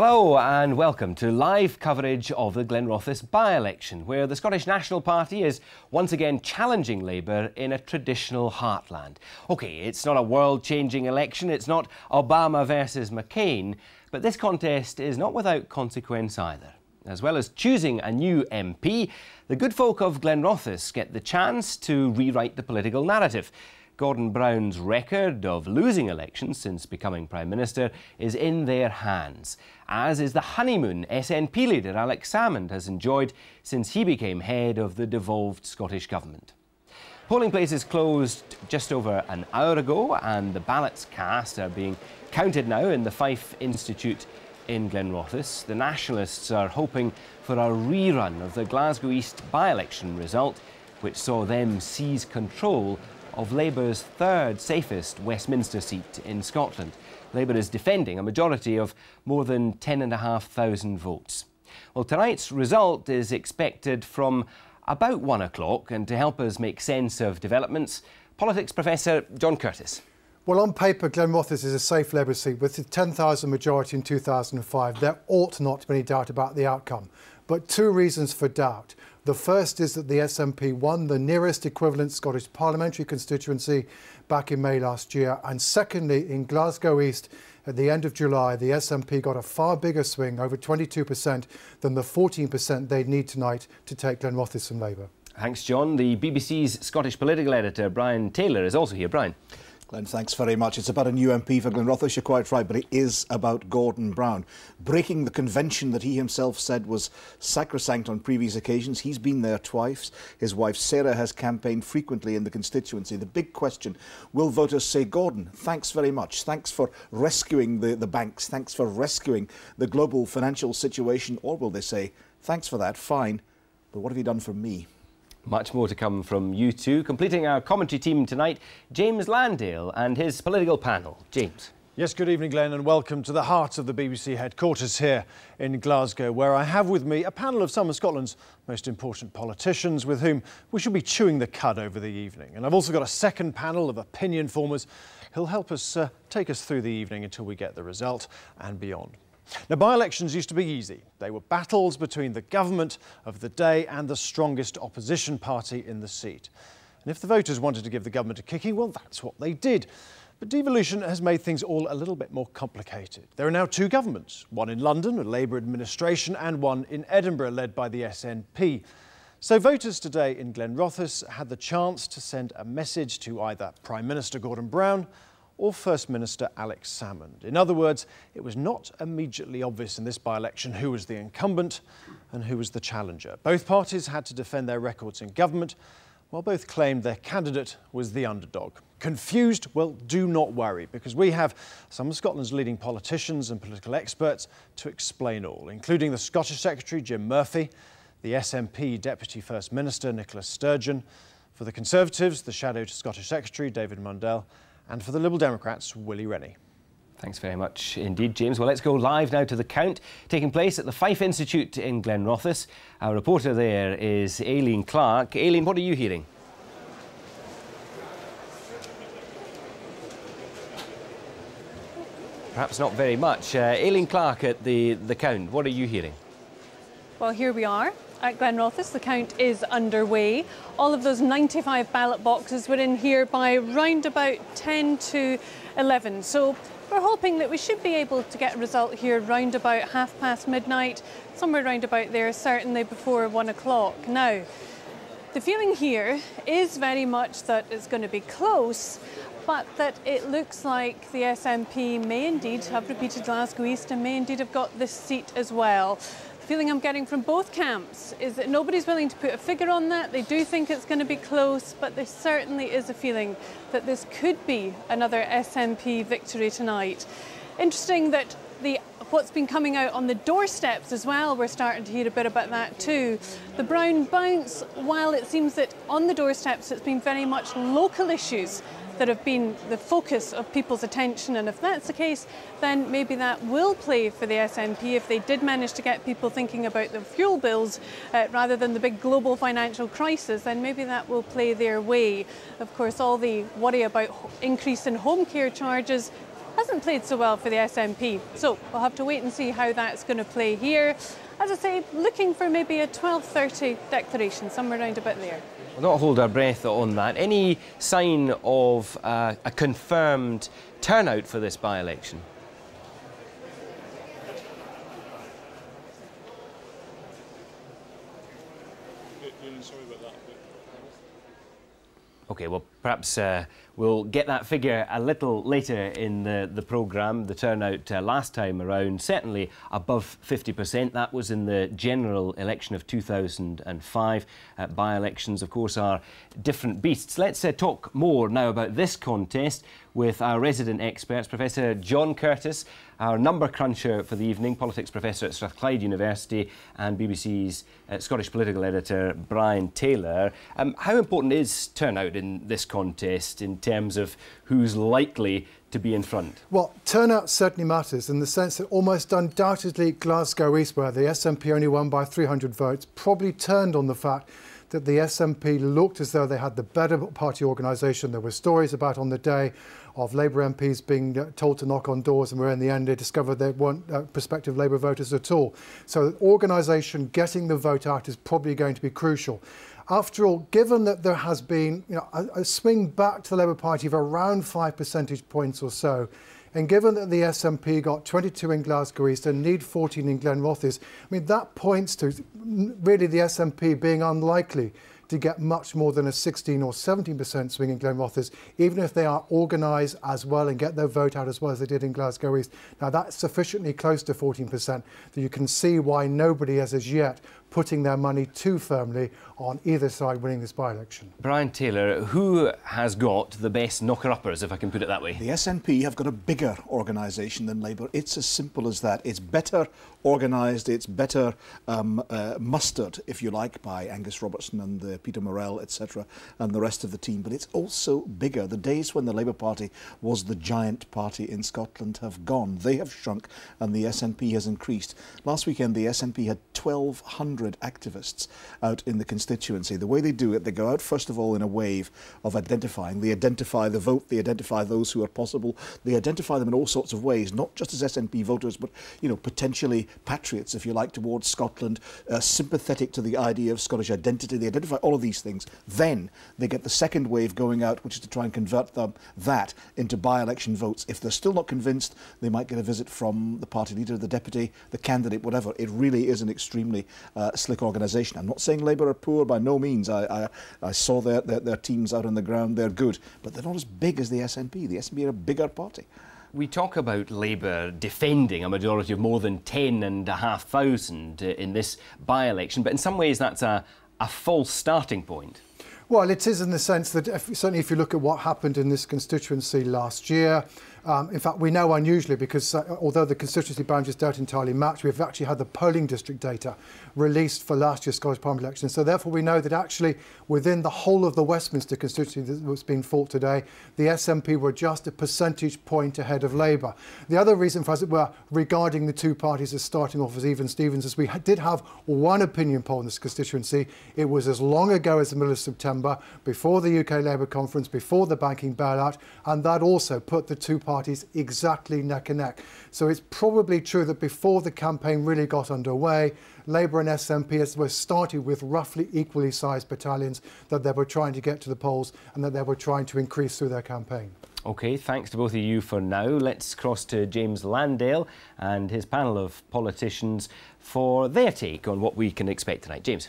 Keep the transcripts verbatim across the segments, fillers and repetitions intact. Hello and welcome to live coverage of the Glenrothes by-election, where the Scottish National Party is once again challenging Labour in a traditional heartland. OK, it's not a world-changing election, it's not Obama versus McCain, but this contest is not without consequence either. As well as choosing a new M P, the good folk of Glenrothes get the chance to rewrite the political narrative. Gordon Brown's record of losing elections since becoming Prime Minister is in their hands, as is the honeymoon S N P leader Alex Salmond has enjoyed since he became head of the devolved Scottish Government. Polling places closed just over an hour ago, and the ballots cast are being counted now in the Fife Institute in Glenrothes. The Nationalists are hoping for a rerun of the Glasgow East by-election result, which saw them seize control of Labour's third safest Westminster seat in Scotland. Labour is defending a majority of more than ten thousand five hundred votes. Well, tonight's result is expected from about one o'clock, and to help us make sense of developments, politics professor John Curtice. Well, on paper, Glenrothes is a safe Labour seat with the ten thousand majority in two thousand five. There ought not to be any doubt about the outcome, but two reasons for doubt. The first is that the S N P won the nearest equivalent Scottish parliamentary constituency back in May last year. And secondly, in Glasgow East, at the end of July, the S N P got a far bigger swing, over twenty-two percent, than the fourteen percent they'd need tonight to take Glenrothes from Labour. Thanks, John. The B B C's Scottish political editor, Brian Taylor, is also here. Brian. Glenn, thanks very much. It's about a new M P for Glenrothes, you're quite right, but it is about Gordon Brown. Breaking the convention that he himself said was sacrosanct on previous occasions. He's been there twice. His wife Sarah has campaigned frequently in the constituency. The big question, will voters say, Gordon, thanks very much. Thanks for rescuing the, the banks. Thanks for rescuing the global financial situation. Or will they say, thanks for that, fine, but what have you done for me? Much more to come from you two. Completing our commentary team tonight, James Landale and his political panel. James. Yes, good evening, Glenn, and welcome to the heart of the B B C headquarters here in Glasgow, where I have with me a panel of some of Scotland's most important politicians with whom we shall be chewing the cud over the evening. And I've also got a second panel of opinion formers who'll help us uh, take us through the evening until we get the result and beyond. Now, by-elections used to be easy. They were battles between the government of the day and the strongest opposition party in the seat. And if the voters wanted to give the government a kicking, well, that's what they did. But devolution has made things all a little bit more complicated. There are now two governments, one in London, a Labour administration, and one in Edinburgh, led by the S N P. So voters today in Glenrothes had the chance to send a message to either Prime Minister Gordon Brown or First Minister Alex Salmond. In other words, it was not immediately obvious in this by-election who was the incumbent and who was the challenger. Both parties had to defend their records in government, while both claimed their candidate was the underdog. Confused? Well, do not worry, because we have some of Scotland's leading politicians and political experts to explain all, including the Scottish Secretary, Jim Murphy, the S N P Deputy First Minister, Nicola Sturgeon, for the Conservatives, the shadow to Scottish Secretary, David Mundell, and for the Liberal Democrats, Willie Rennie. Thanks very much indeed, James. Well, let's go live now to the count taking place at the Fife Institute in Glenrothes. Our reporter there is Aileen Clarke. Aileen, what are you hearing? Perhaps not very much. Uh, Aileen Clarke at the, the count, what are you hearing? Well, here we are at Glenrothes. The count is underway. All of those ninety-five ballot boxes were in here by round about ten to eleven. So we're hoping that we should be able to get a result here round about half past midnight, somewhere round about there, certainly before one o'clock. Now, the viewing here is very much that it's going to be close, but that it looks like the S N P may indeed have repeated Glasgow East and may indeed have got this seat as well. The feeling I'm getting from both camps is that nobody's willing to put a figure on that. They do think it's going to be close, but there certainly is a feeling that this could be another S N P victory tonight. Interesting that the what's been coming out on the doorsteps as well, we're starting to hear a bit about that too. The Brown bounce, while it seems that on the doorsteps it's been very much local issues that have been the focus of people's attention, and if that's the case, then maybe that will play for the S N P if they did manage to get people thinking about the fuel bills uh, rather than the big global financial crisis, then maybe that will play their way. Of course, all the worry about increase in home care charges hasn't played so well for the S N P. So we'll have to wait and see how that's going to play here. As I say, looking for maybe a twelve thirty declaration, somewhere around about there. We'll not hold our breath on that. Any sign of uh, a confirmed turnout for this by-election? OK, well, perhaps uh, we'll get that figure a little later in the, the programme. The turnout uh, last time around, certainly above fifty percent. That was in the general election of two thousand and five. Uh, by-elections, of course, are different beasts. Let's uh, talk more now about this contest with our resident experts, Professor John Curtice, our number cruncher for the evening, politics professor at Strathclyde University, and B B C's uh, Scottish political editor, Brian Taylor. Um, how important is turnout in this contest in terms of who's likely to be in front? Well, turnout certainly matters in the sense that almost undoubtedly Glasgow East, where the S N P only won by three hundred votes, probably turned on the fact that the S N P looked as though they had the better party organisation. There were stories about on the day of Labour M Ps being told to knock on doors, and where in the end they discovered they weren't uh, prospective Labour voters at all. So organisation, getting the vote out, is probably going to be crucial. After all, given that there has been, you know, a, a swing back to the Labour Party of around five percentage points or so, and given that the S N P got twenty-two in Glasgow East and need fourteen in Glenrothes, I mean, that points to really the S N P being unlikely to get much more than a sixteen or seventeen percent swing in Glenrothes, even if they are organised as well and get their vote out as well as they did in Glasgow East. Now, that's sufficiently close to fourteen percent that you can see why nobody has as yet putting their money too firmly on either side winning this by-election. Brian Taylor, who has got the best knocker-uppers, if I can put it that way? The S N P have got a bigger organisation than Labour. It's as simple as that. It's better organised, it's better um, uh, mustered, if you like, by Angus Robertson and the Peter Morell, et cetera, and the rest of the team. But it's also bigger. The days when the Labour Party was the giant party in Scotland have gone. They have shrunk and the S N P has increased. Last weekend, the S N P had twelve hundred activists out in the constituency. The way they do it, they go out, first of all, in a wave of identifying. They identify the vote, they identify those who are possible. They identify them in all sorts of ways, not just as S N P voters, but, you know, potentially patriots, if you like, towards Scotland, uh, sympathetic to the idea of Scottish identity. They identify all of these things. Then they get the second wave going out, which is to try and convert them that into by-election votes. If they're still not convinced, they might get a visit from the party leader, the deputy, the candidate, whatever. It really is an extremely uh, slick organisation. I'm not saying Labour are poor, by no means. I, I, I saw their, their, their teams out on the ground. They're good. But they're not as big as the S N P. The S N P are a bigger party. We talk about Labour defending a majority of more than ten and a half thousand in this by-election, but in some ways that's a a false starting point. Well, it is in the sense that if, certainly if you look at what happened in this constituency last year, um, in fact, we know unusually because uh, although the constituency boundaries don't entirely match, we've actually had the polling district data released for last year's Scottish Parliament election. So therefore, we know that actually within the whole of the Westminster constituency that's been fought today, the S N P were just a percentage point ahead of Labour. The other reason for, as it were, regarding the two parties as starting off as even Stevens is we did have one opinion poll in this constituency. It was as long ago as the middle of September, before the U K Labour conference, before the banking bailout, and that also put the two parties exactly neck and neck. So it's probably true that before the campaign really got underway, Labour and S N P were started with roughly equally sized battalions that they were trying to get to the polls and that they were trying to increase through their campaign. OK, thanks to both of you for now. Let's cross to James Landale and his panel of politicians for their take on what we can expect tonight. James.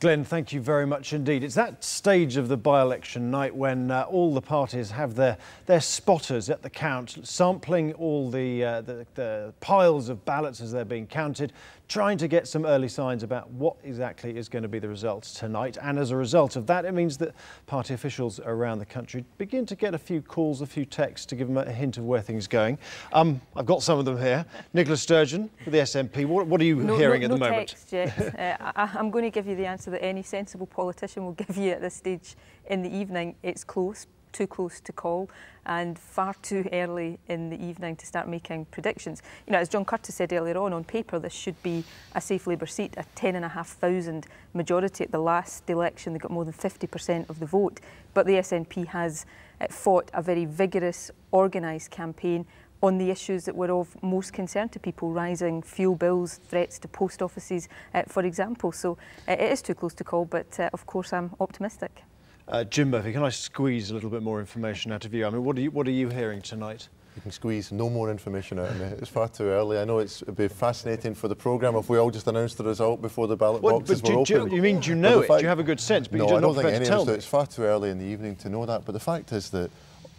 Glenn, thank you very much indeed. It's that stage of the by-election night when uh, all the parties have their, their spotters at the count, sampling all the, uh, the, the piles of ballots as they're being counted, trying to get some early signs about what exactly is going to be the results tonight. And as a result of that, it means that party officials around the country begin to get a few calls, a few texts to give them a hint of where things are going. Um, I've got some of them here. Nicola Sturgeon for the S N P. What, what are you no, hearing no, at the no moment? Text yet. uh, I, I'm going to give you the answer that any sensible politician will give you at this stage in the evening. It's close, too close to call, and far too early in the evening to start making predictions. You know, as John Curtice said earlier on, on paper this should be a safe Labour seat, a ten and a half thousand majority. At the last election they got more than fifty percent of the vote, but the S N P has fought a very vigorous, organised campaign on the issues that were of most concern to people, rising fuel bills, threats to post offices, uh, for example. So uh, it is too close to call, but uh, of course I'm optimistic. Uh, Jim Murphy, can I squeeze a little bit more information out of you? I mean, what are you, what are you hearing tonight? You can squeeze no more information out of me. It's far too early. I know it's, it'd be fascinating for the programme if we all just announced the result before the ballot well, boxes were open. You mean, do you know it? Do you have a good sense? But no, you I don't think any of us do. It's far too early in the evening to know that. But the fact is that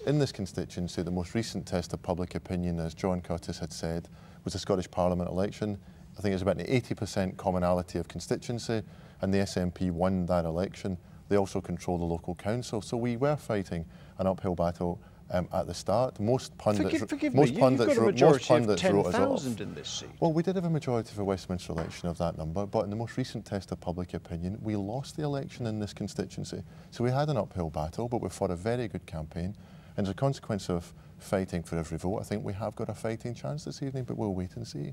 in this constituency, the most recent test of public opinion, as John Curtice had said, was the Scottish Parliament election. I think it was about an eighty percent commonality of constituency, and the S N P won that election. They also control the local council, so we were fighting an uphill battle Um, at the start. Most pundits, forgive, forgive most, me, pundits wrote, most pundits wrote us off. In this seat. Well, we did have a majority for Westminster election of that number, but in the most recent test of public opinion, we lost the election in this constituency. So we had an uphill battle, but we fought a very good campaign. And as a consequence of fighting for every vote, I think we have got a fighting chance this evening, but we'll wait and see.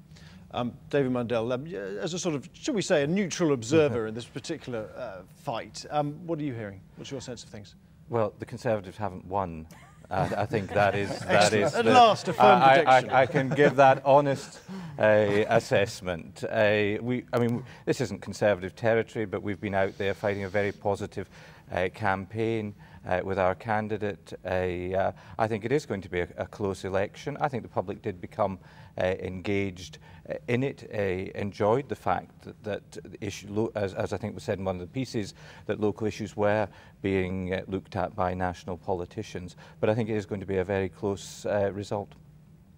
Um, David Mundell, um, as a sort of, shall we say, a neutral observer in this particular uh, fight, um, what are you hearing? What's your sense of things? Well, the Conservatives haven't won. Uh, I think that is that is at the, last a firm I, prediction. I, I can give that honest uh, assessment. Uh, we, I mean, this isn't Conservative territory, but we've been out there fighting a very positive uh, campaign uh, with our candidate. Uh, uh, I think it is going to be a, a close election. I think the public did become uh, engaged uh, in it, uh, enjoyed the fact that, that the issue, as, as I think was said in one of the pieces, that local issues were being uh, looked at by national politicians. But I think it is going to be a very close uh, result.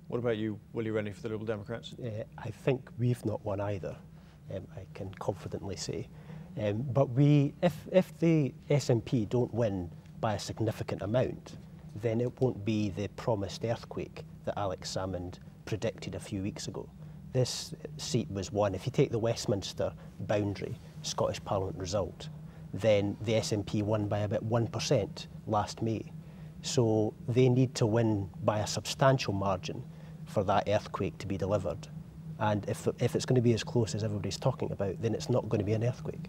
What about you, Willie Rennie, for the Liberal Democrats? Uh, I think we've not won either, um, I can confidently say. Um, but we, if, if the S N P don't win by a significant amount, then it won't be the promised earthquake that Alex Salmond predicted a few weeks ago. This seat was won. If you take the Westminster boundary, Scottish Parliament result, then the S N P won by about one percent last May. So they need to win by a substantial margin for that earthquake to be delivered. And if, if it's going to be as close as everybody's talking about, then it's not going to be an earthquake.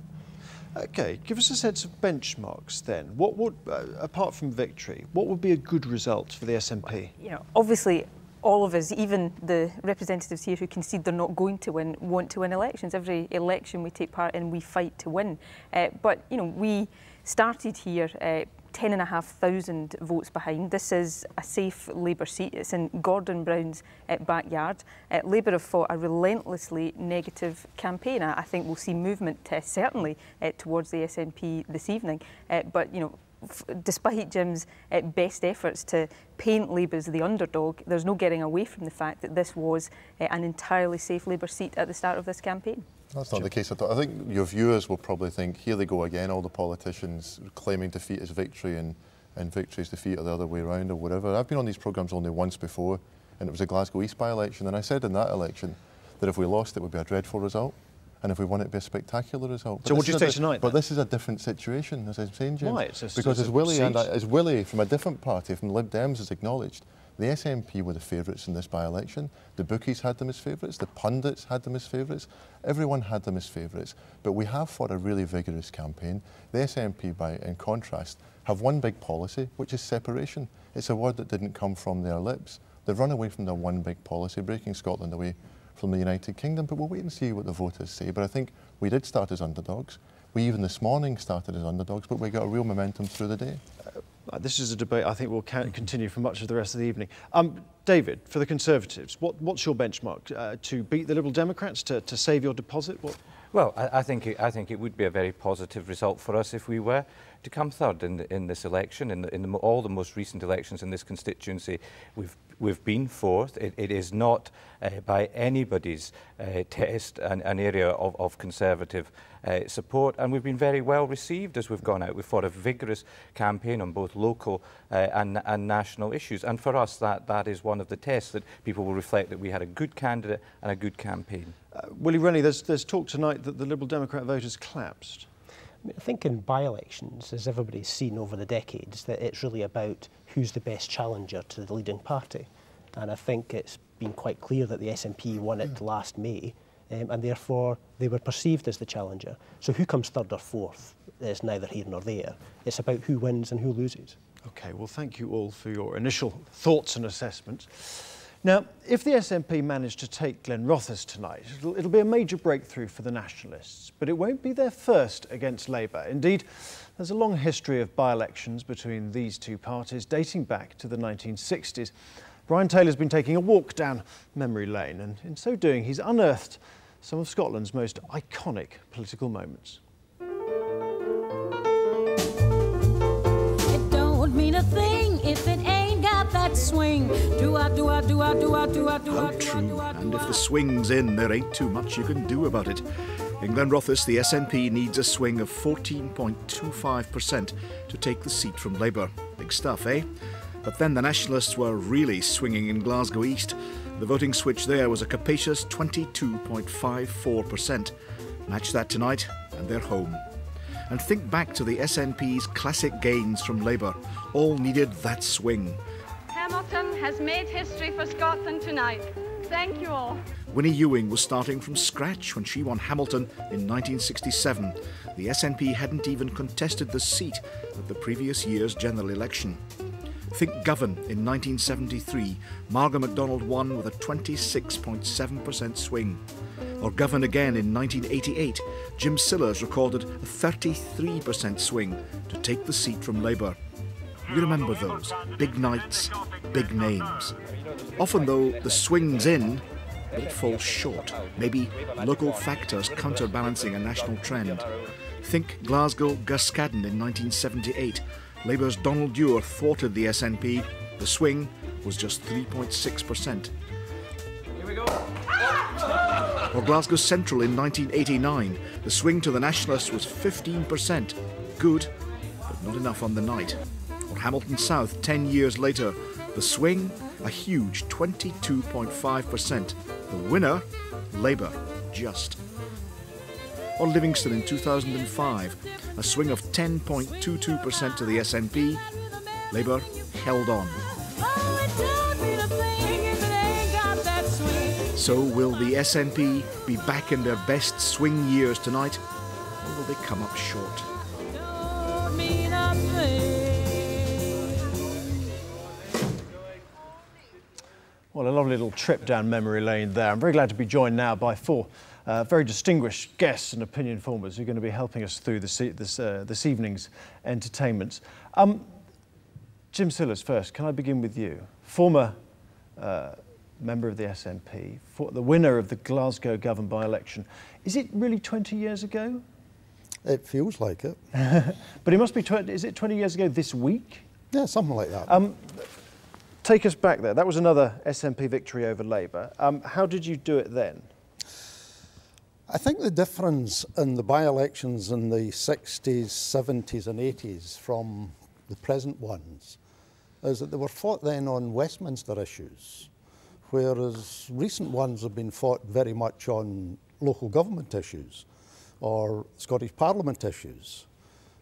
OK, give us a sense of benchmarks then. What would, uh, apart from victory, what would be a good result for the S N P? You know, obviously, all of us, even the representatives here who concede they're not going to win, want to win elections. Every election we take part in, we fight to win. Uh, but, you know, we started here uh, ten and a half thousand votes behind. This is a safe Labour seat. It's in Gordon Brown's uh, backyard. Uh, Labour have fought a relentlessly negative campaign. I, I think we'll see movement, uh, certainly, uh, towards the S N P this evening. Uh, but, you know, f despite Jim's uh, best efforts to paint Labour as the underdog, there's no getting away from the fact that this was uh, an entirely safe Labour seat at the start of this campaign. That's not the case at all. I think your viewers will probably think, here they go again, all the politicians claiming defeat is victory and, and victory is defeat or the other way around or whatever. I've been on these programmes only once before, and it was a Glasgow East by-election, and I said in that election that if we lost it would be a dreadful result, and if we won it would be a spectacular result. But so what do you say tonight? But this is a different situation, as I'm saying, Jim. Why? It's a, because it's as, Willie and I, as Willie from a different party, from Lib Dems, has acknowledged, the S N P were the favourites in this by-election. The bookies had them as favourites. The pundits had them as favourites. Everyone had them as favourites. But we have fought a really vigorous campaign. The S N P, by, in contrast, have one big policy, which is separation. It's a word that didn't come from their lips. They've run away from their one big policy, breaking Scotland away from the United Kingdom. But we'll wait and see what the voters say. But I think we did start as underdogs. We even this morning started as underdogs, but we got a real momentum through the day. Uh, this is a debate I think will continue for much of the rest of the evening. Um, David, for the Conservatives, what, what's your benchmark? Uh, to beat the Liberal Democrats, to, to save your deposit? What? Well, I, I, think it, I think it would be a very positive result for us if we were to come third in, the, in this election. In, the, in the, all the most recent elections in this constituency, we've We've been fourth. It, it is not, uh, by anybody's uh, test, an, an area of, of Conservative uh, support. And we've been very well received as we've gone out. We've fought a vigorous campaign on both local uh, and, and national issues. And for us, that, that is one of the tests that people will reflect that we had a good candidate and a good campaign. Uh, Willie Rennie, there's, there's talk tonight that the Liberal Democrat voters collapsed. I think in by-elections, as everybody's seen over the decades, that it's really about who's the best challenger to the leading party. And I think it's been quite clear that the S N P won it last May um, and therefore they were perceived as the challenger. So who comes third or fourth is neither here nor there. It's about who wins and who loses. OK, well, thank you all for your initial thoughts and assessments. Now, if the S N P manage to take Glenrothes tonight, it'll, it'll be a major breakthrough for the Nationalists, but it won't be their first against Labour. Indeed, there's a long history of by-elections between these two parties dating back to the nineteen sixties. Brian Taylor's been taking a walk down memory lane, and in so doing, he's unearthed some of Scotland's most iconic political moments. It don't mean a thing if it ain't that swing. Do I, do I, do I, do I, do I, do I, do I, and if the swing's in, there ain't too much you can do about it. In Glenrothes, the S N P needs a swing of fourteen point two five percent to take the seat from Labour. Big stuff, eh? But then the Nationalists were really swinging in Glasgow East. The voting switch there was a capacious twenty-two point five four percent. Match that tonight, and they're home. And think back to the S N P's classic gains from Labour. All needed that swing. Hamilton has made history for Scotland tonight. Thank you all. Winnie Ewing was starting from scratch when she won Hamilton in nineteen sixty-seven. The S N P hadn't even contested the seat at the previous year's general election. Think Govan in nineteen seventy-three. Margaret MacDonald won with a twenty-six point seven percent swing. Or Govan again in nineteen eighty-eight. Jim Sillars recorded a thirty-three percent swing to take the seat from Labour. You remember those, big nights, big names. Often, though, the swing's in, but it falls short. Maybe local factors counterbalancing a national trend. Think Glasgow Gurskadden in nineteen seventy-eight. Labour's Donald Dewar thwarted the S N P. The swing was just three point six percent. Here we go. Or Glasgow Central in nineteen eighty-nine. The swing to the Nationalists was fifteen percent. Good, but not enough on the night. Hamilton South ten years later. The swing, a huge twenty-two point five percent. The winner, Labour, just. Or Livingston in two thousand five, a swing of ten point two two percent to the S N P. Labour held on. So will the S N P be back in their best swing years tonight, or will they come up short? Well, a lovely little trip down memory lane there. I'm very glad to be joined now by four uh, very distinguished guests and opinion formers who are going to be helping us through this, e this, uh, this evening's entertainments. Um, Jim Sillars first, can I begin with you? Former uh, member of the S N P, for the winner of the Glasgow Govan by-election. Is it really twenty years ago? It feels like it. But it must be, is it twenty years ago this week? Yeah, something like that. Um, Take us back there. That was another S N P victory over Labour. Um, how did you do it then? I think the difference in the by-elections in the sixties, seventies and eighties from the present ones is that they were fought then on Westminster issues, whereas recent ones have been fought very much on local government issues or Scottish Parliament issues.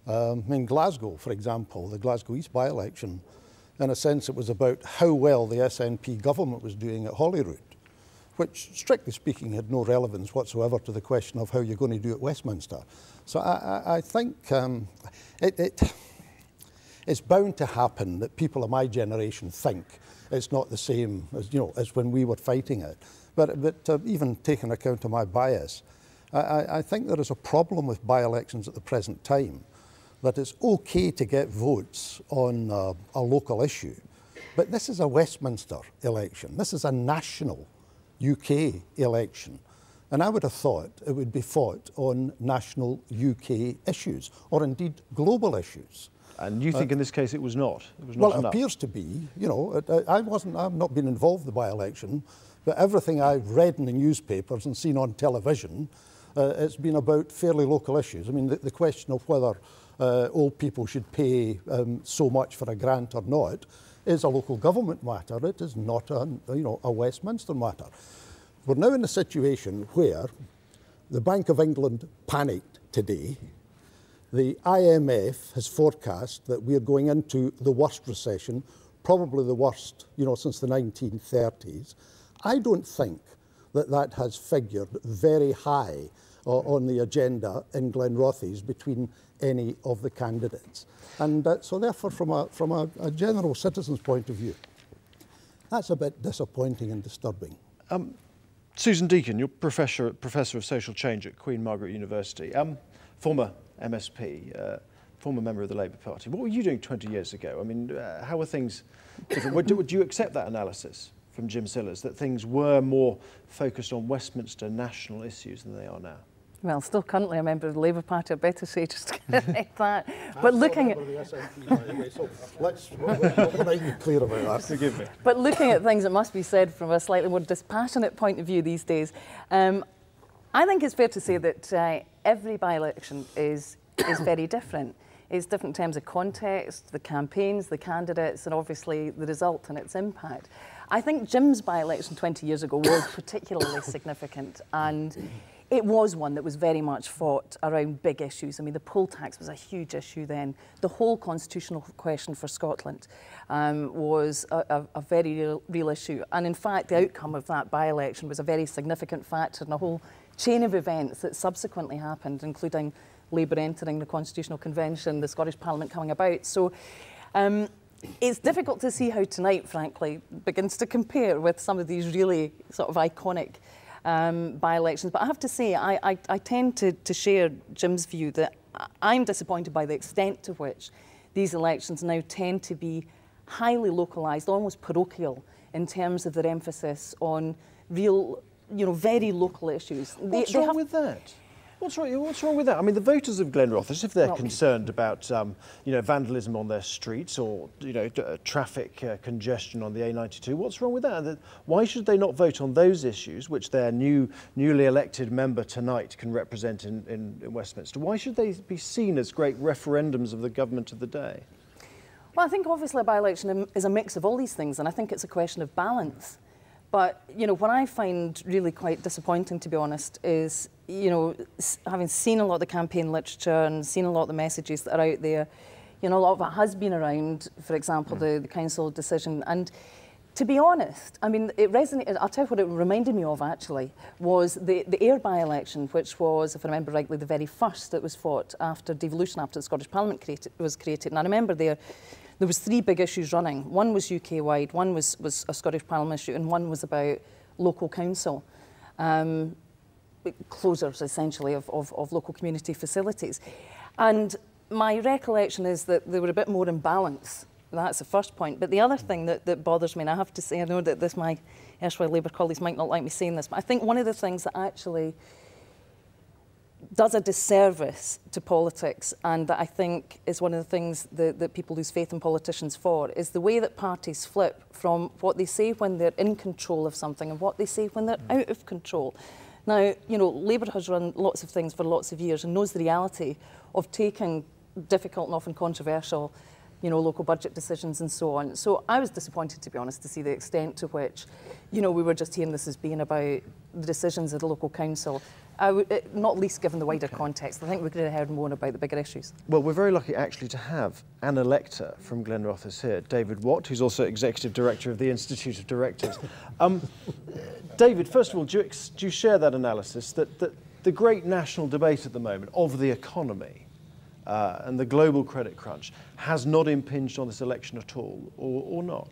Um, in Glasgow, for example, the Glasgow East by-election, in a sense, it was about how well the S N P government was doing at Holyrood, which, strictly speaking, had no relevance whatsoever to the question of how you're going to do at Westminster. So I, I, I think um, it, it, it's bound to happen that people of my generation think it's not the same as, you know, as when we were fighting it. But, but uh, even taking account of my bias, I, I, I think there is a problem with by-elections at the present time. That it's okay to get votes on uh, a local issue. But this is a Westminster election. This is a national U K election. And I would have thought it would be fought on national U K issues, or indeed global issues. And you think uh, in this case it was not? It was not well, enough. It appears to be. You know, it, I wasn't, I've not been involved in the by-election, but everything I've read in the newspapers and seen on television, uh, it's been about fairly local issues. I mean, the, the question of whether Uh, old people should pay um, so much for a grant or not is a local government matter. It is not a, you know, a Westminster matter. We're now in a situation where the Bank of England panicked today. The I M F has forecast that we are going into the worst recession, probably the worst, you know, since the nineteen thirties. I don't think that that has figured very high uh, on the agenda in Glenrothes between any of the candidates. And uh, so therefore, from, a, from a, a general citizen's point of view, that's a bit disappointing and disturbing. Um, Susan Deacon, you're professor, professor of social change at Queen Margaret University, um, former M S P, uh, former member of the Labour Party. What were you doing twenty years ago? I mean, uh, how were things different? Would, would you accept that analysis from Jim Sillars, that things were more focused on Westminster national issues than they are now? Well, still currently a member of the Labour Party, I better say just correct that. But I'm looking at the S N P, by the way, so let's be clear about that. Forgive me. But looking at things, it must be said from a slightly more dispassionate point of view these days. Um, I think it's fair to say that uh, every by-election is is very different. It's different in terms of context, the campaigns, the candidates, and obviously the result and its impact. I think Jim's by-election twenty years ago was particularly significant, and it was one that was very much fought around big issues. I mean, the poll tax was a huge issue then. The whole constitutional question for Scotland um, was a, a, a very real, real issue. And in fact, the outcome of that by-election was a very significant factor in a whole chain of events that subsequently happened, including Labour entering the Constitutional Convention, the Scottish Parliament coming about. So um, it's difficult to see how tonight, frankly, begins to compare with some of these really sort of iconic Um, by-elections. But I have to say, I, I, I tend to, to share Jim's view that I'm disappointed by the extent to which these elections now tend to be highly localised, almost parochial in terms of their emphasis on real, you know, very local issues. What's they, they wrong with that? What's wrong, what's wrong with that? I mean, the voters of Glenrothes, if they're Not concerned about, um, you know, vandalism on their streets or, you know, uh, traffic uh, congestion on the A ninety-two, what's wrong with that? Why should they not vote on those issues which their new, newly elected member tonight can represent in, in, in Westminster? Why should they be seen as great referendums of the government of the day? Well, I think obviously a by-election is a mix of all these things, and I think it's a question of balance. But, you know, what I find really quite disappointing, to be honest, is, you know, having seen a lot of the campaign literature and seen a lot of the messages that are out there, you know, a lot of it has been around, for example, the, the council decision. And to be honest, I mean, it resonated. I'll tell you what it reminded me of, actually, was the, the Ayr by-election, which was, if I remember rightly, the very first that was fought after devolution, after the Scottish Parliament created, was created. And I remember there... There was three big issues running. One was U K-wide, one was, was a Scottish Parliament issue, and one was about local council, um, closures, essentially, of, of, of local community facilities. And my recollection is that they were a bit more in balance. That's the first point. But the other thing that, that bothers me, and I have to say, I know that this, my erstwhile Labour colleagues might not like me saying this, but I think one of the things that actually does a disservice to politics, and that I think is one of the things that, that people lose faith in politicians for, is the way that parties flip from what they say when they're in control of something and what they say when they're mm. out of control. Now, you know, Labour has run lots of things for lots of years and knows the reality of taking difficult and often controversial, you know, local budget decisions and so on. So I was disappointed, to be honest, to see the extent to which, you know, we were just hearing this as being about the decisions of the local council. I would, not least given the wider okay. context. I think we could have heard more about the bigger issues. Well, we're very lucky actually to have an elector from Glenrothes here, David Watt, who's also Executive Director of the Institute of Directors. Um, David, first of all, do you, ex do you share that analysis that, that the great national debate at the moment of the economy uh, and the global credit crunch has not impinged on this election at all, or, or not?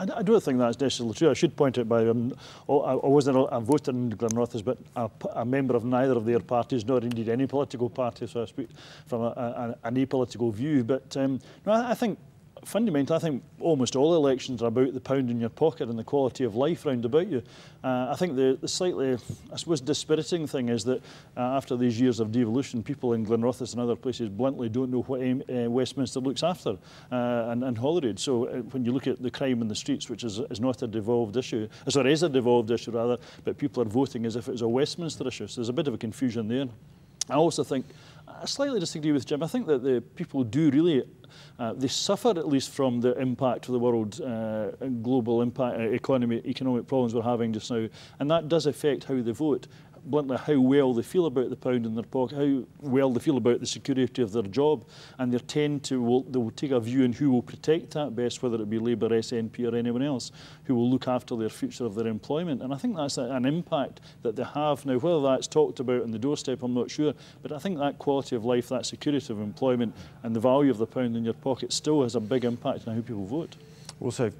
I don't think that's necessarily true. I should point out, by um, oh, I wasn't a voter in Glenrothes, but a, a member of neither of their parties, nor indeed any political party, so I speak from a, a, an apolitical view. But um, no, I think fundamentally, I think almost all elections are about the pound in your pocket and the quality of life round about you. Uh, I think the, the slightly, I suppose, dispiriting thing is that uh, after these years of devolution, people in Glenrothes and other places bluntly don't know what aim, uh, Westminster looks after uh, and, and hollered. So uh, when you look at the crime in the streets, which is, is not a devolved issue, sorry, is a devolved issue rather, but people are voting as if it's a Westminster issue. So there's a bit of a confusion there. I also think, I slightly disagree with Jim. I think that the people do really, uh, they suffer at least from the impact of the world, uh, global impact, uh, economy, economic problems we're having just now, and that does affect how they vote. bluntly, how well they feel about the pound in their pocket, how well they feel about the security of their job, and they tend to will, they will take a view on who will protect that best, whether it be Labour, S N P or anyone else, who will look after their future of their employment. And I think that's a, an impact that they have now. Whether that's talked about on the doorstep, I'm not sure, but I think that quality of life, that security of employment and the value of the pound in your pocket still has a big impact on how people vote. Also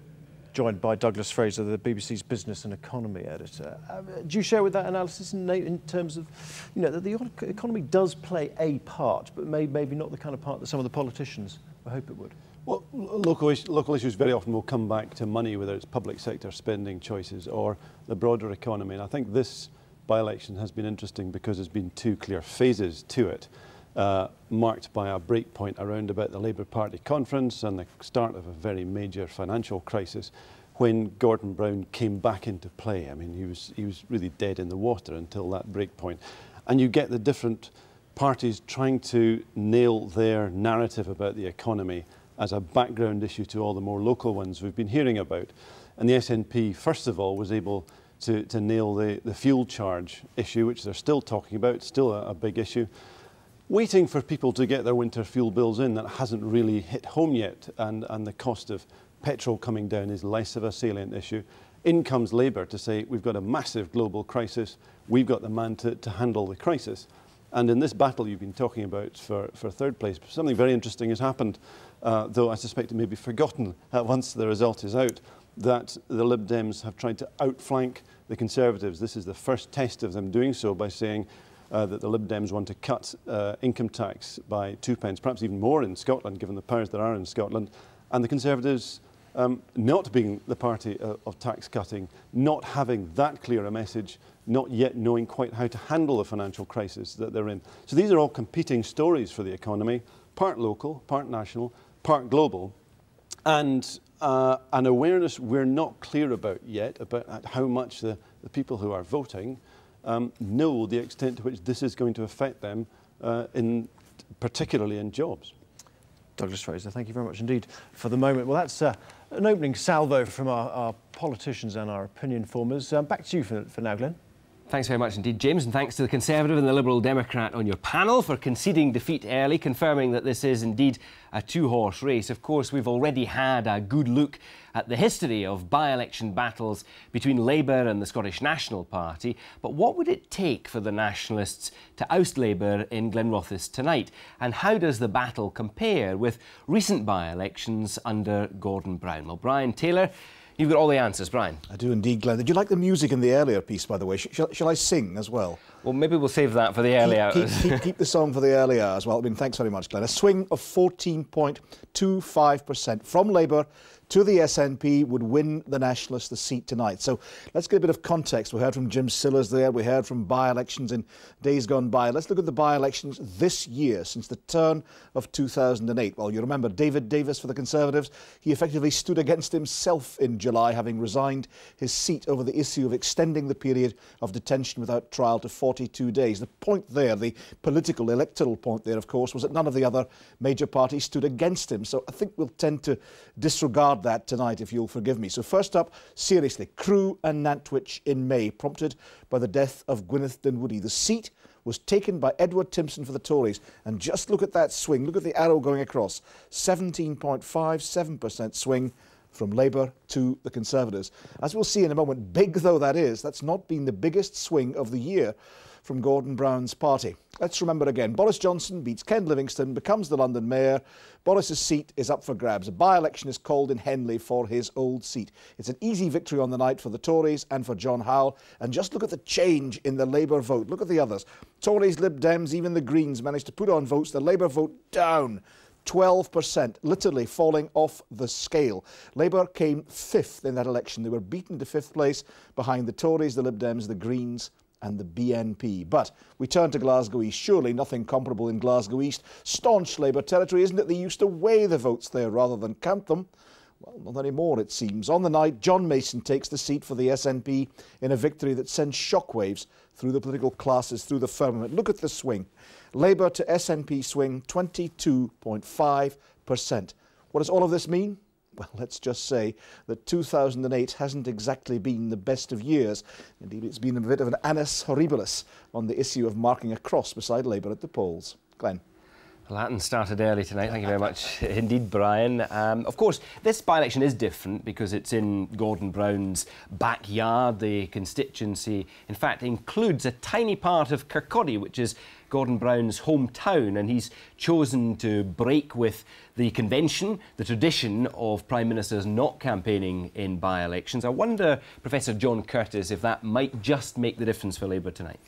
joined by Douglas Fraser, the B B C's business and economy editor. Uh, do you share with that analysis, Nate, in terms of, you know, that the economy does play a part, but may, maybe not the kind of part that some of the politicians, I hope it would? Well, local, local issues very often will come back to money, whether it's public sector spending choices or the broader economy. And I think this by-election has been interesting because there's been two clear phases to it, uh, marked by a break point around about the Labour Party conference and the start of a very major financial crisis when Gordon Brown came back into play. I mean, he was, he was really dead in the water until that break point. And you get the different parties trying to nail their narrative about the economy as a background issue to all the more local ones we've been hearing about. And the S N P, first of all, was able to, to nail the, the fuel charge issue, which they're still talking about, still a, a big issue. Waiting for people to get their winter fuel bills in, that hasn't really hit home yet, and, and the cost of petrol coming down is less of a salient issue. In comes Labour to say, we've got a massive global crisis, we've got the man to, to handle the crisis. And in this battle you've been talking about for, for third place, something very interesting has happened, uh, though I suspect it may be forgotten uh, once the result is out, that the Lib Dems have tried to outflank the Conservatives. This is the first test of them doing so by saying uh, that the Lib Dems want to cut uh, income tax by two pence, perhaps even more in Scotland, given the powers there are in Scotland. And the Conservatives, um, not being the party uh, of tax cutting, not having that clear a message, not yet knowing quite how to handle the financial crisis that they're in. So these are all competing stories for the economy, part local, part national, part global, and uh, an awareness we're not clear about yet about how much the, the people who are voting um, know the extent to which this is going to affect them, uh, in, particularly in jobs. Douglas Fraser, thank you very much indeed for the moment. Well, that's uh, an opening salvo from our, our politicians and our opinion formers. Um, back to you for, for now, Glenn. Thanks very much indeed, James, and thanks to the Conservative and the Liberal Democrat on your panel for conceding defeat early, confirming that this is indeed a two-horse race. Of course, we've already had a good look at the history of by-election battles between Labour and the Scottish National Party, but what would it take for the Nationalists to oust Labour in Glenrothes tonight? And how does the battle compare with recent by-elections under Gordon Brown? Well, Brian Taylor, you've got all the answers, Brian. I do indeed, Glenn. Did you like the music in the earlier piece, by the way? Shall, shall I sing as well? Well, maybe we'll save that for the early keep, hours. Keep, keep, keep the song for the early hours. Well, I mean, thanks very much, Glenn. A swing of fourteen point two five percent from Labour to the S N P would win the Nationalists the seat tonight. So let's get a bit of context. We heard from Jim Sillars there. We heard from by-elections in days gone by. Let's look at the by-elections this year, since the turn of two thousand eight. Well, you remember David Davis for the Conservatives. He effectively stood against himself in July, having resigned his seat over the issue of extending the period of detention without trial to forty-two days. The point there, the political electoral point there, of course, was that none of the other major parties stood against him. So I think we'll tend to disregard that tonight, if you'll forgive me. So first up, seriously, Crewe and Nantwich in May, prompted by the death of Gwyneth Dinwiddie. The seat was taken by Edward Timpson for the Tories. And just look at that swing. Look at the arrow going across. seventeen point five seven percent swing from Labour to the Conservatives. As we'll see in a moment, big though that is, that's not been the biggest swing of the year from Gordon Brown's party. Let's remember again, Boris Johnson beats Ken Livingstone, becomes the London mayor. Boris's seat is up for grabs. A by-election is called in Henley for his old seat. It's an easy victory on the night for the Tories and for John Howell. And just look at the change in the Labour vote. Look at the others. Tories, Lib Dems, even the Greens managed to put on votes. The Labour vote down twelve percent, literally falling off the scale. Labour came fifth in that election. They were beaten to fifth place behind the Tories, the Lib Dems, the Greens and the B N P. But we turn to Glasgow East. Surely nothing comparable in Glasgow East. Staunch Labour territory, isn't it? They used to weigh the votes there rather than count them. Well, not anymore, it seems. On the night, John Mason takes the seat for the S N P in a victory that sends shockwaves through the political classes, through the firmament. Look at the swing. Labour to S N P swing, twenty-two point five percent. What does all of this mean? well, let's just say that two thousand eight hasn't exactly been the best of years. Indeed, it's been a bit of an annus horribilis on the issue of marking a cross beside Labour at the polls. Glenn. Latin started early tonight. Thank you very much indeed, Brian. Um, of course, this by-election is different because it's in Gordon Brown's backyard. The constituency, in fact, includes a tiny part of Kirkcaldy, which is Gordon Brown's hometown, and he's chosen to break with the convention, the tradition of Prime Ministers not campaigning in by-elections. I wonder, Professor John Curtice, if that might just make the difference for Labour tonight.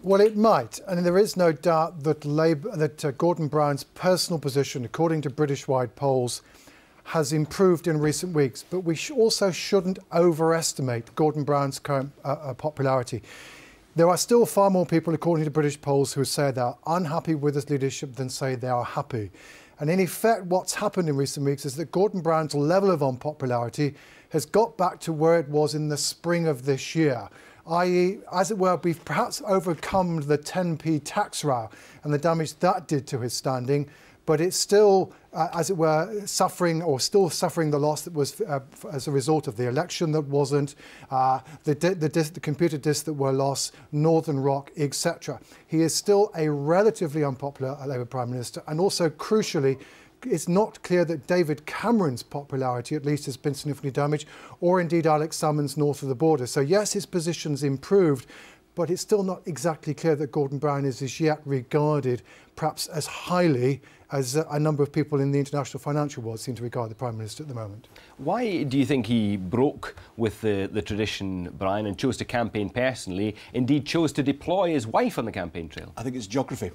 Well, it might, and there is no doubt that Labour, that uh, Gordon Brown's personal position, according to British-wide polls, has improved in recent weeks. But we sh also shouldn't overestimate Gordon Brown's current uh, uh, popularity. There are still far more people, according to British polls, who say they are unhappy with his leadership than say they are happy. And in effect, what's happened in recent weeks is that Gordon Brown's level of unpopularity has got back to where it was in the spring of this year. that is, as it were, we've perhaps overcome the ten p tax row and the damage that did to his standing, but it's still, uh, as it were, suffering or still suffering the loss that was uh, as a result of the election that wasn't, uh, the, di the, dis the computer disks that were lost, Northern Rock, et cetera. He is still a relatively unpopular Labour Prime Minister, and also, crucially, it's not clear that David Cameron's popularity, at least, has been significantly damaged, or indeed Alex Salmond's north of the border. So, yes, his position's improved, but it's still not exactly clear that Gordon Brown is as yet regarded perhaps as highly as a number of people in the international financial world seem to regard the Prime Minister at the moment. Why do you think he broke with the, the tradition, Brian, and chose to campaign personally, indeed chose to deploy his wife on the campaign trail? I think it's geography.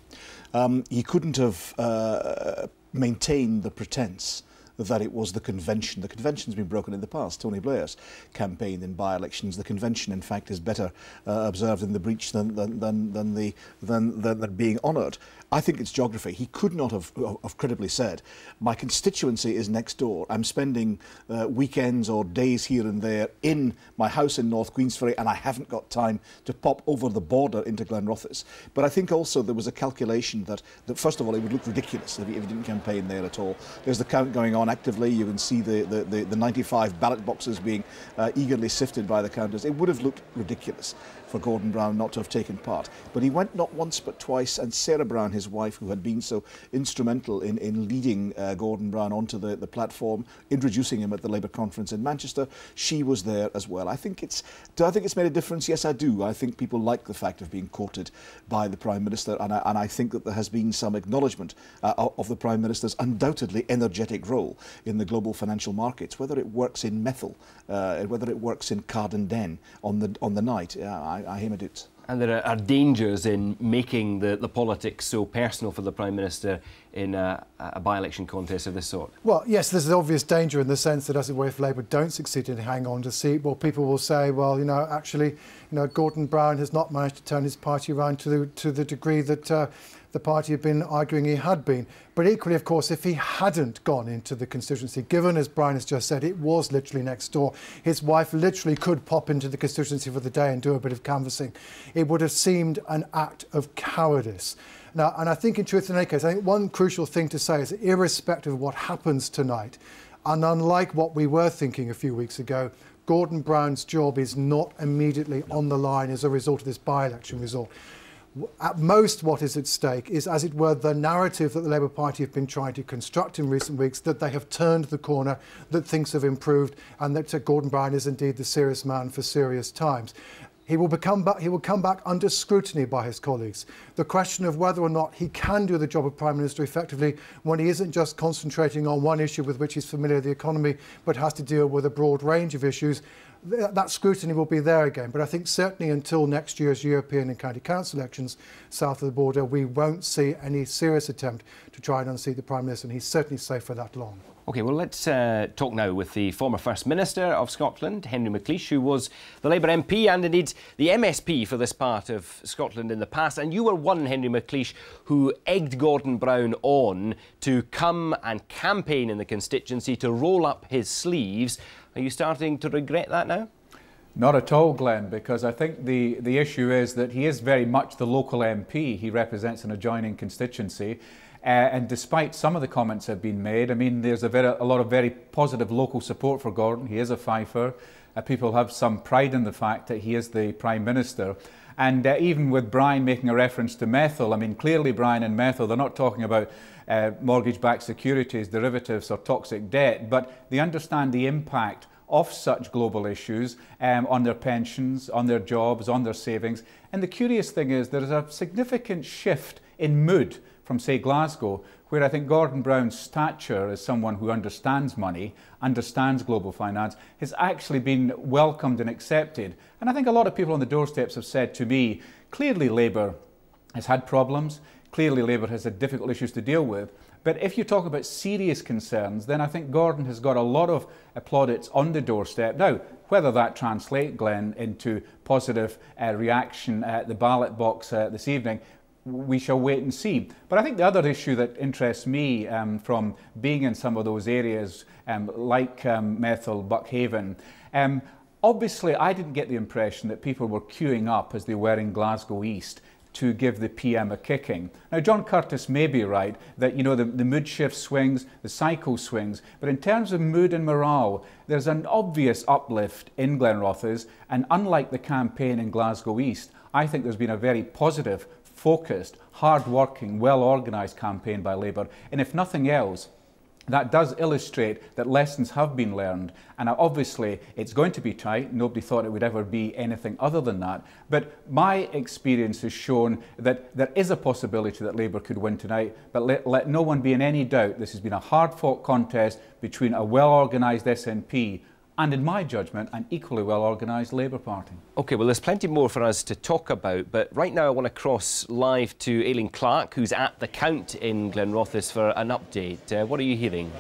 Um, he couldn't have... Uh, maintain the pretense that it was the convention. The convention's been broken in the past. Tony Blair's campaigned in by-elections. The convention, in fact, is better uh, observed in the breach than than than than the than than, than being honoured. I think it's geography. He could not have, have credibly said, my constituency is next door. I'm spending uh, weekends or days here and there in my house in North Queensferry, and I haven't got time to pop over the border into Glenrothes. But I think also there was a calculation that, that first of all, it would look ridiculous if he, if he didn't campaign there at all. There's the count going on actively. You can see the, the, the, the ninety-five ballot boxes being uh, eagerly sifted by the counters. It would have looked ridiculous for Gordon Brown not to have taken part. But he went not once but twice, and Sarah Brown, his wife, who had been so instrumental in, in leading uh, Gordon Brown onto the, the platform, introducing him at the Labour conference in Manchester, she was there as well. I think it's, do I think it's made a difference? Yes, I do. I think people like the fact of being courted by the Prime Minister, and I, and I think that there has been some acknowledgement uh, of the Prime Minister's undoubtedly energetic role in the global financial markets, whether it works in Methil, uh, whether it works in Cardenden on the, on the night. Uh, I, I him a And there are dangers in making the, the politics so personal for the Prime Minister in a, a by-election contest of this sort. Well, yes, there's an obvious danger in the sense that, as it were, if Labour don't succeed in hanging on to seat, well, people will say, well, you know, actually, you know, Gordon Brown has not managed to turn his party around to the, to the degree that uh, the party had been arguing he had been. But equally, of course, if he hadn't gone into the constituency, given, as Brian has just said, it was literally next door, his wife literally could pop into the constituency for the day and do a bit of canvassing, it would have seemed an act of cowardice. Now, and I think in truth in any case, I think one crucial thing to say is that irrespective of what happens tonight, and unlike what we were thinking a few weeks ago, Gordon Brown's job is not immediately on the line as a result of this by-election result. At most, what is at stake is, as it were, the narrative that the Labour Party have been trying to construct in recent weeks, that they have turned the corner, that things have improved, and that Gordon Brown is indeed the serious man for serious times. He will, become back, he will come back under scrutiny by his colleagues. The question of whether or not he can do the job of Prime Minister effectively when he isn't just concentrating on one issue with which he's familiar, the economy, but has to deal with a broad range of issues, th that scrutiny will be there again. But I think certainly until next year's European and County Council elections south of the border, we won't see any serious attempt to try and unseat the Prime Minister, and he's certainly safe for that long. OK, well, let's uh, talk now with the former First Minister of Scotland, Henry McLeish, who was the Labour M P and, indeed, the M S P for this part of Scotland in the past. And you were one, Henry McLeish, who egged Gordon Brown on to come and campaign in the constituency, to roll up his sleeves. Are you starting to regret that now? Not at all, Glenn, because I think the, the issue is that he is very much the local M P. He represents an adjoining constituency. Uh, and despite some of the comments that have been made, I mean, there's a, very, a lot of very positive local support for Gordon. He is a Fifer. Uh, people have some pride in the fact that he is the Prime Minister. And uh, even with Brian making a reference to methyl, I mean, clearly Brian and methyl, they're not talking about uh, mortgage-backed securities, derivatives or toxic debt, but they understand the impact of such global issues um, on their pensions, on their jobs, on their savings. And the curious thing is there is a significant shift in mood from, say, Glasgow, where I think Gordon Brown's stature as someone who understands money, understands global finance, has actually been welcomed and accepted. And I think a lot of people on the doorsteps have said to me, clearly Labour has had problems, clearly Labour has had difficult issues to deal with, but if you talk about serious concerns, then I think Gordon has got a lot of plaudits on the doorstep. Now, whether that translates, Glenn, into positive uh, reaction at the ballot box uh, this evening, we shall wait and see. But I think the other issue that interests me um, from being in some of those areas, um, like um, Methyl, Buckhaven, um, obviously I didn't get the impression that people were queuing up as they were in Glasgow East to give the P M a kicking. Now, John Curtice may be right that, you know, the, the mood shift swings, the cycle swings, but in terms of mood and morale, there's an obvious uplift in Glenrothes, and unlike the campaign in Glasgow East, I think there's been a very positive, focused, hard-working, well-organised campaign by Labour. And if nothing else, that does illustrate that lessons have been learned. And obviously, it's going to be tight. Nobody thought it would ever be anything other than that. But my experience has shown that there is a possibility that Labour could win tonight. But let, let no one be in any doubt, this has been a hard-fought contest between a well-organised S N P and, in my judgment, an equally well-organised Labour Party. OK, well, there's plenty more for us to talk about, but right now I want to cross live to Aileen Clarke, who's at the count in Glenrothes, for an update. Uh, what are you hearing?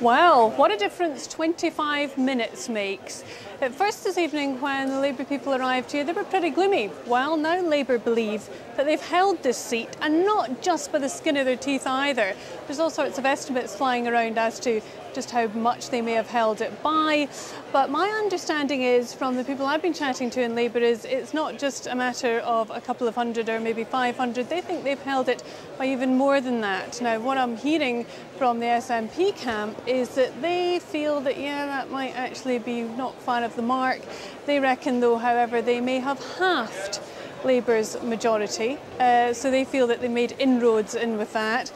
Well, what a difference twenty-five minutes makes. At first this evening, when the Labour people arrived here, they were pretty gloomy. Well, now Labour believe that they've held this seat, and not just by the skin of their teeth either. There's all sorts of estimates flying around as to just how much they may have held it by. But my understanding is, from the people I've been chatting to in Labour, is it's not just a matter of a couple of hundred or maybe five hundred. They think they've held it by even more than that. Now, what I'm hearing from the S N P camp is that they feel that, yeah, that might actually be not far of the mark. They reckon, though, however, they may have halved Labour's majority. Uh, so they feel that they made inroads in with that.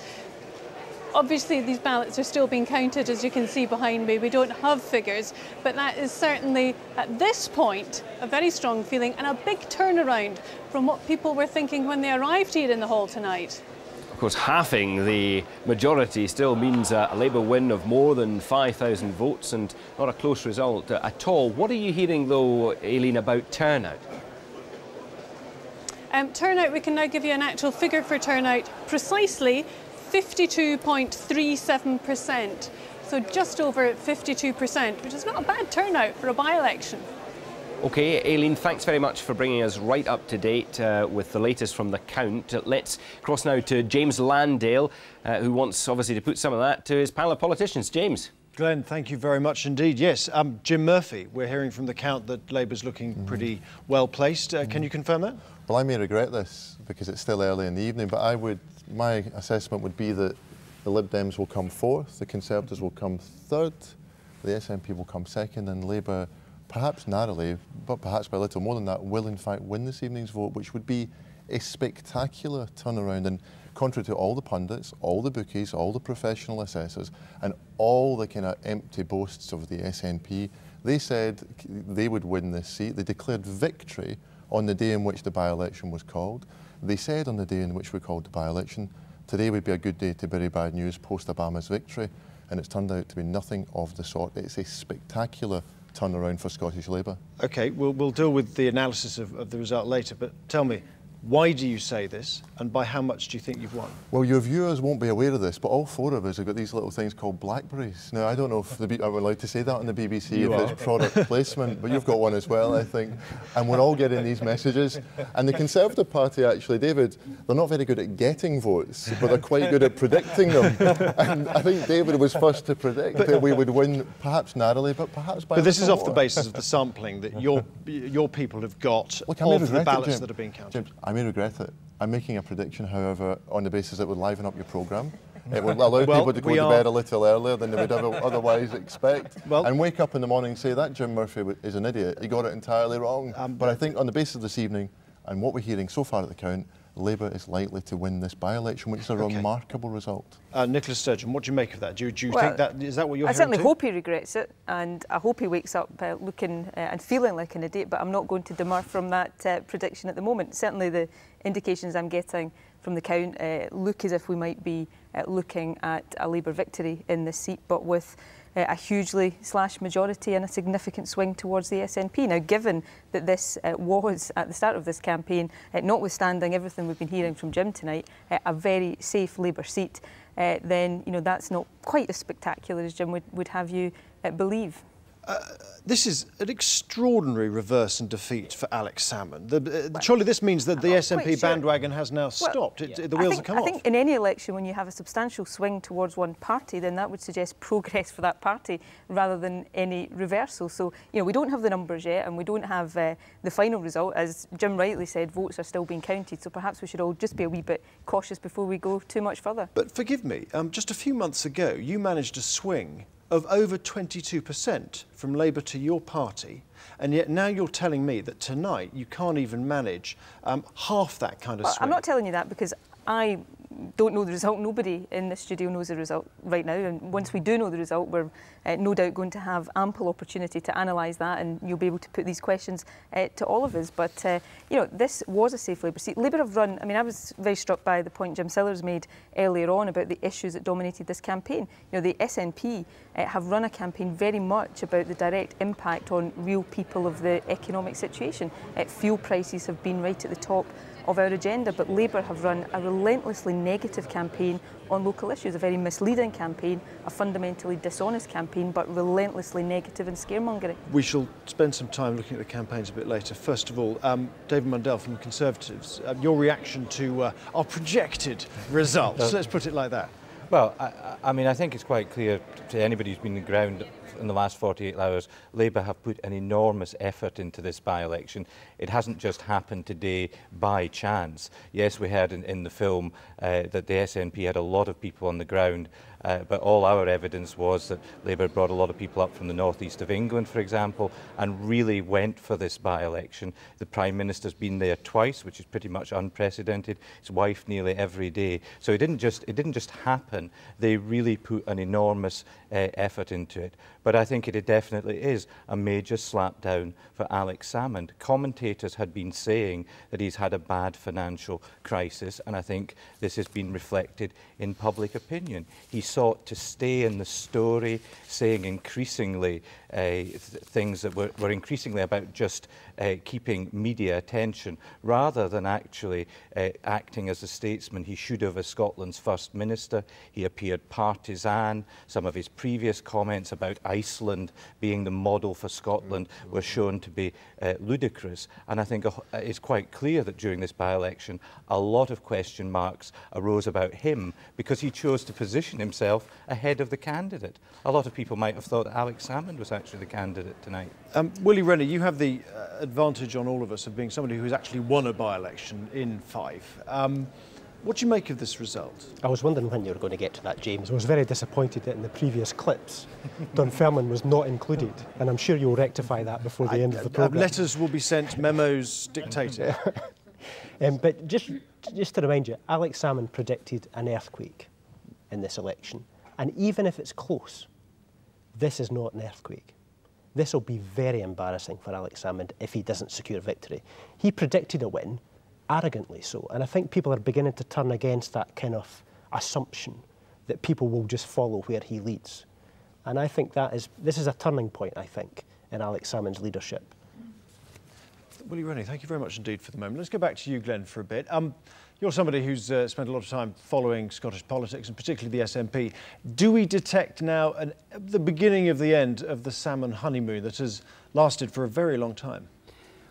Obviously, these ballots are still being counted, as you can see behind me. We don't have figures, but that is certainly, at this point, a very strong feeling and a big turnaround from what people were thinking when they arrived here in the hall tonight. Of course, halving the majority still means a Labour win of more than five thousand votes, and not a close result at all. What are you hearing, though, Aileen, about turnout? Um, turnout, we can now give you an actual figure for turnout. Precisely fifty-two point three seven percent, so just over fifty-two percent, which is not a bad turnout for a by-election. OK, Aileen, thanks very much for bringing us right up to date uh, with the latest from the count. Let's cross now to James Landale, uh, who wants, obviously, to put some of that to his panel of politicians. James. Glenn, thank you very much indeed. Yes, um, Jim Murphy, we're hearing from the count that Labour's looking mm. pretty well-placed. Uh, mm. Can you confirm that? Well, I may regret this because it's still early in the evening, but I would... my assessment would be that the Lib Dems will come fourth, the Conservatives will come third, the S N P will come second, and Labour, perhaps narrowly, but perhaps by little more than that, will in fact win this evening's vote, which would be a spectacular turnaround. And contrary to all the pundits, all the bookies, all the professional assessors, and all the kind of empty boasts of the S N P, they said they would win this seat. They declared victory on the day in which the by-election was called. They said on the day in which we called the by-election, today would be a good day to bury bad news post-Obama's victory, and it's turned out to be nothing of the sort. It's a spectacular turnaround for Scottish Labour. OK, we'll, we'll deal with the analysis of, of the result later, but tell me, Why do you say this, and by how much do you think you've won? Well, your viewers won't be aware of this, but all four of us have got these little things called Blackberries. Now, I don't know if the B I'm allowed to say that on the B B C, you if are. It's product placement, but you've got one as well, I think. And we're all getting these messages. And the Conservative Party, actually, David, they're not very good at getting votes, but they're quite good at predicting them. And I think David was first to predict but, that we would win, perhaps narrowly, but perhaps by But this is off the basis of the sampling that your, your people have got Look, of the ballots it, that have been counted. Jim, I may regret it. I'm making a prediction, however, on the basis that would liven up your programme. It would allow well, people to go to bed a little earlier than they would otherwise expect. Well, and wake up in the morning and say, that Jim Murphy is an idiot. He got it entirely wrong. Um, but I think on the basis of this evening, and what we're hearing so far at the count, Labour is likely to win this by-election, which is a okay. remarkable result. Uh, Nicola Sturgeon, what do you make of that? Do you, do you well, think that is that what you're I hearing certainly too? Hope he regrets it, and I hope he wakes up uh, looking uh, and feeling like an idiot, but I'm not going to demur from that uh, prediction at the moment. Certainly the indications I'm getting from the count uh, look as if we might be uh, looking at a Labour victory in this seat, but with Uh, a hugely slash majority and a significant swing towards the S N P. Now, given that this uh, was, at the start of this campaign, uh, notwithstanding everything we've been hearing from Jim tonight, uh, a very safe Labour seat, uh, then, you know, that's not quite as spectacular as Jim would, would have you uh, believe. Uh, this is an extraordinary reverse and defeat for Alex Salmond. The, uh, well, surely this means that the S N P sure. bandwagon has now well, stopped. It, yeah. The wheels think, have come I off. I think in any election, when you have a substantial swing towards one party, then that would suggest progress for that party rather than any reversal. So, you know, we don't have the numbers yet, and we don't have uh, the final result. As Jim rightly said, votes are still being counted. So perhaps we should all just be a wee bit cautious before we go too much further. But forgive me, um, just a few months ago, you managed a swing of over twenty-two percent from Labour to your party, and yet now you're telling me that tonight you can't even manage um, half that kind of well, swing. I'm not telling you that because I don't know the result. Nobody in this studio knows the result right now, and once we do know the result, we're uh, no doubt going to have ample opportunity to analyse that, and you'll be able to put these questions uh, to all of us. But, uh, you know, this was a safe Labour seat. Labour have run, I mean, I was very struck by the point Jim Sillars made earlier on about the issues that dominated this campaign. You know, the S N P uh, have run a campaign very much about the direct impact on real people of the economic situation. Uh, fuel prices have been right at the top of our agenda, but Labour have run a relentlessly negative campaign on local issues, a very misleading campaign, a fundamentally dishonest campaign, but relentlessly negative and scaremongering. We shall spend some time looking at the campaigns a bit later. First of all, um, David Mundell from the Conservatives, uh, your reaction to uh, our projected results, let's put it like that. Well, I, I mean, I think it's quite clear to anybody who's been on the ground in the last forty-eight hours, Labour have put an enormous effort into this by-election. It hasn't just happened today by chance. Yes, we heard in, in the film uh, that the S N P had a lot of people on the ground, uh, but all our evidence was that Labour brought a lot of people up from the northeast of England, for example, and really went for this by-election. The Prime Minister's been there twice, which is pretty much unprecedented. His wife nearly every day. So it didn't just, it didn't just happen. They really put an enormous uh, effort into it. But I think it definitely is a major slapdown for Alex Salmond. Commentators had been saying that he's had a bad financial crisis, and I think this has been reflected in public opinion. He sought to stay in the story, saying increasingly uh, th things that were, were increasingly about just uh, keeping media attention, rather than actually uh, acting as a statesman he should have as Scotland's First Minister. He appeared partisan. Some of his previous comments about Iceland being the model for Scotland were shown to be uh, ludicrous, and I think it's quite clear that during this by-election a lot of question marks arose about him because he chose to position himself ahead of the candidate. A lot of people might have thought Alex Salmond was actually the candidate tonight. Um, Willie Rennie, you have the uh, advantage on all of us of being somebody who's actually won a by-election in Fife. Um, What do you make of this result? I was wondering when you were going to get to that, James. I was very disappointed that in the previous clips, Dunfermline was not included, and I'm sure you'll rectify that before the I, end of the programme. Uh, letters will be sent, memos dictated. um, but just, just to remind you, Alex Salmond predicted an earthquake in this election, and even if it's close, this is not an earthquake. This will be very embarrassing for Alex Salmond if he doesn't secure victory. He predicted a win, arrogantly so, and I think people are beginning to turn against that kind of assumption that people will just follow where he leads. And I think that is, this is a turning point, I think, in Alex Salmond's leadership. Willie Rennie, thank you very much indeed for the moment. Let's go back to you, Glenn, for a bit. Um, you're somebody who's uh, spent a lot of time following Scottish politics, and particularly the S N P. Do we detect now an, the beginning of the end of the salmon honeymoon that has lasted for a very long time?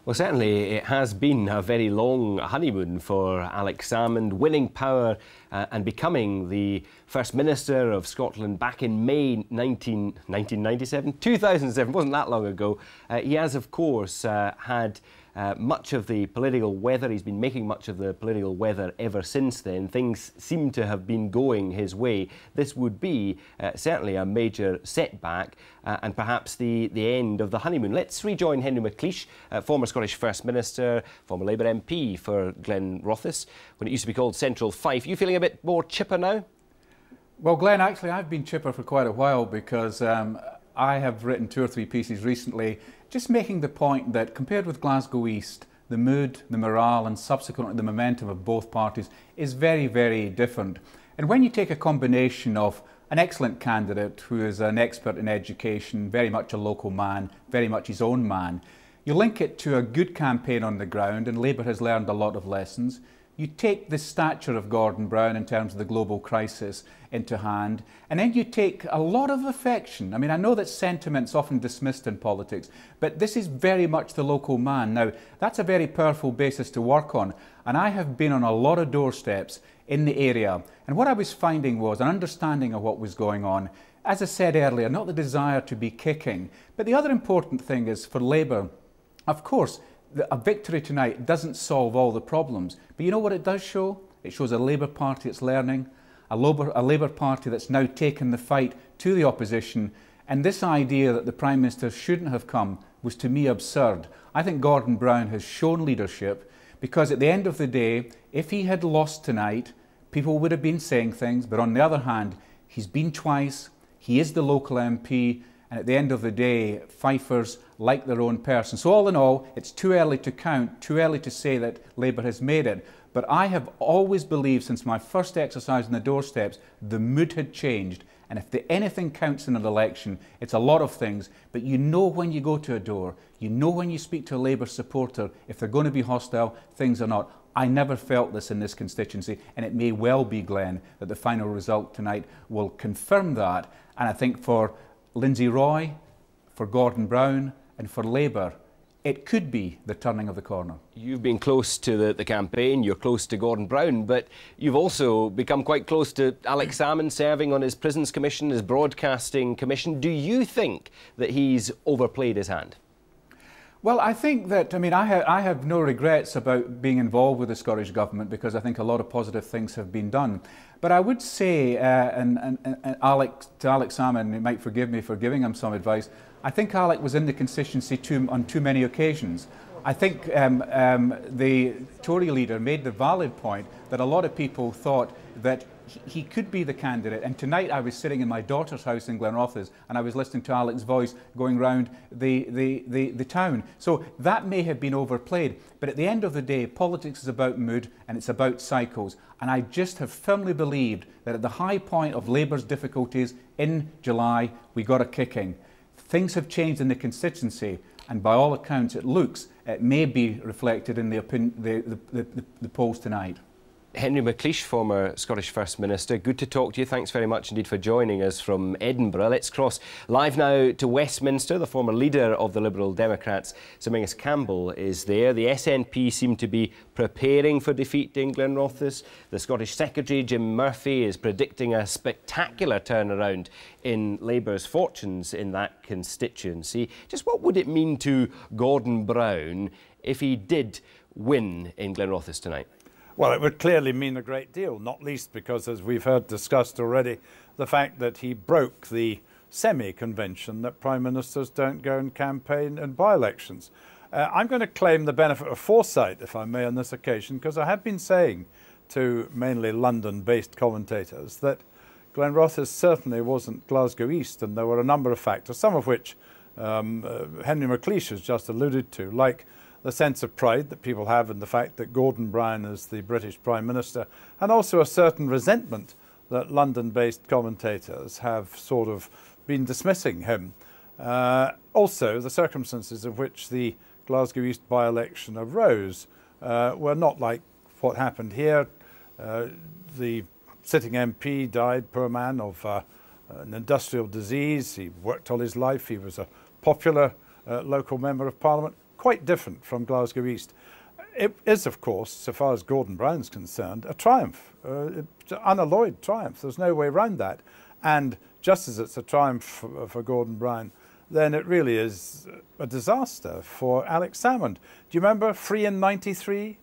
Well, certainly it has been a very long honeymoon for Alex Salmond, winning power uh, and becoming the First Minister of Scotland back in May nineteen ninety-seven. two thousand seven, wasn't that long ago. Uh, he has, of course, uh, had uh, much of the political weather. He's been making much of the political weather ever since then. Things seem to have been going his way. This would be uh, certainly a major setback uh, and perhaps the, the end of the honeymoon. Let's rejoin Henry McLeish, uh, former Scottish Scottish First Minister, former Labour M P for Glenrothes, when it used to be called Central Fife. Are you feeling a bit more chipper now? Well, Glenn, actually, I've been chipper for quite a while because um, I have written two or three pieces recently just making the point that compared with Glasgow East, the mood, the morale and subsequently the momentum of both parties is very, very different. And when you take a combination of an excellent candidate who is an expert in education, very much a local man, very much his own man, you link it to a good campaign on the ground, and Labour has learned a lot of lessons. You take the stature of Gordon Brown in terms of the global crisis into hand, and then you take a lot of affection. I mean, I know that sentiment's often dismissed in politics, but this is very much the local man. Now, that's a very powerful basis to work on, and I have been on a lot of doorsteps in the area, and what I was finding was an understanding of what was going on. As I said earlier, not the desire to be kicking, but the other important thing is for Labour, of course, a victory tonight doesn't solve all the problems, but you know what it does show? It shows a Labour Party that's learning, a Labour, a Labour Party that's now taken the fight to the opposition, and this idea that the Prime Minister shouldn't have come was to me absurd. I think Gordon Brown has shown leadership, because at the end of the day, if he had lost tonight, people would have been saying things, but on the other hand, he's been twice, he is the local M P, and at the end of the day, Fifers like their own person. So all in all, it's too early to count, too early to say that Labour has made it. But I have always believed since my first exercise on the doorsteps, the mood had changed. And if the, anything counts in an election, it's a lot of things. But you know when you go to a door, you know when you speak to a Labour supporter, if they're going to be hostile, things are not. I never felt this in this constituency, and it may well be, Glenn, that the final result tonight will confirm that. And I think for Lindsay Roy, for Gordon Brown and for Labour, it could be the turning of the corner. You've been close to the, the campaign, you're close to Gordon Brown, but you've also become quite close to Alex Salmond, serving on his Prisons Commission, his Broadcasting Commission. Do you think that he's overplayed his hand? Well, I think that, I mean, I, ha I have no regrets about being involved with the Scottish Government because I think a lot of positive things have been done. But I would say, uh, and, and, and Alex, to Alex Salmond, he might forgive me for giving him some advice, I think Alex was in the constituency too, on too many occasions. I think um, um, the Tory leader made the valid point that a lot of people thought that he could be the candidate, and tonight I was sitting in my daughter's house in Glenrothes and I was listening to Alex's voice going round the, the, the, the town. So that may have been overplayed, but at the end of the day, politics is about mood and it's about cycles, and I just have firmly believed that at the high point of Labour's difficulties in July, we got a kicking. Things have changed in the constituency, and by all accounts it looks, it may be reflected in the, opinion, the, the, the, the polls tonight. Henry McLeish, former Scottish First Minister, good to talk to you. Thanks very much indeed for joining us from Edinburgh. Let's cross live now to Westminster. The former leader of the Liberal Democrats, Sir Angus Campbell, is there. The S N P seem to be preparing for defeat in Glenrothes. The Scottish Secretary, Jim Murphy, is predicting a spectacular turnaround in Labour's fortunes in that constituency. Just what would it mean to Gordon Brown if he did win in Glenrothes tonight? Well, it would clearly mean a great deal, not least because, as we've heard discussed already, the fact that he broke the semi-convention that prime ministers don't go and campaign in by-elections. Uh, I'm going to claim the benefit of foresight, if I may, on this occasion, because I have been saying to mainly London-based commentators that Glenrothes certainly wasn't Glasgow East, and there were a number of factors, some of which um, uh, Henry McLeish has just alluded to, like the sense of pride that people have in the fact that Gordon Brown is the British Prime Minister, and also a certain resentment that London-based commentators have sort of been dismissing him. Uh, also, the circumstances in which the Glasgow East by-election arose uh, were not like what happened here. Uh, the sitting M P died, poor man, of uh, an industrial disease. He worked all his life. He was a popular uh, local member of Parliament, quite different from Glasgow East. It is, of course, so far as Gordon Brown's concerned, a triumph, uh, unalloyed triumph. There's no way around that. And just as it's a triumph for, for Gordon Brown, then it really is a disaster for Alex Salmond. Do you remember free in ninety-three?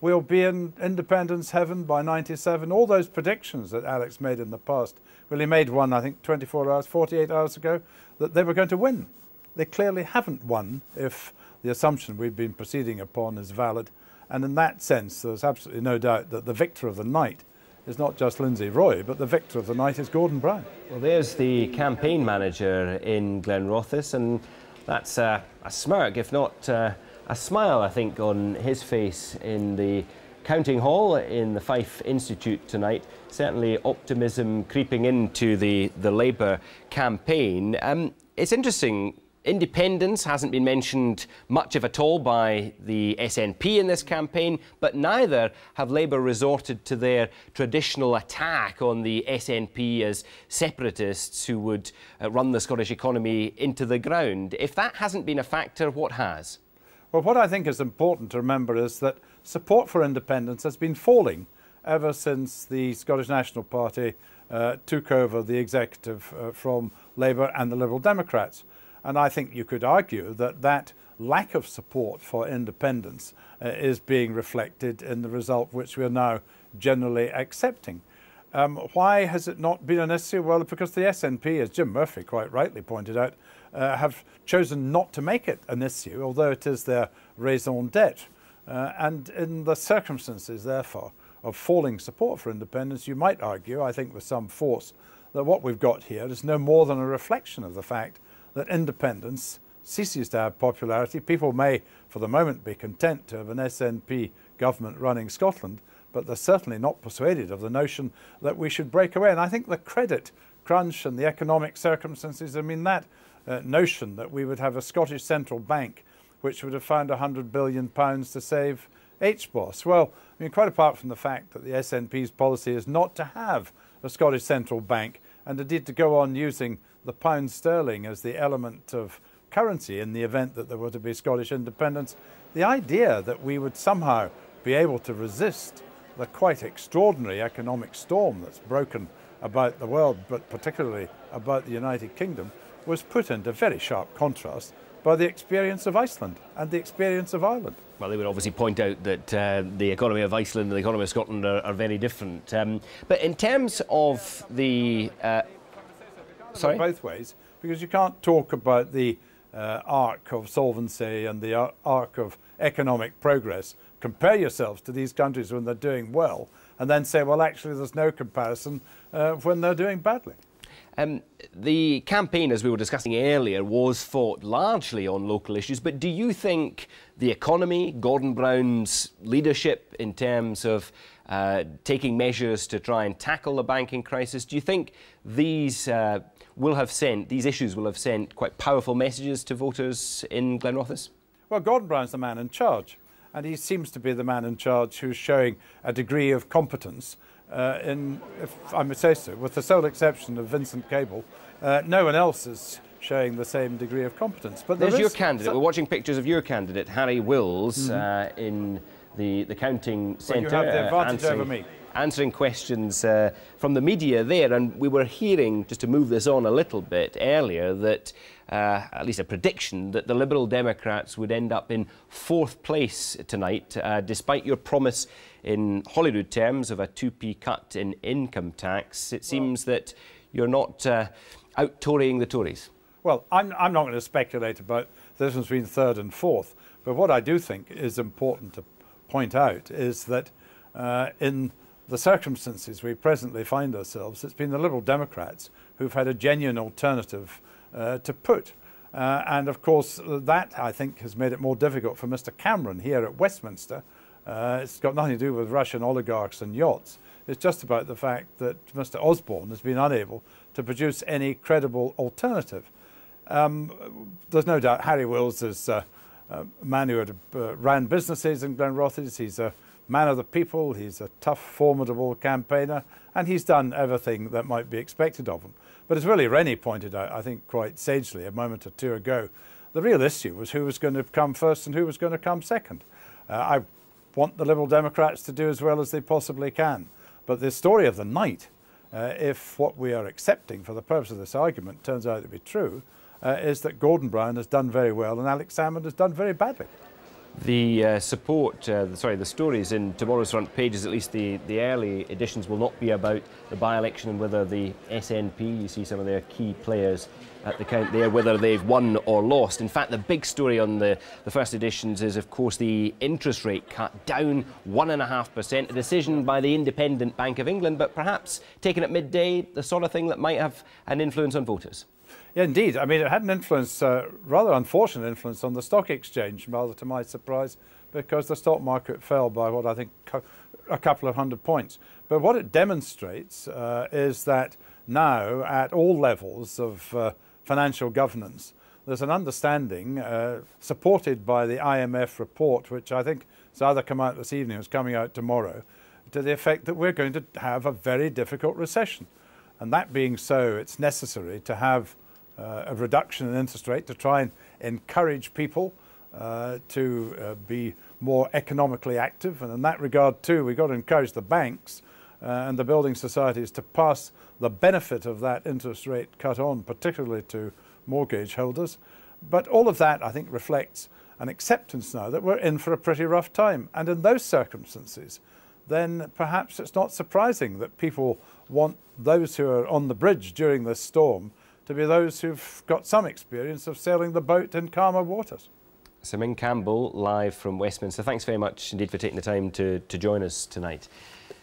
We'll be in independence heaven by ninety-seven. All those predictions that Alex made in the past. Well, he made one, I think, twenty-four hours, forty-eight hours ago, that they were going to win. They clearly haven't won if the assumption we've been proceeding upon is valid. And in that sense, there's absolutely no doubt that the victor of the night is not just Lindsay Roy, but the victor of the night is Gordon Brown. Well, there's the campaign manager in Glenrothes, and that's a, a smirk, if not uh, a smile, I think, on his face in the counting hall in the Fife Institute tonight. Certainly optimism creeping into the, the Labour campaign. Um, it's interesting. Independence hasn't been mentioned much of at all by the S N P in this campaign, but neither have Labour resorted to their traditional attack on the S N P as separatists who would uh, run the Scottish economy into the ground. If that hasn't been a factor, what has? Well, what I think is important to remember is that support for independence has been falling ever since the Scottish National Party uh, took over the executive uh, from Labour and the Liberal Democrats. And I think you could argue that that lack of support for independence uh, is being reflected in the result which we are now generally accepting. Um, why has it not been an issue? Well, because the S N P, as Jim Murphy quite rightly pointed out, uh, have chosen not to make it an issue, although it is their raison d'etre. Uh, and in the circumstances, therefore, of falling support for independence, you might argue, I think with some force, that what we've got here is no more than a reflection of the fact that independence ceases to have popularity. People may, for the moment, be content to have an S N P government running Scotland, but they're certainly not persuaded of the notion that we should break away. And I think the credit crunch and the economic circumstances, I mean, that uh, notion that we would have a Scottish central bank which would have found one hundred billion pounds to save H B O S. Well, I mean, quite apart from the fact that the S N P's policy is not to have a Scottish central bank, and indeed to go on using the pound sterling as the element of currency in the event that there were to be Scottish independence, the idea that we would somehow be able to resist the quite extraordinary economic storm that's broken about the world, but particularly about the United Kingdom, was put into very sharp contrast by the experience of Iceland and the experience of Ireland. Well, they would obviously point out that uh, the economy of Iceland and the economy of Scotland are, are very different. Um, but in terms of the... Uh, sorry? Both ways, because you can't talk about the uh, arc of solvency and the arc of economic progress. Compare yourselves to these countries when they're doing well and then say, well, actually, there's no comparison uh, when they're doing badly. Um, the campaign, as we were discussing earlier, was fought largely on local issues, but do you think the economy, Gordon Brown's leadership in terms of uh, taking measures to try and tackle the banking crisis, do you think these uh, will have sent, these issues will have sent quite powerful messages to voters in Glenrothes? Well, Gordon Brown's the man in charge, and he seems to be the man in charge who's showing a degree of competence. Uh, in, if I may say so, with the sole exception of Vincent Cable, uh, no one else is showing the same degree of competence. But there's there your candidate. So we're watching pictures of your candidate, Harry Wills, mm-hmm. uh, in the, the counting centre. Well, you have the advantage uh, answering, over me. Answering questions uh, from the media there, and we were hearing, just to move this on a little bit earlier, that uh, at least a prediction that the Liberal Democrats would end up in fourth place tonight, uh, despite your promise in Holyrood terms of a two p cut in income tax. It seems well, that you're not uh, out Torying the Tories. Well, I'm, I'm not going to speculate about the difference between third and fourth, but what I do think is important to point out is that uh, in the circumstances we presently find ourselves, it's been the Liberal Democrats who've had a genuine alternative uh, to put. Uh, and of course, that, I think, has made it more difficult for Mr Cameron here at Westminster. Uh, it's got nothing to do with Russian oligarchs and yachts. It's just about the fact that Mr Osborne has been unable to produce any credible alternative. Um, there's no doubt Harry Wills is uh, a man who had uh, ran businesses in Glenrothes. He's a man of the people. He's a tough, formidable campaigner, and he's done everything that might be expected of him. But as Willie Rennie pointed out, I think quite sagely a moment or two ago, the real issue was who was going to come first and who was going to come second. Uh, I want the Liberal Democrats to do as well as they possibly can. But the story of the night, uh, if what we are accepting for the purpose of this argument turns out to be true, uh, is that Gordon Brown has done very well and Alex Salmond has done very badly. The uh, support, uh, sorry, the stories in tomorrow's front pages, at least the, the early editions, will not be about the by-election and whether the S N P, you see some of their key players at the count there, whether they've won or lost. In fact, the big story on the, the first editions is, of course, the interest rate cut down one point five percent, a decision by the independent Bank of England, but perhaps taken at midday, the sort of thing that might have an influence on voters. Yeah, indeed. I mean, it had an influence, uh, rather unfortunate influence, on the stock exchange, rather to my surprise, because the stock market fell by what I think a couple of hundred points. But what it demonstrates uh, is that now, at all levels of uh, financial governance, there's an understanding uh, supported by the I M F report, which I think has either come out this evening or is coming out tomorrow, to the effect that we're going to have a very difficult recession. And that being so, it's necessary to have Uh, a reduction in interest rate to try and encourage people uh, to uh, be more economically active. And in that regard, too, we've got to encourage the banks uh, and the building societies to pass the benefit of that interest rate cut on, particularly to mortgage holders. But all of that, I think, reflects an acceptance now that we're in for a pretty rough time. And in those circumstances, then perhaps it's not surprising that people want those who are on the bridge during this storm to be those who've got some experience of sailing the boat in calmer waters. Jim Campbell, live from Westminster. Thanks very much indeed for taking the time to, to join us tonight.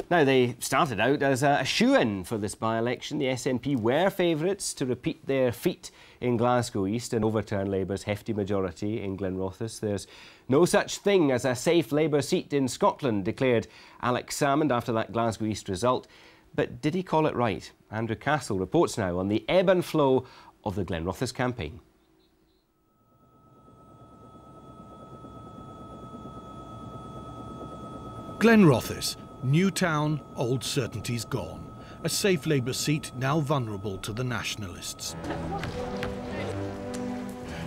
Now, they started out as a shoo-in for this by-election. The S N P were favourites to repeat their feat in Glasgow East and overturn Labour's hefty majority in Glenrothes. There's no such thing as a safe Labour seat in Scotland, declared Alex Salmond after that Glasgow East result. But did he call it right? Andrew Castle reports now on the ebb and flow of the Glenrothes campaign. Glenrothes, new town, old certainties gone. A safe Labour seat now vulnerable to the Nationalists.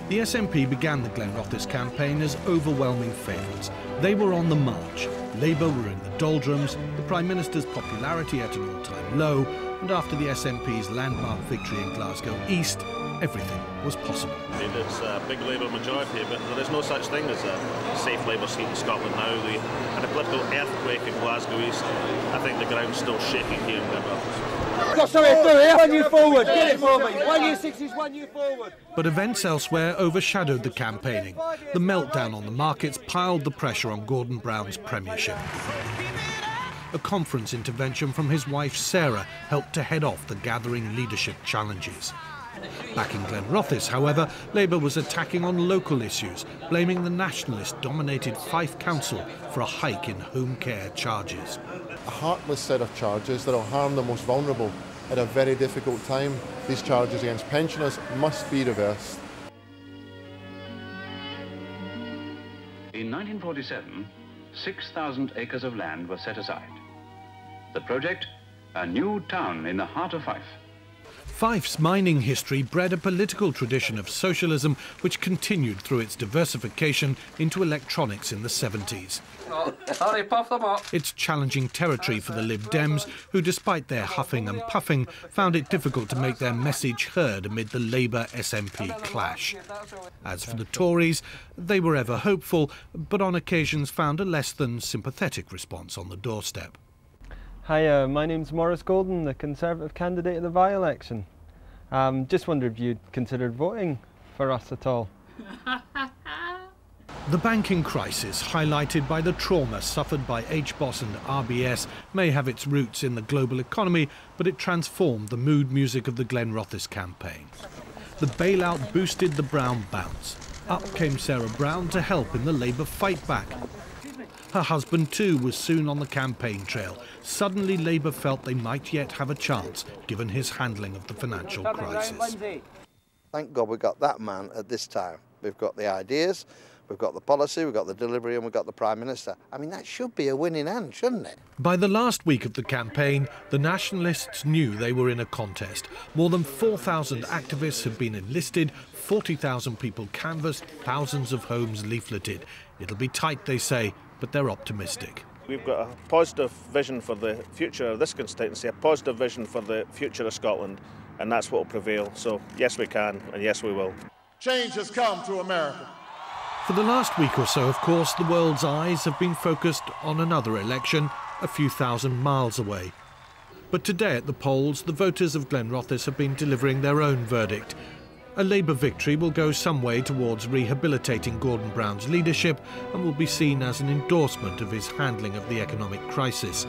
The S N P began the Glenrothes campaign as overwhelming favourites. They were on the march. Labour were in the doldrums, the Prime Minister's popularity at an all-time low, and after the S N P's landmark victory in Glasgow East, everything was possible. There's a big Labour majority, but there is no such thing as a safe Labour seat in Scotland now. We had a political earthquake in Glasgow East. I think the ground's still shaking here in Glenrothes. Got something through here. One you forward, get it for me. One you sixes, one you forward. But events elsewhere overshadowed the campaigning. The meltdown on the markets piled the pressure on Gordon Brown's premiership. A conference intervention from his wife Sarah helped to head off the gathering leadership challenges. Back in Glenrothes, however, Labour was attacking on local issues, blaming the nationalist-dominated Fife Council for a hike in home care charges. A heartless set of charges that will harm the most vulnerable at a very difficult time. These charges against pensioners must be reversed. In nineteen forty-seven, six thousand acres of land were set aside. The project, a new town in the heart of Fife. Fife's mining history bred a political tradition of socialism which continued through its diversification into electronics in the seventies. Oh, hurry, puff them up. It's challenging territory for the Lib Dems, who, despite their huffing and puffing, found it difficult to make their message heard amid the Labour S N P clash. As for the Tories, they were ever hopeful, but on occasions found a less than sympathetic response on the doorstep. Hi, uh, my name's Maurice Golden, the Conservative candidate at the by-election. Um, just wondered if you'd considered voting for us at all. The banking crisis, highlighted by the trauma suffered by H B O S and R B S, may have its roots in the global economy, but it transformed the mood music of the Glenrothes campaign. The bailout boosted the Brown bounce. Up came Sarah Brown to help in the Labour fight back. Her husband, too, was soon on the campaign trail. Suddenly, Labour felt they might yet have a chance, given his handling of the financial crisis. Thank God we got that man at this time. We've got the ideas, We've got the policy, we've got the delivery and we've got the Prime Minister. I mean, that should be a winning hand, shouldn't it? By the last week of the campaign, the Nationalists knew they were in a contest. More than four thousand activists had been enlisted, forty thousand people canvassed, thousands of homes leafleted. It'll be tight, they say, but they're optimistic. We've got a positive vision for the future of this constituency, a positive vision for the future of Scotland, and that's what will prevail. So, yes, we can, and yes, we will. Change has come to America. For the last week or so, of course, the world's eyes have been focused on another election a few thousand miles away. But today at the polls, the voters of Glenrothes have been delivering their own verdict. A Labour victory will go some way towards rehabilitating Gordon Brown's leadership and will be seen as an endorsement of his handling of the economic crisis.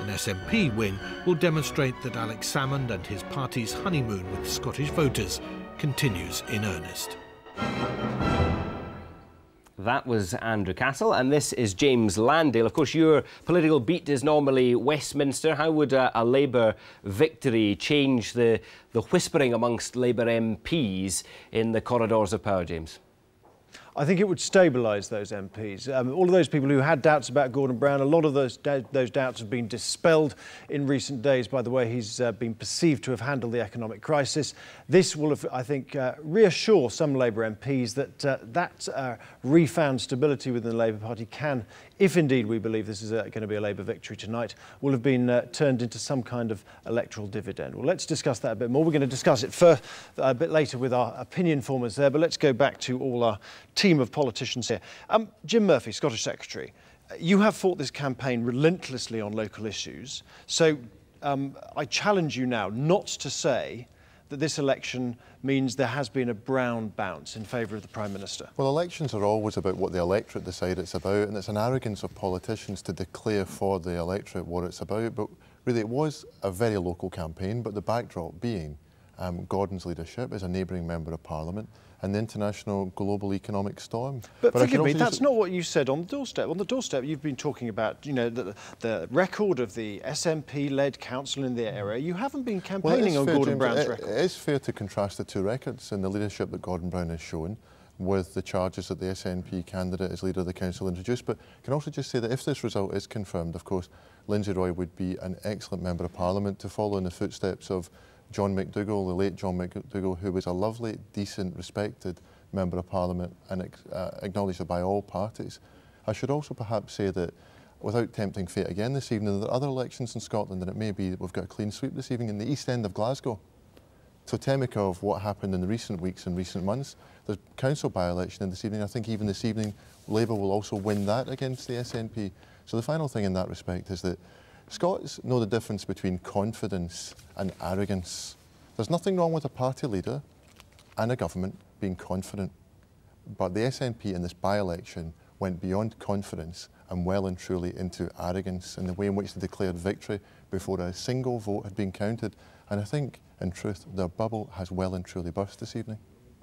An S N P win will demonstrate that Alex Salmond and his party's honeymoon with Scottish voters continues in earnest. That was Andrew Castle, and this is James Landale. Of course, your political beat is normally Westminster. How would a, a Labour victory change the, the whispering amongst Labour M Ps in the corridors of power, James? I think it would stabilise those M Ps. Um, all of those people who had doubts about Gordon Brown, a lot of those, those doubts have been dispelled in recent days by the way he's uh, been perceived to have handled the economic crisis. This will, have, I think, uh, reassure some Labour M Ps that uh, that uh, refound stability within the Labour Party can, if indeed we believe this is uh, going to be a Labour victory tonight, will have been uh, turned into some kind of electoral dividend. Well, let's discuss that a bit more. We're going to discuss it for, a bit later with our opinion formers there, but let's go back to all our team of politicians here. Um, Jim Murphy, Scottish Secretary, you have fought this campaign relentlessly on local issues, so um, I challenge you now not to say that this election means there has been a Brown bounce in favour of the Prime Minister. Well, elections are always about what the electorate decide it's about, and it's an arrogance of politicians to declare for the electorate what it's about, but really it was a very local campaign, but the backdrop being um, Gordon's leadership as a neighbouring Member of Parliament, and the international global economic storm. But, but forgive me, that's not what you said on the doorstep. On the doorstep, you've been talking about, you know, the, the record of the S N P-led council in the area. You haven't been campaigning well, on fair, Gordon James, Brown's it, record. It is fair to contrast the two records and the leadership that Gordon Brown has shown with the charges that the S N P candidate as leader of the council introduced. But I can also just say that if this result is confirmed, of course, Lindsay Roy would be an excellent Member of Parliament to follow in the footsteps of John McDougall, the late John McDougall, who was a lovely, decent, respected Member of Parliament and uh, acknowledged by all parties. I should also perhaps say that, without tempting fate again this evening, there are other elections in Scotland and it may be that we've got a clean sweep this evening in the east end of Glasgow. Totemic of what happened in the recent weeks and recent months, there's council by-election in this evening. I think even this evening, Labour will also win that against the S N P. So the final thing in that respect is that Scots know the difference between confidence and arrogance. There's nothing wrong with a party leader and a government being confident, but the S N P in this by-election went beyond confidence and well and truly into arrogance in the way in which they declared victory before a single vote had been counted. And I think, in truth, their bubble has well and truly burst this evening.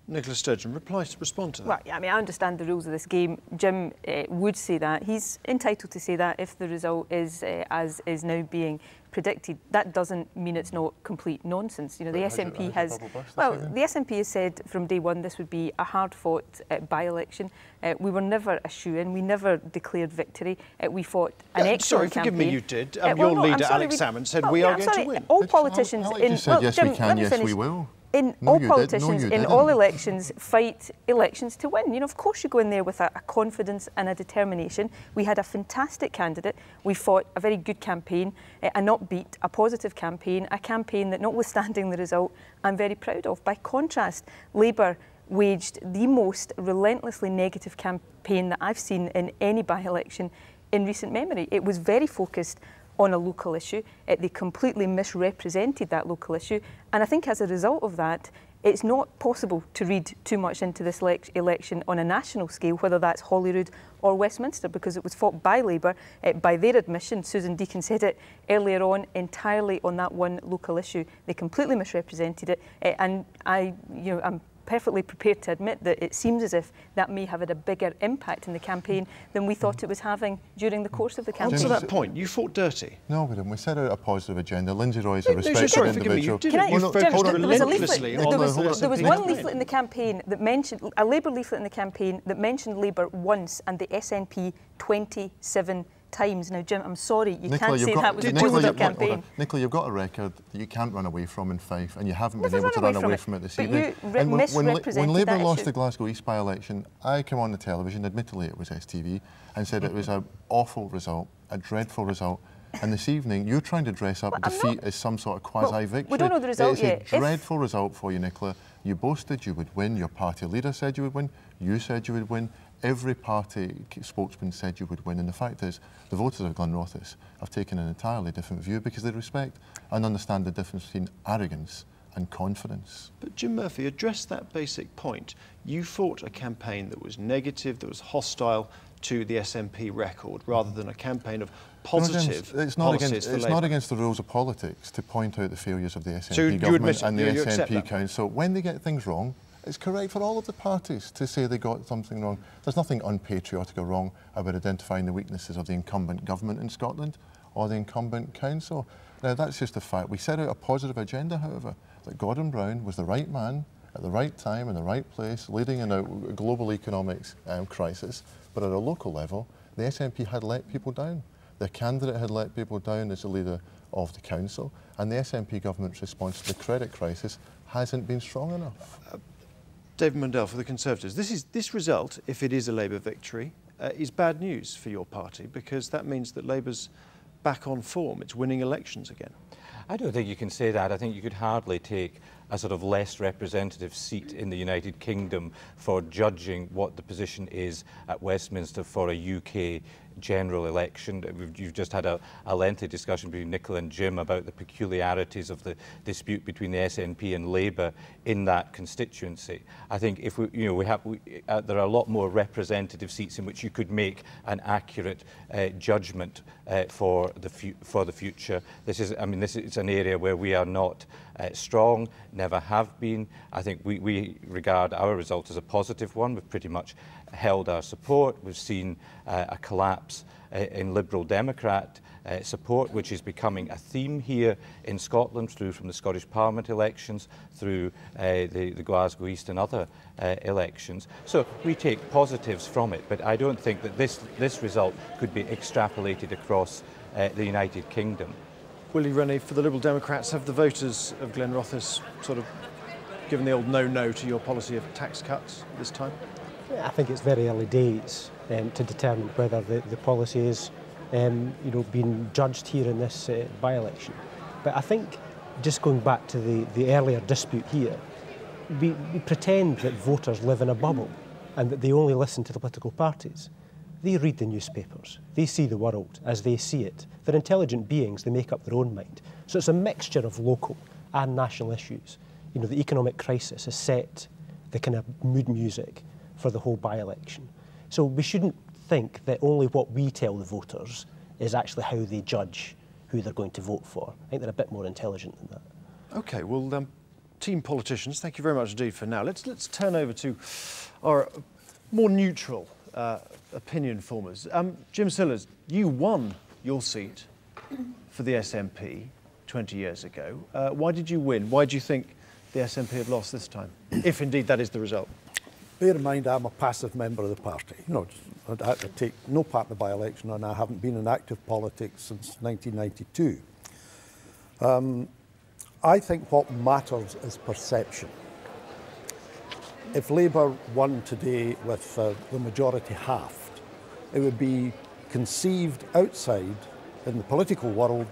Nicola Sturgeon, reply to respond to that. Well, I mean, I understand the rules of this game. Jim uh, would say that. He's entitled to say that if the result is uh, as is now being predicted. That doesn't mean it's not complete nonsense. You know, the S N P has... Well, the S N P has said from day one this would be a hard-fought uh, by-election. Uh, we were never a shoe-in. We never declared victory. Uh, we fought an yeah, excellent campaign. Sorry, forgive me, you did. Um, uh, well, your no, leader, sorry, Alex Salmond, said well, we are yeah, going sorry, to win. All politicians... Alex in, just said, well, yes, Jim, we can, yes, finish. We will. In no, all politicians, no, in all elections, fight elections to win. You know, of course you go in there with a, a confidence and a determination. We had a fantastic candidate. We fought a very good campaign, a not beat, a positive campaign, a campaign that, notwithstanding the result, I'm very proud of. By contrast, Labour waged the most relentlessly negative campaign that I've seen in any by-election in recent memory. It was very focused on a local issue. It, they completely misrepresented that local issue. And I think as a result of that, it's not possible to read too much into this ele election on a national scale, whether that's Holyrood or Westminster, because it was fought by Labour, uh, by their admission. Susan Deacon said it earlier on, entirely on that one local issue. They completely misrepresented it. Uh, and I, you know, I'm perfectly prepared to admit that it seems as if that may have had a bigger impact in the campaign than we thought it was having during the course of the campaign. Well, to that point, you fought dirty. No, we didn't. We set out a positive agenda. Lindsay Roy is a respected no, individual. You didn't. You focused relentlessly on the S N P. There was one leaflet in the campaign that mentioned, a Labour leaflet in the campaign that mentioned Labour once and the S N P twenty-seven times. Now, Jim, I'm sorry, you Nicola, can't say got, that was a positive campaign. Nicola, you've got a record that you can't run away from in Fife, and you haven't Never been able to run away, away from it this evening. And when, when, when Labour lost issue. the Glasgow East by-election, I came on the television, admittedly it was S T V, and said it was an awful result, a dreadful result. And this evening, you're trying to dress up well, defeat not, as some sort of quasi-victory. Well, we don't know the result it's yet. It's a dreadful if... result for you, Nicola. You boasted you would win, your party leader said you would win, you said you would win, every party spokesman said you would win, and the fact is the voters of Glenrothes have taken an entirely different view because they respect and understand the difference between arrogance and confidence. But Jim Murphy addressed that basic point. You fought a campaign that was negative, that was hostile to the S N P record, rather than a campaign of positive no, James, it's not policies against, for It's Labour. not against the rules of politics to point out the failures of the S N P so government and the you, you S N P council. When they get things wrong, it's correct for all of the parties to say they got something wrong. There's nothing unpatriotic or wrong about identifying the weaknesses of the incumbent government in Scotland or the incumbent council. Now, that's just a fact. We set out a positive agenda, however, that Gordon Brown was the right man at the right time in the right place, leading in a global economic um, crisis. But at a local level, the S N P had let people down. Their candidate had let people down as the leader of the council, and the S N P government's response to the credit crisis hasn't been strong enough. Uh, David Mundell, for the Conservatives, this, is, this result, if it is a Labour victory, uh, is bad news for your party, because that means that Labour's back on form, it's winning elections again. I don't think you can say that. I think you could hardly take a sort of less representative seat in the United Kingdom for judging what the position is at Westminster for a U K general election. We've, you've just had a, a lengthy discussion between Nicola and Jim about the peculiarities of the dispute between the S N P and Labour in that constituency. I think if we, you know, we have, we, uh, there are a lot more representative seats in which you could make an accurate uh, judgment uh, for the fu for the future. This is, I mean, this is an area where we are not uh, strong, never have been. I think we, we regard our result as a positive one. We've pretty much held our support. We've seen uh, a collapse in Liberal Democrat uh, support, which is becoming a theme here in Scotland, through from the Scottish Parliament elections, through uh, the, the Glasgow East and other uh, elections. So we take positives from it, but I don't think that this, this result could be extrapolated across uh, the United Kingdom. Willie Rennie, for the Liberal Democrats, have the voters of Glenrothes sort of given the old no-no to your policy of tax cuts this time? I think it's very early days um, to determine whether the, the policy is um, you know, being judged here in this uh, by-election. But I think, just going back to the, the earlier dispute here, we, we pretend that voters live in a bubble and that they only listen to the political parties. They read the newspapers. They see the world as they see it. They're intelligent beings. They make up their own mind. So it's a mixture of local and national issues. You know, the economic crisis has set the kind of mood music for the whole by-election. So we shouldn't think that only what we tell the voters is actually how they judge who they're going to vote for. I think they're a bit more intelligent than that. OK, well, um, team politicians, thank you very much indeed for now. Let's, let's turn over to our more neutral uh, opinion formers. Um, Jim Sillars, you won your seat for the S N P twenty years ago. Uh, why did you win? Why do you think the S N P had lost this time, if indeed that is the result? Bear in mind, I'm a passive member of the party. You know, I had to take no part in the by-election, and I haven't been in active politics since nineteen ninety-two. Um, I think what matters is perception. If Labour won today with uh, the majority halved, it would be conceived outside in the political world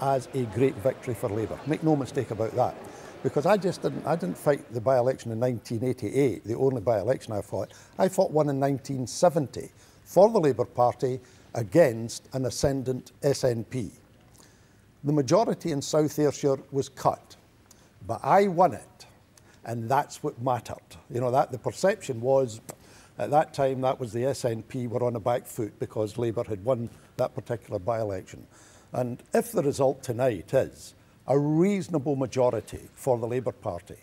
as a great victory for Labour. Make no mistake about that. Because I just didn't, I didn't fight the by-election in nineteen eighty-eight, the only by-election I fought. I fought one in nineteen seventy for the Labour Party against an ascendant S N P. The majority in South Ayrshire was cut, but I won it, and that's what mattered. You know, that the perception was, at that time, that was the S N P were on a back foot because Labour had won that particular by-election. And if the result tonight is a reasonable majority for the Labour Party,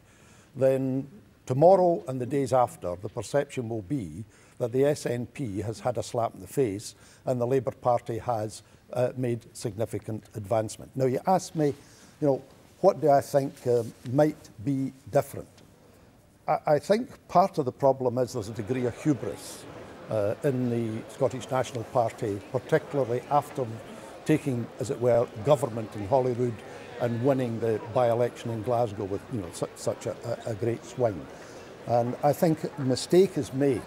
then Tomorrow and the days after, the perception will be that the S N P has had a slap in the face and the Labour Party has uh, made significant advancement. Now, you asked me, you know, what do I think uh, might be different? I, I think part of the problem is there's a degree of hubris uh, in the Scottish National Party, particularly after taking, as it were, government in Holyrood and winning the by-election in Glasgow with, you know, such, such a, a great swing. And I think a mistake is made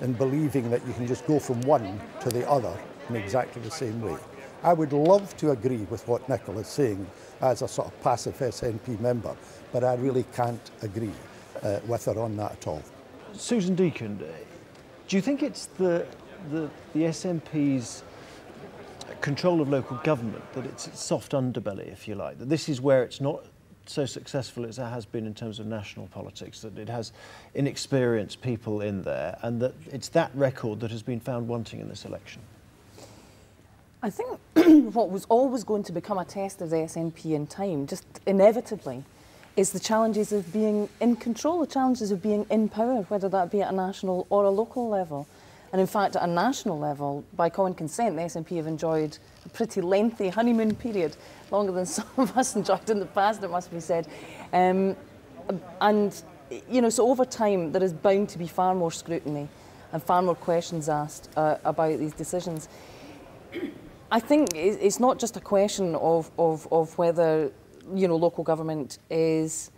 in believing that you can just go from one to the other in exactly the same way. I would love to agree with what Nicola is saying as a sort of passive S N P member, but I really can't agree uh, with her on that at all. Susan Deacon, do you think it's the, the, the S N P's control of local government, that it's its soft underbelly, if you like, that this is where it's not so successful as it has been in terms of national politics, that it has inexperienced people in there, and that it's that record that has been found wanting in this election? I think what was always going to become a test of the S N P in time, just inevitably, is the challenges of being in control, the challenges of being in power, whether that be at a national or a local level. And in fact, at a national level, by common consent, the S N P have enjoyed a pretty lengthy honeymoon period, longer than some of us enjoyed in the past, it must be said. Um, and, you know, so over time, there is bound to be far more scrutiny and far more questions asked uh, about these decisions. I think it's not just a question of, of, of whether, you know, local government is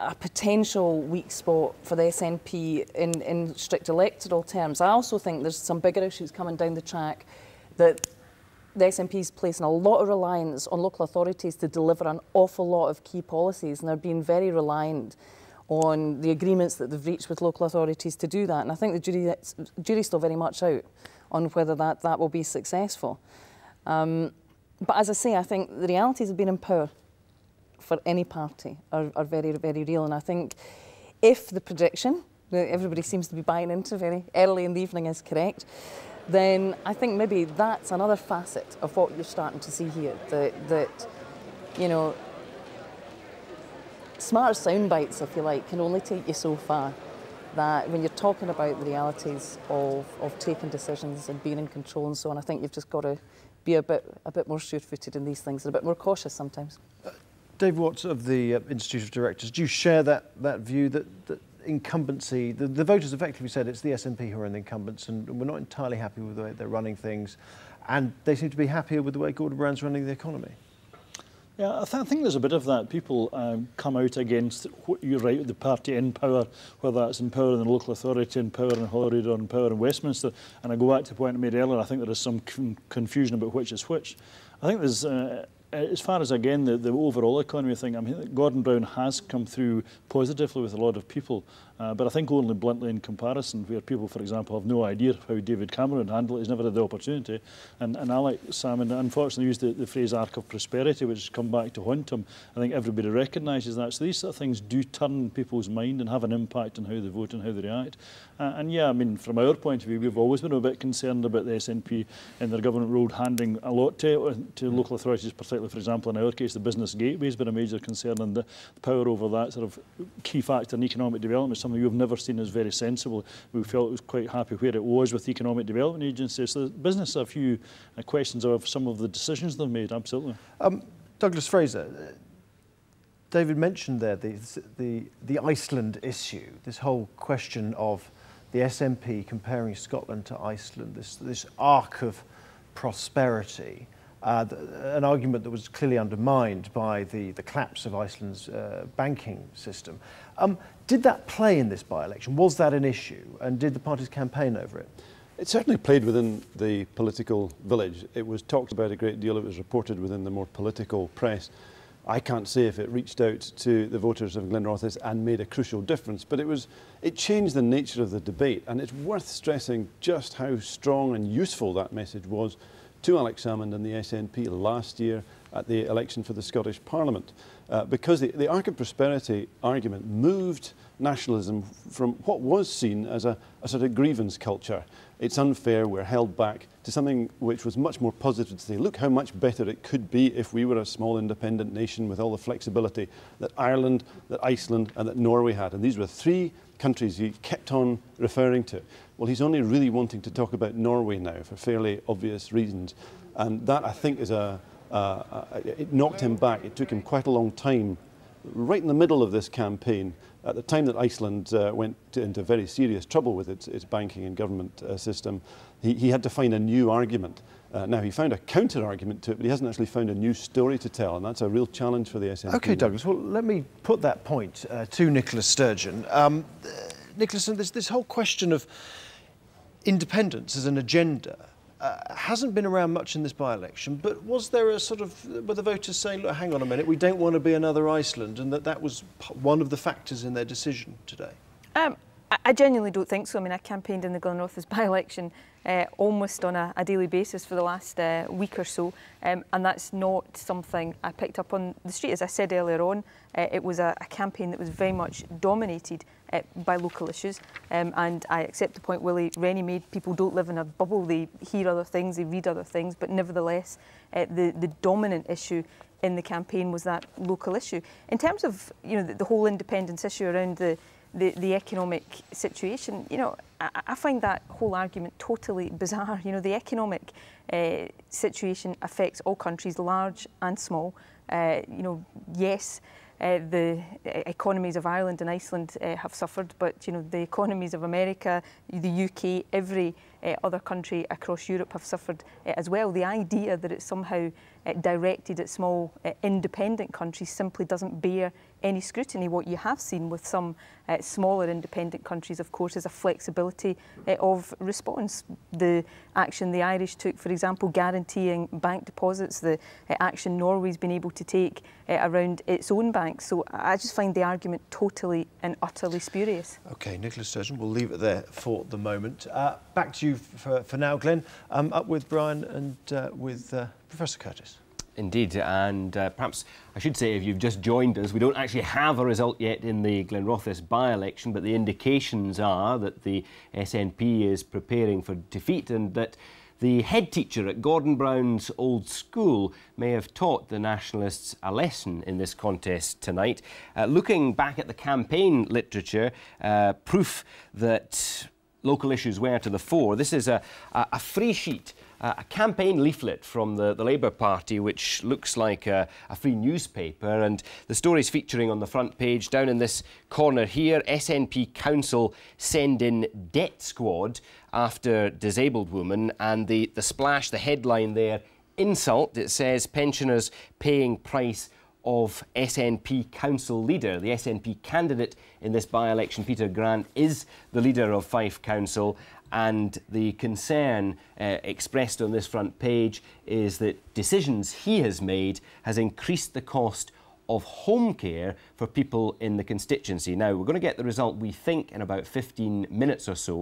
a potential weak spot for the S N P in, in strict electoral terms. I also think there's some bigger issues coming down the track that the S N P's placing a lot of reliance on local authorities to deliver an awful lot of key policies, and they're being very reliant on the agreements that they've reached with local authorities to do that. And I think the jury, jury's still very much out on whether that, that will be successful. Um, but as I say, I think the realities of being in power for any party are, are very, very real. And I think if the prediction that everybody seems to be buying into very early in the evening is correct, then I think maybe that's another facet of what you're starting to see here, that, that you know, smart sound bites, if you like, can only take you so far, that when you're talking about the realities of, of taking decisions and being in control and so on, I think you've just got to be a bit, a bit more sure-footed in these things and a bit more cautious sometimes. David Watt of the uh, Institute of Directors, do you share that, that view that, that incumbency, the, the voters effectively said it's the S N P who are in the incumbents and we're not entirely happy with the way they're running things, and they seem to be happier with the way Gordon Brown's running the economy? Yeah, I, th I think there's a bit of that. People um, come out against, what you're right, the party in power, whether that's in power in the local authority, in power in Holyrood or in power in Westminster. And I go back to the point I made earlier, I think there is some con confusion about which is which. I think there's... Uh, As far as, again, the, the overall economy thing, I mean, Gordon Brown has come through positively with a lot of people, uh, but I think only bluntly in comparison, where people, for example, have no idea how David Cameron handled it. He's never had the opportunity. And, and Alex Salmond, unfortunately, used the, the phrase arc of prosperity, which has come back to haunt him. I think everybody recognises that. So these sort of things do turn people's mind and have an impact on how they vote and how they react. Uh, and, yeah, I mean, from our point of view, we've always been a bit concerned about the S N P and their government role handing a lot to, to local authorities, particularly. For example, in our case, the business gateway has been a major concern, and the power over that sort of key factor in economic development is something we've never seen as very sensible. We felt it was quite happy where it was with the Economic Development Agency. So the business have a few questions of some of the decisions they've made, absolutely. Um, Douglas Fraser, David mentioned there the, the, the Iceland issue, this whole question of the S N P comparing Scotland to Iceland, this, this arc of prosperity. Uh, an argument that was clearly undermined by the, the collapse of Iceland's uh, banking system. Um, did that play in this by-election? Was that an issue? And did the parties campaign over it? It certainly played within the political village. It was talked about a great deal. It was reported within the more political press. I can't say if it reached out to the voters of Glenrothes and made a crucial difference, but it was, it changed the nature of the debate. And it's worth stressing just how strong and useful that message was to Alex Salmond and the S N P last year at the election for the Scottish Parliament, uh, because the, the Arc of Prosperity argument moved nationalism from what was seen as a, a sort of grievance culture. It's unfair, we're held back, to something which was much more positive to say, look how much better it could be if we were a small independent nation with all the flexibility that Ireland, that Iceland and that Norway had. And these were three countries he kept on referring to. Well, he's only really wanting to talk about Norway now for fairly obvious reasons. And that, I think, is a, uh, uh, it knocked him back. It took him quite a long time, right in the middle of this campaign, at the time that Iceland uh, went to, into very serious trouble with its, its banking and government uh, system, he, he had to find a new argument. Uh, now, he found a counter-argument to it, but he hasn't actually found a new story to tell, and that's a real challenge for the S N P. OK, Douglas, well, let me put that point uh, to Nicola Sturgeon. Um, uh, Nicola, this, this whole question of independence as an agenda Uh, hasn't been around much in this by-election, but was there a sort of, were the voters saying, look, hang on a minute, we don't want to be another Iceland, and that that was one of the factors in their decision today? Um, I, I genuinely don't think so. I mean, I campaigned in the Glenrothes by-election uh, almost on a, a daily basis for the last uh, week or so, um, and that's not something I picked up on the street. As I said earlier on, uh, it was a, a campaign that was very much dominated Uh, by local issues, um, and I accept the point Willie Rennie made. People don't live in a bubble, they hear other things, they read other things, but nevertheless uh, the, the dominant issue in the campaign was that local issue. In terms of, you know, the, the whole independence issue around the, the, the economic situation, you know, I, I find that whole argument totally bizarre. You know, the economic uh, situation affects all countries, large and small. Uh, you know, yes, Uh, the economies of Ireland and Iceland uh, have suffered, but, you know, the economies of America, the U K, every uh, other country across Europe have suffered uh, as well. The idea that it's somehow uh, directed at small uh, independent countries simply doesn't bear any scrutiny. What you have seen with some uh, smaller independent countries, of course, is a flexibility uh, of response. The action the Irish took, for example, guaranteeing bank deposits, the uh, action Norway's been able to take uh, around its own banks. So I just find the argument totally and utterly spurious. OK, Nicola Sturgeon, we'll leave it there for the moment. Uh, back to you for, for now, Glenn. Um, up with Brian and uh, with uh, Professor Curtice. Indeed, and uh, perhaps I should say, if you've just joined us, we don't actually have a result yet in the Glenrothes by-election, but the indications are that the S N P is preparing for defeat and that the head teacher at Gordon Brown's old school may have taught the nationalists a lesson in this contest tonight. Uh, looking back at the campaign literature, uh, proof that local issues were to the fore. This is a, a, a free sheet, Uh, a campaign leaflet from the, the Labour Party, which looks like a, a free newspaper, and the stories featuring on the front page down in this corner here: S N P Council send in debt squad after disabled woman, and the, the splash, the headline there, insult, it says pensioners paying price of S N P council leader. The S N P candidate in this by-election, Peter Grant, is the leader of Fife Council, and the concern uh, expressed on this front page is that decisions he has made has increased the cost of home care for people in the constituency. Now, we're going to get the result, we think, in about fifteen minutes or so.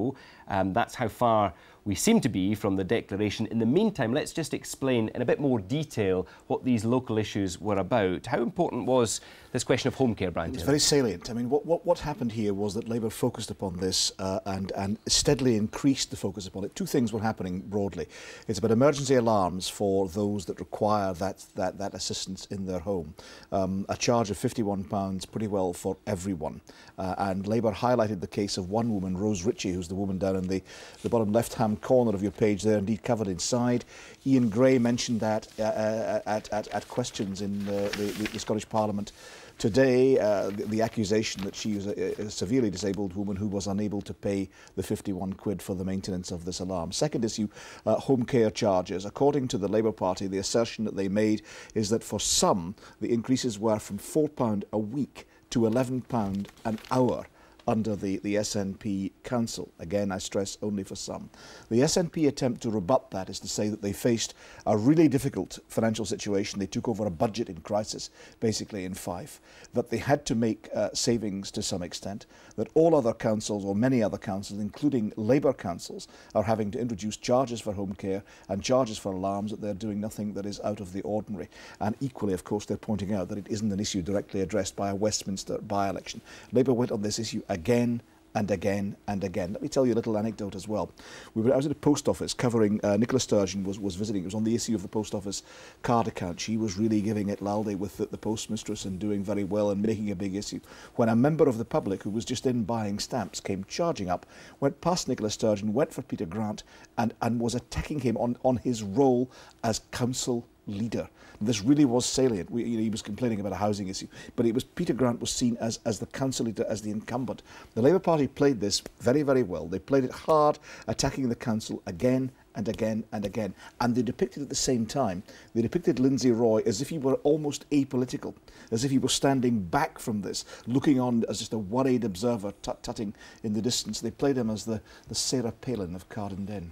Um, that's how far we seem to be from the declaration. In the meantime, let's just explain in a bit more detail what these local issues were about. How important was this question of home care, Brian Taylor? It's very salient. I mean, what, what, what happened here was that Labour focused upon this uh, and, and steadily increased the focus upon it. Two things were happening broadly. It's about emergency alarms for those that require that, that, that assistance in their home. Um, a charge of fifty-one pounds pretty well for everyone. Uh, and Labour highlighted the case of one woman, Rose Ritchie, who's the woman down in the, the bottom left-hand corner of your page there, indeed covered inside. Ian Gray mentioned that uh, uh, at, at, at questions in uh, the, the, the Scottish Parliament today, uh, the, the accusation that she was a, a severely disabled woman who was unable to pay the fifty-one quid for the maintenance of this alarm. Second issue, uh, home care charges. According to the Labour Party, the assertion that they made is that for some, the increases were from four pounds a week to eleven pounds an hour. under the, the S N P Council. Again, I stress only for some. The S N P attempt to rebut that is to say that they faced a really difficult financial situation. They took over a budget in crisis, basically in Fife, that they had to make uh, savings to some extent, that all other councils, or many other councils, including Labour councils, are having to introduce charges for home care and charges for alarms, that they're doing nothing that is out of the ordinary. And equally, of course, they're pointing out that it isn't an issue directly addressed by a Westminster by-election. Labour went on this issue again and again and again. Let me tell you a little anecdote as well. We were, I was at a post office covering, uh, Nicola Sturgeon was, was visiting. It was on the issue of the post office card account. She was really giving it loudly with the, the postmistress and doing very well and making a big issue, when a member of the public who was just in buying stamps came charging up, went past Nicola Sturgeon, went for Peter Grant, and, and was attacking him on, on his role as council leader. This really was salient. We, you know, he was complaining about a housing issue, but it was Peter Grant was seen as, as the council leader, as the incumbent. The Labour Party played this very, very well. They played it hard, attacking the council again and again and again. And they depicted at the same time, they depicted Lindsay Roy as if he were almost apolitical, as if he was standing back from this, looking on as just a worried observer, tut-tutting in the distance. They played him as the, the Sarah Palin of Cardenden.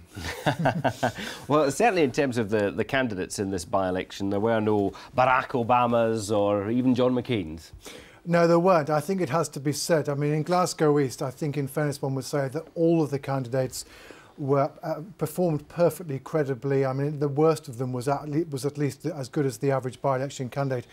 Well, certainly in terms of the, the candidates in this by-election, there were no Barack Obamas or even John McCain's. No, there weren't. I think it has to be said. I mean, in Glasgow East, I think in fairness one would say that all of the candidates were uh, performed perfectly credibly. I mean, the worst of them was at, le was at least as good as the average by-election candidate.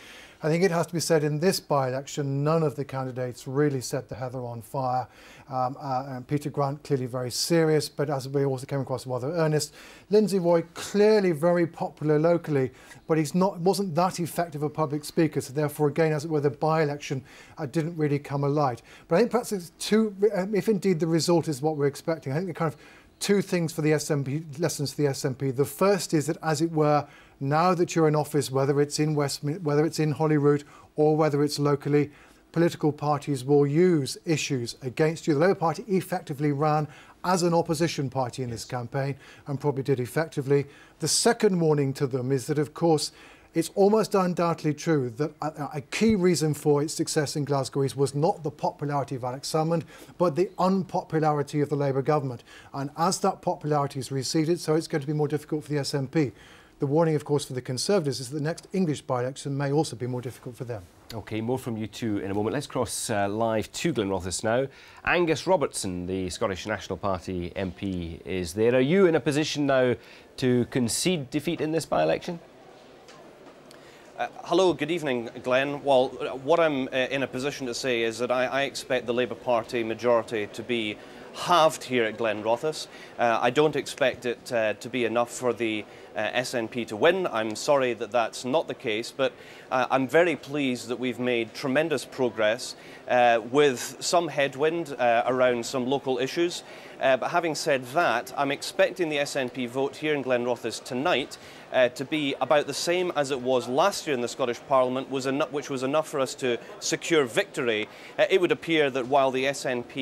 I think it has to be said in this by-election, none of the candidates really set the heather on fire. Um, uh, and Peter Grant, clearly very serious, but as we also came across, rather earnest. Lindsay Roy, clearly very popular locally, but he's not, wasn't that effective a public speaker. So therefore, again, as it were, the by-election uh, didn't really come alight. But I think perhaps it's too, um, if indeed the result is what we're expecting, I think the kind of two things for the S N P, lessons for the S N P. The first is that, as it were, now that you're in office, whether it's in Westminster, whether it's in Holyrood, or whether it's locally, political parties will use issues against you. The Labour Party effectively ran as an opposition party in this campaign, and probably did effectively. The second warning to them is that, of course, it's almost undoubtedly true that a, a key reason for its success in Glasgow East was not the popularity of Alex Salmond, but the unpopularity of the Labour government. And as that popularity has receded, so it's going to be more difficult for the S N P. The warning, of course, for the Conservatives is that the next English by-election may also be more difficult for them. OK, more from you two in a moment. Let's cross uh, live to Glenrothes now. Angus Robertson, the Scottish National Party M P, is there. Are you in a position now to concede defeat in this by-election? Uh, hello, good evening, Glenn. Well, what I'm uh, in a position to say is that I, I expect the Labour Party majority to be halved here at Glenrothes. Uh, I don't expect it uh, to be enough for the uh, S N P to win. I'm sorry that that's not the case, but uh, I'm very pleased that we've made tremendous progress uh, with some headwind uh, around some local issues. Uh, but having said that, I'm expecting the S N P vote here in Glenrothes tonight Uh, to be about the same as it was last year in the Scottish Parliament, was enough, which was enough for us to secure victory. Uh, it would appear that while the S N P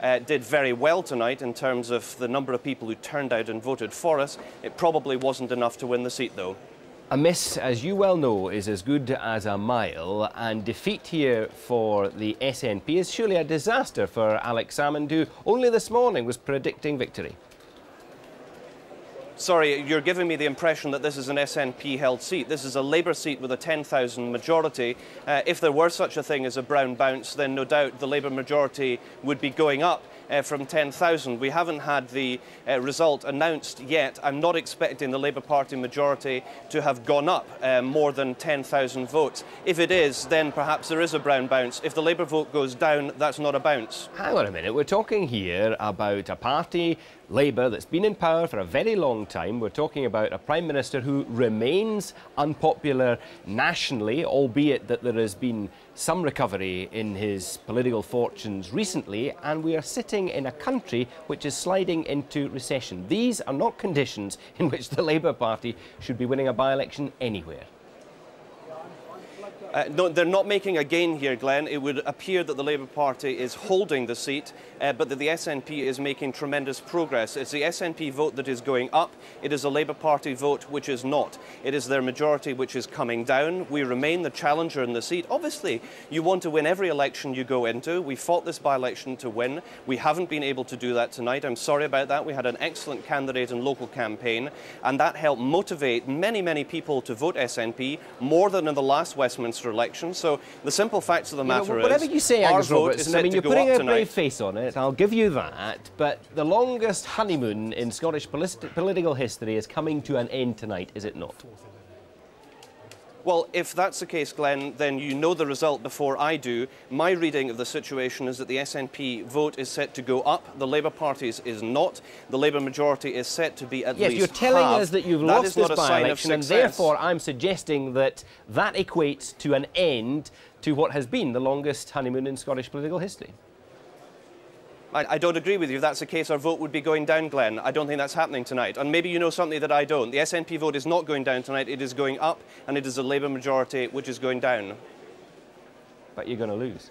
uh, did very well tonight in terms of the number of people who turned out and voted for us, it probably wasn't enough to win the seat, though. A miss, as you well know, is as good as a mile, and defeat here for the S N P is surely a disaster for Alex Salmond, who only this morning was predicting victory. Sorry, you're giving me the impression that this is an S N P-held seat. This is a Labour seat with a ten thousand majority. Uh, if there were such a thing as a brown bounce, then no doubt the Labour majority would be going up uh, from ten thousand. We haven't had the uh, result announced yet. I'm not expecting the Labour Party majority to have gone up uh, more than ten thousand votes. If it is, then perhaps there is a brown bounce. If the Labour vote goes down, that's not a bounce. Hang on a minute. We're talking here about a party, Labour, that's been in power for a very long time. We're talking about a Prime Minister who remains unpopular nationally, albeit that there has been some recovery in his political fortunes recently, and we are sitting in a country which is sliding into recession. These are not conditions in which the Labour Party should be winning a by-election anywhere. Uh, no, they're not making a gain here, Glenn. It would appear that the Labour Party is holding the seat, uh, but that the S N P is making tremendous progress. It's the S N P vote that is going up. It is the Labour Party vote which is not. It is their majority which is coming down. We remain the challenger in the seat. Obviously, you want to win every election you go into. We fought this by-election to win. We haven't been able to do that tonight. I'm sorry about that. We had an excellent candidate and local campaign, and that helped motivate many, many people to vote S N P, more than in the last Westminster election. So the simple facts of the matter, you know, whatever is, you say, Angus Robertson, I mean, you're putting a brave face on it, I'll give you that, but the longest honeymoon in Scottish politi political history is coming to an end tonight, is it not? Well, if that's the case, Glenn, then you know the result before I do. My reading of the situation is that the S N P vote is set to go up. The Labour Party's is not. The Labour majority is set to be at yes, least Yes, you're telling half. us that you've that lost this by-election, and therefore I'm suggesting that that equates to an end to what has been the longest honeymoon in Scottish political history. I don't agree with you. If that's the case, our vote would be going down, Glenn. I don't think that's happening tonight. And maybe you know something that I don't. The S N P vote is not going down tonight. It is going up, and it is the Labour majority which is going down. But you're going to lose.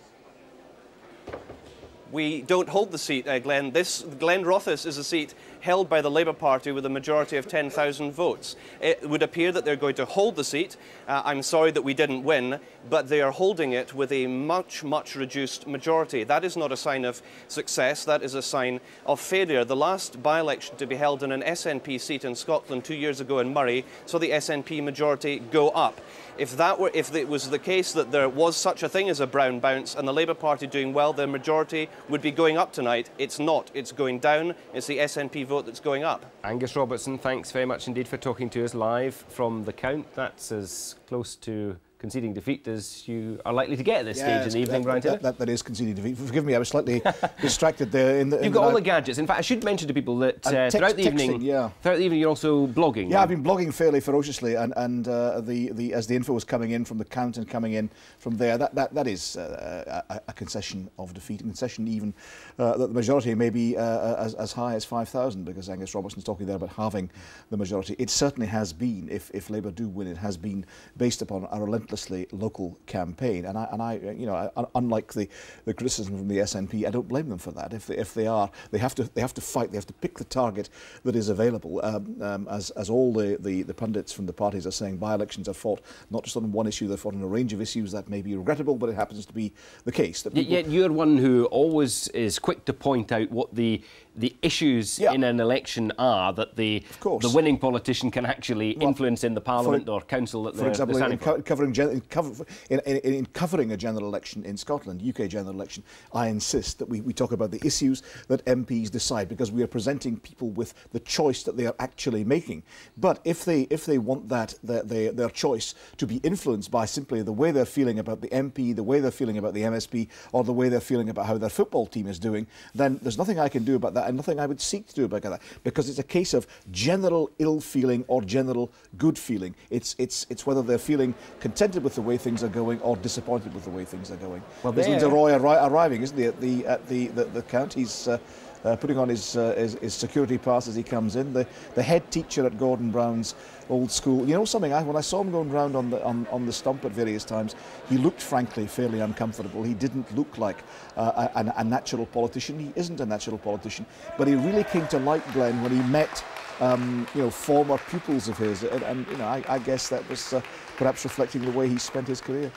We don't hold the seat, uh, Glenn. This Glenrothes is a seat held by the Labour Party with a majority of ten thousand votes. It would appear that they're going to hold the seat. Uh, I'm sorry that we didn't win, but they are holding it with a much, much reduced majority. That is not a sign of success. That is a sign of failure. The last by-election to be held in an S N P seat in Scotland two years ago in Murray saw the S N P majority go up. If that were, if it was the case that there was such a thing as a brown bounce and the Labour Party doing well, their majority would be going up tonight. It's not. It's going down. It's the S N P vote that's going up. Angus Robertson, thanks very much indeed for talking to us live from the Count. That's as close to conceding defeat as you are likely to get at this yeah, stage in the evening, Brian Taylor. That, that, that is conceding defeat. Forgive me, I was slightly distracted there. In the, in You've got the, all the gadgets. In fact, I should mention to people that uh, text, throughout, the texting, evening, yeah. throughout the evening you're also blogging. Yeah, right? I've been blogging fairly ferociously, and, and uh, the, the, as the info was coming in from the Count and coming in from there, that, that, that is uh, a, a concession of defeat, a concession even uh, that the majority may be uh, as, as high as five thousand, because Angus Robertson's talking there about halving the majority. It certainly has been, if, if Labour do win, it has been based upon a relentless local campaign, and I, and I, you know, I, unlike the, the criticism from the S N P, I don't blame them for that. If they, if they are, they have to, they have to fight. They have to pick the target that is available. Um, um, as as all the, the the pundits from the parties are saying, by-elections are fought not just on one issue; they're fought on a range of issues. That may be regrettable, but it happens to be the case. That Yet you're one who always is quick to point out what the the issues yeah. in an election are that the the winning politician can actually well, influence in the parliament for, or council that for they're, example, they're in co covering in, cover, in, in, in covering a general election in Scotland, U K general election, I insist that we, we talk about the issues that M Ps decide, because we are presenting people with the choice that they are actually making. But if they if they want that their, their, their choice to be influenced by simply the way they're feeling about the M P, the way they're feeling about the M S P, or the way they're feeling about how their football team is doing, then there's nothing I can do about that. And nothing I would seek to do about that, because it's a case of general ill feeling or general good feeling. It's it's it's whether they're feeling contented with the way things are going or disappointed with the way things are going. Well, there's Lindsay Roy arri arriving, isn't he, at the at the the, the Count? He's uh, uh, putting on his, uh, his his security pass as he comes in. The the head teacher at Gordon Brown's old school. You know something? I, when I saw him going round on the on, on the stump at various times, he looked frankly fairly uncomfortable. He didn't look like uh, a, a natural politician. He isn't a natural politician, but he really came to like Glenn when he met um, you know former pupils of his, and, and you know I, I guess that was uh, perhaps reflecting the way he spent his career.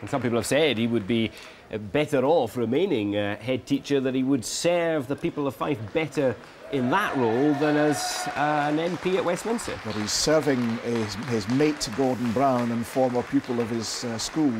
And some people have said he would be better off remaining uh, head teacher, that he would serve the people of Fife better in that role than as uh, an M P at Westminster. But he's serving his, his mate Gordon Brown and former pupil of his uh, school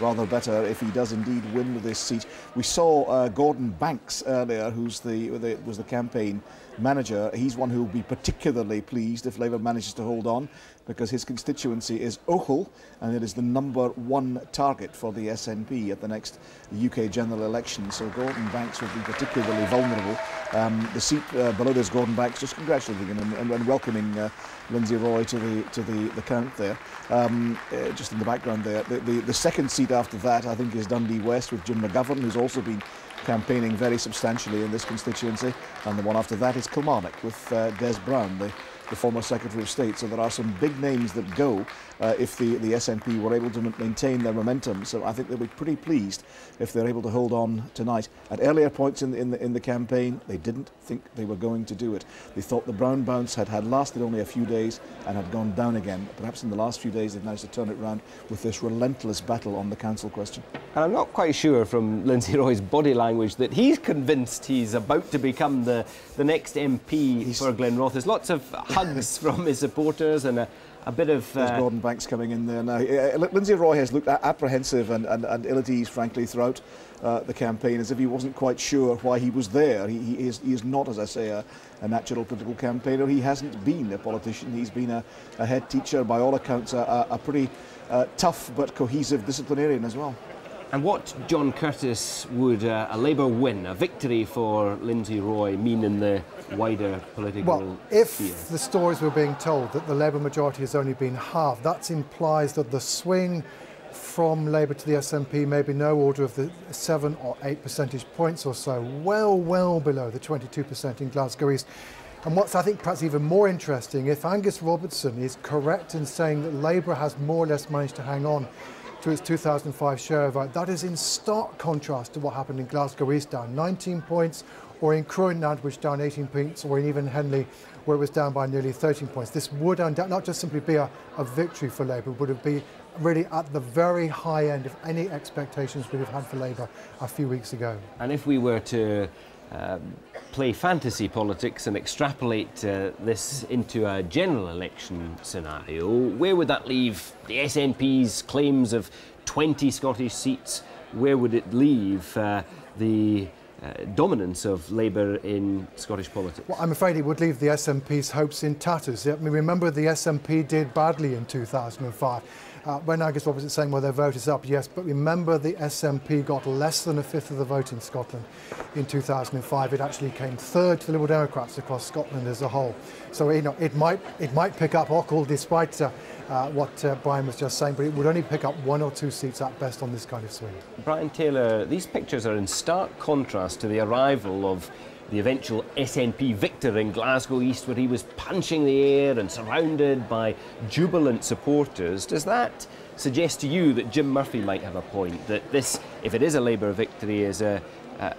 rather better if he does indeed win this seat. We saw uh, Gordon Banks earlier, who's the, the was the campaign manager. He's one who will be particularly pleased if Labour manages to hold on, because his constituency is Ochil, and it is the number one target for the S N P at the next U K general election. So Gordon Banks will be particularly vulnerable. Um, the seat uh, below this, Gordon Banks just congratulating him and, and, and welcoming uh, Lindsay Roy to the to the, the Count there. Um, uh, just in the background there, the, the, the second seat after that, I think, is Dundee West with Jim McGovern, who's also been campaigning very substantially in this constituency, and the one after that is Kilmarnock with uh, Des Brown, the the former Secretary of State. So there are some big names that go uh, if the, the S N P were able to maintain their momentum. So I think they'll be pretty pleased if they're able to hold on tonight. At earlier points in the, in the, in the campaign, they didn't think they were going to do it. They thought the Brown bounce had, had lasted only a few days and had gone down again. Perhaps in the last few days they've managed to turn it round with this relentless battle on the council question. And I'm not quite sure from Lindsay Roy's body language that he's convinced he's about to become the, the next M P he's... for Glenrothes. There's lots of hugs from his supporters and a, a bit of... Uh... There's Gordon Banks coming in there now. Lindsay Roy has looked apprehensive and, and, and ill at ease, frankly, throughout uh, the campaign, as if he wasn't quite sure why he was there. He, he, is, he is not, as I say, a, a natural political campaigner. He hasn't been a politician. He's been a, a head teacher, by all accounts, a, a pretty uh, tough but cohesive disciplinarian as well. And what John Curtice would uh, a Labour win, a victory for Lindsay Roy, mean in the wider political well, if sphere? The stories we're being told that the Labour majority has only been halved, that implies that the swing from Labour to the S N P may be no order of the seven or eight percentage points or so, well, well below the twenty-two percent in Glasgow East. And what's, I think, perhaps even more interesting, if Angus Robertson is correct in saying that Labour has more or less managed to hang on to its two thousand five share vote, that is in stark contrast to what happened in Glasgow East, down nineteen points, or in Croydon, which down eighteen points, or in even Henley, where it was down by nearly thirteen points. This would not just simply be a, a victory for Labour, would it be really at the very high end of any expectations we'd have had for Labour a few weeks ago. And if we were to Um, play fantasy politics and extrapolate uh, this into a general election scenario, where would that leave the S N P's claims of twenty Scottish seats? Where would it leave uh, the uh, dominance of Labour in Scottish politics? Well, I'm afraid it would leave the S N P's hopes in tatters. I mean, remember, the S N P did badly in two thousand five. Uh, when Angus Robertson was saying, well, their vote is up, yes, but remember, the S N P got less than a fifth of the vote in Scotland in two thousand five. It actually came third to the Liberal Democrats across Scotland as a whole. So, you know, it might, it might pick up Ochil, despite uh, uh, what uh, Brian was just saying, but it would only pick up one or two seats at best on this kind of swing. Brian Taylor, these pictures are in stark contrast to the arrival of the eventual S N P victor in Glasgow East, where he was punching the air and surrounded by jubilant supporters. Does that suggest to you that Jim Murphy might have a point, that this, if it is a Labour victory, is a,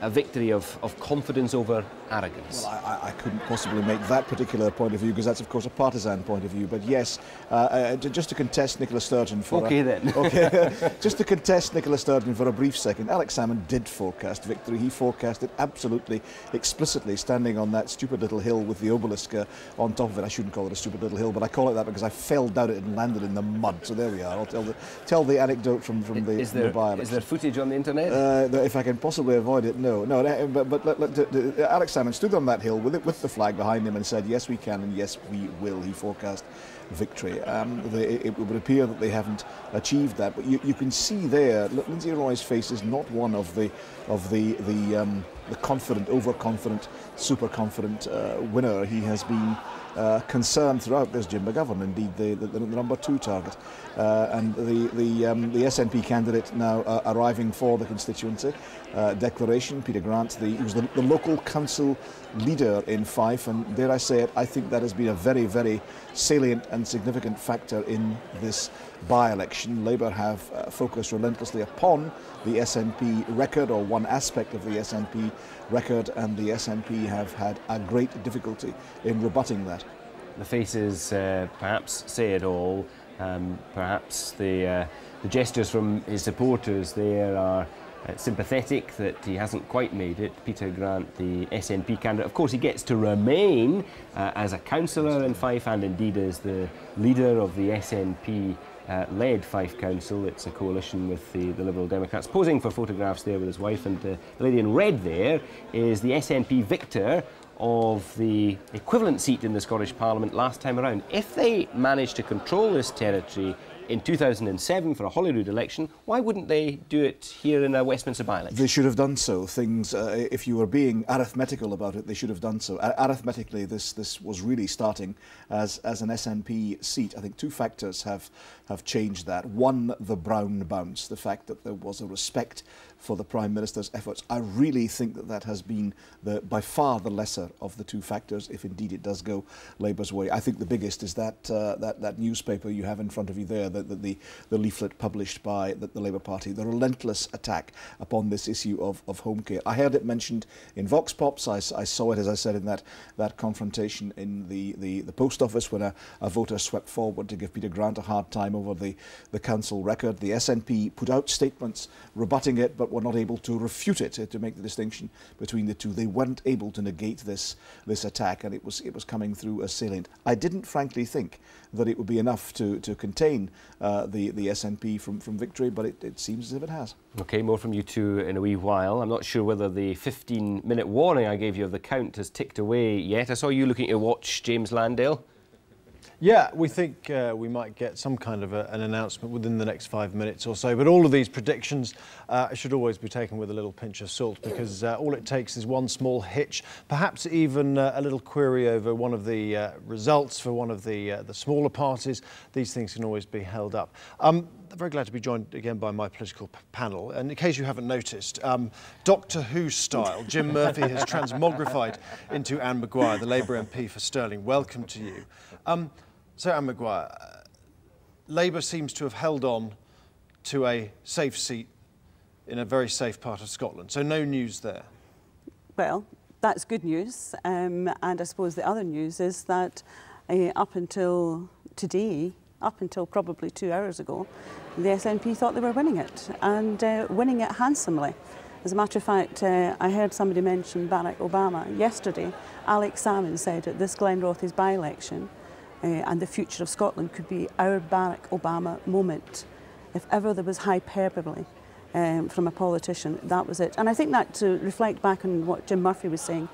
a victory of, of confidence over arrogance? Well, I, I couldn't possibly make that particular point of view, because that's, of course, a partisan point of view. But yes, uh, uh, just to contest Nicola Sturgeon for... OK, a, then. OK, just to contest Nicola Sturgeon for a brief second, Alex Salmond did forecast victory. He forecast it absolutely, explicitly, standing on that stupid little hill with the obelisk uh, on top of it. I shouldn't call it a stupid little hill, but I call it that because I fell down it and landed in the mud. So there we are. I'll tell the, tell the anecdote from, from the... Is there, the is there footage on the internet? Uh, if I can possibly avoid it, no. No, but, but let, let, let, Alex Salmond and stood on that hill with it, with the flag behind him, and said, yes, we can, and yes, we will. He forecast victory. Um, they, it would appear that they haven't achieved that, but you, you can see there, Lindsay Roy's face is not one of the of the the, um, the confident, overconfident, superconfident uh, winner. He has been uh, concerned throughout. There's Jim McGovern, indeed, the, the, the number two target, uh, and the the, um, the S N P candidate now uh, arriving for the constituency uh, declaration. Peter Grant, the, he was the, the local council leader in Fife, and dare I say it, I think that has been a very, very salient and significant factor in this by-election. Labour have uh, focused relentlessly upon the S N P record, or one aspect of the S N P record, and the S N P have had a great difficulty in rebutting that. The faces uh, perhaps say it all. Um, perhaps the, uh, the gestures from his supporters there are Uh, sympathetic that he hasn't quite made it. Peter Grant, the S N P candidate, of course, he gets to remain uh, as a councillor in Fife, and indeed as the leader of the S N P-led uh, Fife Council. It's a coalition with the, the Liberal Democrats. Posing for photographs there with his wife, and uh, the lady in red there is the S N P victor of the equivalent seat in the Scottish Parliament last time around. If they manage to control this territory in two thousand seven for a Holyrood election, why wouldn't they do it here in a Westminster by-election? They should have done so. Things, uh, if you were being arithmetical about it, they should have done so. Ar arithmetically, this this was really starting as as an S N P seat. I think two factors have have changed that. One, the Brown bounce, the fact that there was a respect for the Prime Minister's efforts. I really think that that has been the, by far the lesser of the two factors, if indeed it does go Labour's way. I think the biggest is that uh, that, that newspaper you have in front of you there, the, the, the leaflet published by the, the Labour Party, the relentless attack upon this issue of, of home care. I heard it mentioned in Vox Pops. I, I saw it, as I said, in that, that confrontation in the, the, the post office when a, a voter swept forward to give Peter Grant a hard time over the, the council record. The S N P put out statements rebutting it, but were not able to refute it, uh, to make the distinction between the two. They weren't able to negate this this attack, and it was it was coming through as salient. I didn't frankly think that it would be enough to to contain uh, the the S N P from from victory, but it, it seems as if it has. Okay, more from you two in a wee while. I'm not sure whether the fifteen minute warning I gave you of the count has ticked away yet. I saw you looking at your watch, James Landale. Yeah, we think uh, we might get some kind of a, an announcement within the next five minutes or so. But all of these predictions uh, should always be taken with a little pinch of salt, because uh, all it takes is one small hitch, perhaps even uh, a little query over one of the uh, results for one of the, uh, the smaller parties. These things can always be held up. Um, I'm very glad to be joined again by my political panel. And in case you haven't noticed, um, Doctor Who style, Jim Murphy has transmogrified into Anne McGuire, the Labour M P for Stirling. Welcome to you. Um, so, Anne McGuire, uh, Labour seems to have held on to a safe seat in a very safe part of Scotland. So, no news there. Well, that's good news. Um, and I suppose the other news is that uh, up until today, up until probably two hours ago, the S N P thought they were winning it, and uh, winning it handsomely. As a matter of fact, uh, I heard somebody mention Barack Obama yesterday. Alex Salmond said that this Glenrothes by-election uh, and the future of Scotland could be our Barack Obama moment. If ever there was hyperbole um, from a politician, that was it. And I think that, to reflect back on what Jim Murphy was saying,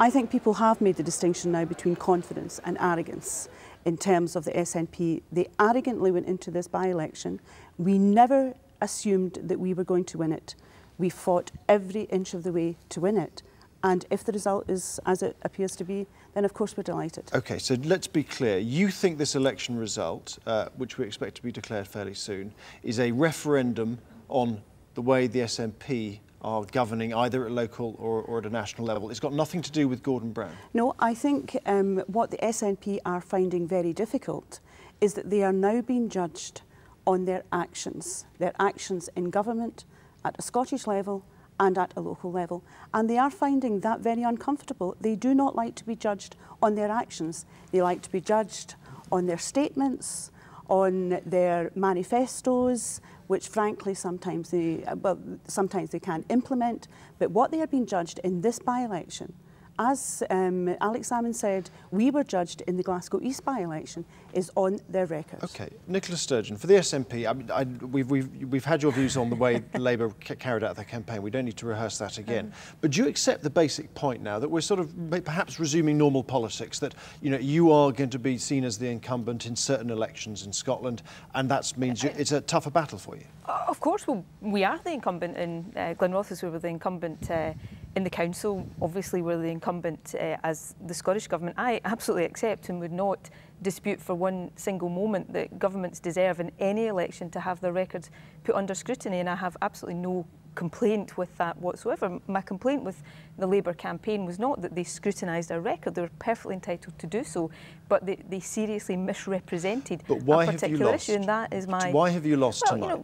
I think people have made the distinction now between confidence and arrogance. In terms of the S N P, they arrogantly went into this by-election. We never assumed that we were going to win it. We fought every inch of the way to win it. And if the result is as it appears to be, then of course we're delighted. OK, so let's be clear. You think this election result, uh, which we expect to be declared fairly soon, is a referendum on the way the S N P are governing, either at local or, or at a national level. It's got nothing to do with Gordon Brown. No, I think um, what the S N P are finding very difficult is that they are now being judged on their actions, their actions in government, at a Scottish level and at a local level. And they are finding that very uncomfortable. They do not like to be judged on their actions. They like to be judged on their statements, on their manifestos, which frankly sometimes they, well, sometimes they can implement. But what they are being judged in this by-election, as um, Alex Salmond said, we were judged in the Glasgow East by-election, is on their record. OK. Nicola Sturgeon, for the S N P, I mean, I, we've, we've, we've had your views on the way Labour carried out their campaign. We don't need to rehearse that again. Mm. But do you accept the basic point now that we're sort of perhaps resuming normal politics, that, you know, you are going to be seen as the incumbent in certain elections in Scotland, and that means you, it's a tougher battle for you? Uh, of course, well, we are the incumbent in uh, Glenrothes. We were the incumbent uh, in the council. Obviously, we're the incumbent uh, as the Scottish Government. I absolutely accept and would not dispute for one single moment that governments deserve in any election to have their records put under scrutiny, and I have absolutely no complaint with that whatsoever. My complaint with the Labour campaign was not that they scrutinised our record. They were perfectly entitled to do so, but they, they seriously misrepresented a particular issue, and that is my... Why have you lost well, tonight? You know,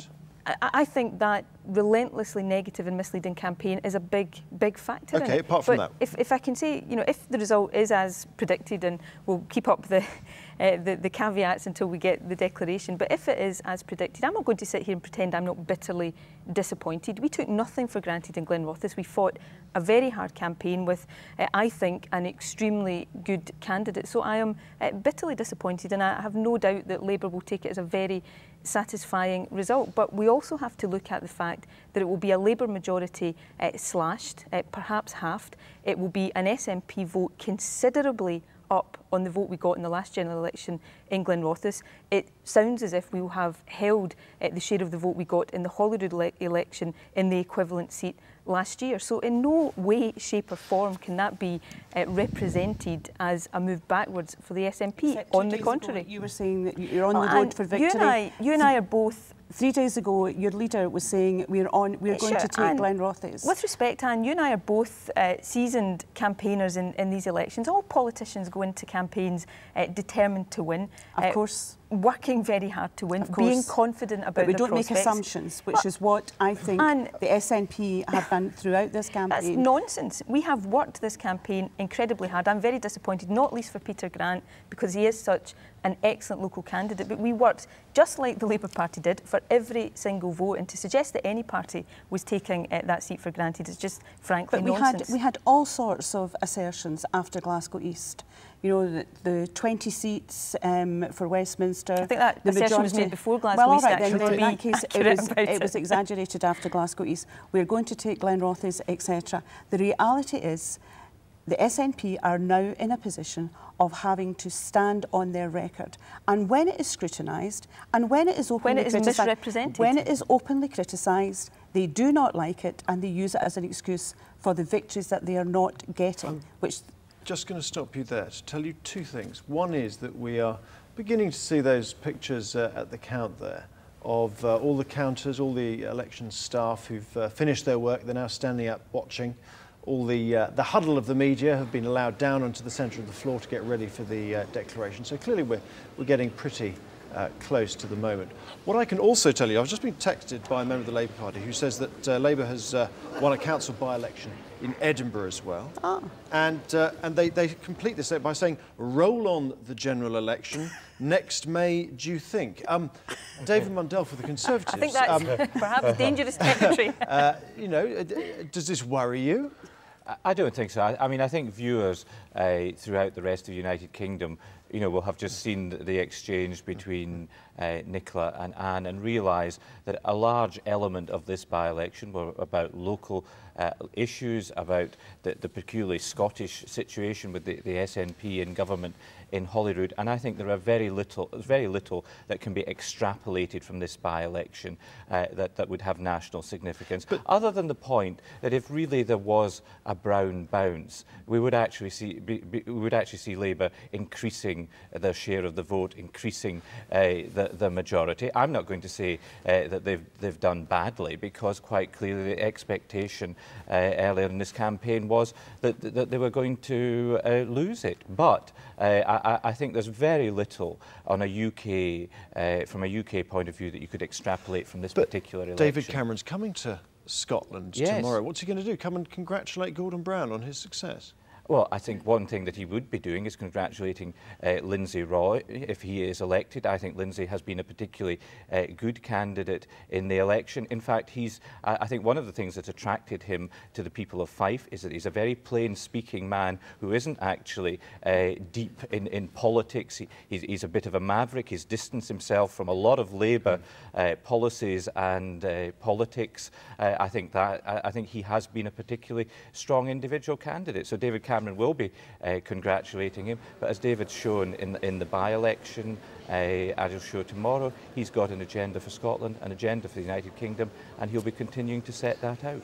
I think that relentlessly negative and misleading campaign is a big, big factor. Okay, in it. Apart from but that, if, if I can say, you know, if the result is as predicted, and we'll keep up the, uh, the the caveats until we get the declaration. But if it is as predicted, I'm not going to sit here and pretend I'm not bitterly disappointed. We took nothing for granted in Glenrothes. We fought a very hard campaign with, uh, I think, an extremely good candidate. So I am uh, bitterly disappointed, and I have no doubt that Labour will take it as a very satisfying result. But we also have to look at the fact that it will be a Labour majority uh, slashed, uh, perhaps halved. It will be an S N P vote considerably up on the vote we got in the last general election in Glenrothes. It sounds as if we will have held uh, the share of the vote we got in the Holyrood ele election in the equivalent seat last year. So in no way, shape or form can that be uh, represented as a move backwards for the S N P. Except on the contrary. Ago, you were saying that you're on well, the road for victory. You and I, you and I are both... Three days ago, your leader was saying we're on. We're sure, going to take Glenrothes. With respect, Anne, you and I are both uh, seasoned campaigners in, in these elections. All politicians go into campaigns uh, determined to win. Of uh, course. Working very hard to win, being confident about the prospects. But we don't make assumptions, which well, is what I think the S N P have done throughout this campaign. That's nonsense. We have worked this campaign incredibly hard. I'm very disappointed, not least for Peter Grant, because he is such an excellent local candidate. But we worked, just like the Labour Party did, for every single vote. And to suggest that any party was taking uh, that seat for granted is just frankly but nonsense. But we had, we had all sorts of assertions after Glasgow East. You know, the, the twenty seats um, for Westminster. I think that the session was made before Glasgow well, East, right, actually. Well, in that case, it was, it. it was exaggerated after Glasgow East. We're going to take Glenrothes, et cetera. The reality is the S N P are now in a position of having to stand on their record. And when it is scrutinised, and when it is openly criticised, when it is openly criticised, they do not like it, and they use it as an excuse for the victories that they are not getting, um, which... Just going to stop you there to tell you two things. One is that we are beginning to see those pictures uh, at the count there of uh, all the counters, all the election staff who've uh, finished their work. They're now standing up watching. All the, uh, the huddle of the media have been allowed down onto the centre of the floor to get ready for the uh, declaration. So clearly we're, we're getting pretty uh, close to the moment. What I can also tell you, I've just been texted by a member of the Labour Party who says that uh, Labour has uh, won a council by-election in Edinburgh as well. Oh. And, uh, and they, they complete this by saying, roll on the general election, next May, do you think? Um, David Mundell for the Conservatives. I think that's um, perhaps dangerous territory. uh, you know, does this worry you? I don't think so. I mean, I think viewers uh, throughout the rest of the United Kingdom, you know, will have just seen the exchange between uh, Nicola and Anne and realise that a large element of this by-election were about local uh, issues, about the, the peculiarly Scottish situation with the, the S N P in government in Holyrood. And I think there are very little, very little that can be extrapolated from this by-election uh, that, that would have national significance. But other than the point that if really there was a brown bounce, we would actually see, be, be, we would actually see Labour increasing their share of the vote, increasing uh, the, the majority. I'm not going to say uh, that they've, they've done badly, because quite clearly the expectation uh, earlier in this campaign was that, that they were going to uh, lose it. But uh, I, I think there's very little on a U K, uh, from a U K point of view, that you could extrapolate from this but particular election. David Cameron's coming to Scotland yes. tomorrow. What's he going to do? Come and congratulate Gordon Brown on his success? Well, I think one thing that he would be doing is congratulating uh, Lindsay Roy if he is elected. I think Lindsay has been a particularly uh, good candidate in the election. In fact, he's, uh, I think one of the things that attracted him to the people of Fife is that he's a very plain-speaking man who isn't actually uh, deep in, in politics. He, he's, he's a bit of a maverick. He's distanced himself from a lot of Labour uh, policies and uh, politics. Uh, I think that, I, I think he has been a particularly strong individual candidate. So David Cameron will be uh, congratulating him, but as David's shown in the, in the by-election, uh, as he'll show tomorrow, he's got an agenda for Scotland, an agenda for the United Kingdom, and he'll be continuing to set that out.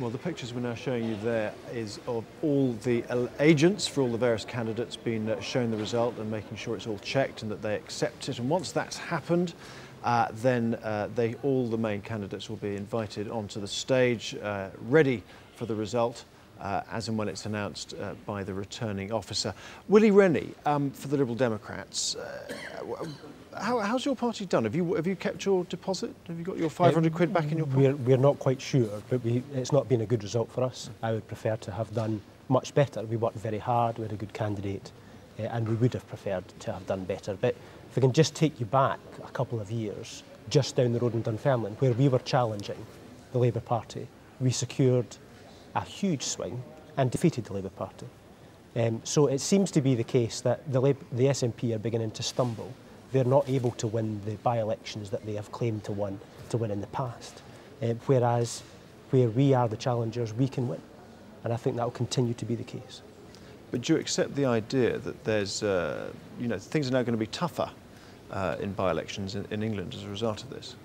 Well, the pictures we're now showing you there is of all the agents for all the various candidates being uh, shown the result and making sure it's all checked and that they accept it. And once that's happened, uh, then uh, they, all the main candidates will be invited onto the stage, uh, ready for the result. Uh, as and when it's announced uh, by the returning officer. Willie Rennie, um, for the Liberal Democrats, uh, how, how's your party done? Have you, have you kept your deposit? Have you got your five hundred quid back in your pocket? We're, we're not quite sure, but we, it's not been a good result for us. I would prefer to have done much better. We worked very hard, we had a good candidate, uh, and we would have preferred to have done better. But if I can just take you back a couple of years, just down the road in Dunfermline, where we were challenging the Labour Party, we secured a huge swing and defeated the Labour Party. Um, so it seems to be the case that the, Lab the S N P are beginning to stumble. They're not able to win the by-elections that they have claimed to win, to win in the past. Um, whereas where we are the challengers, we can win. And I think that will continue to be the case. But do you accept the idea that there's, uh, you know, things are now going to be tougher uh, in by-elections in, in England as a result of this?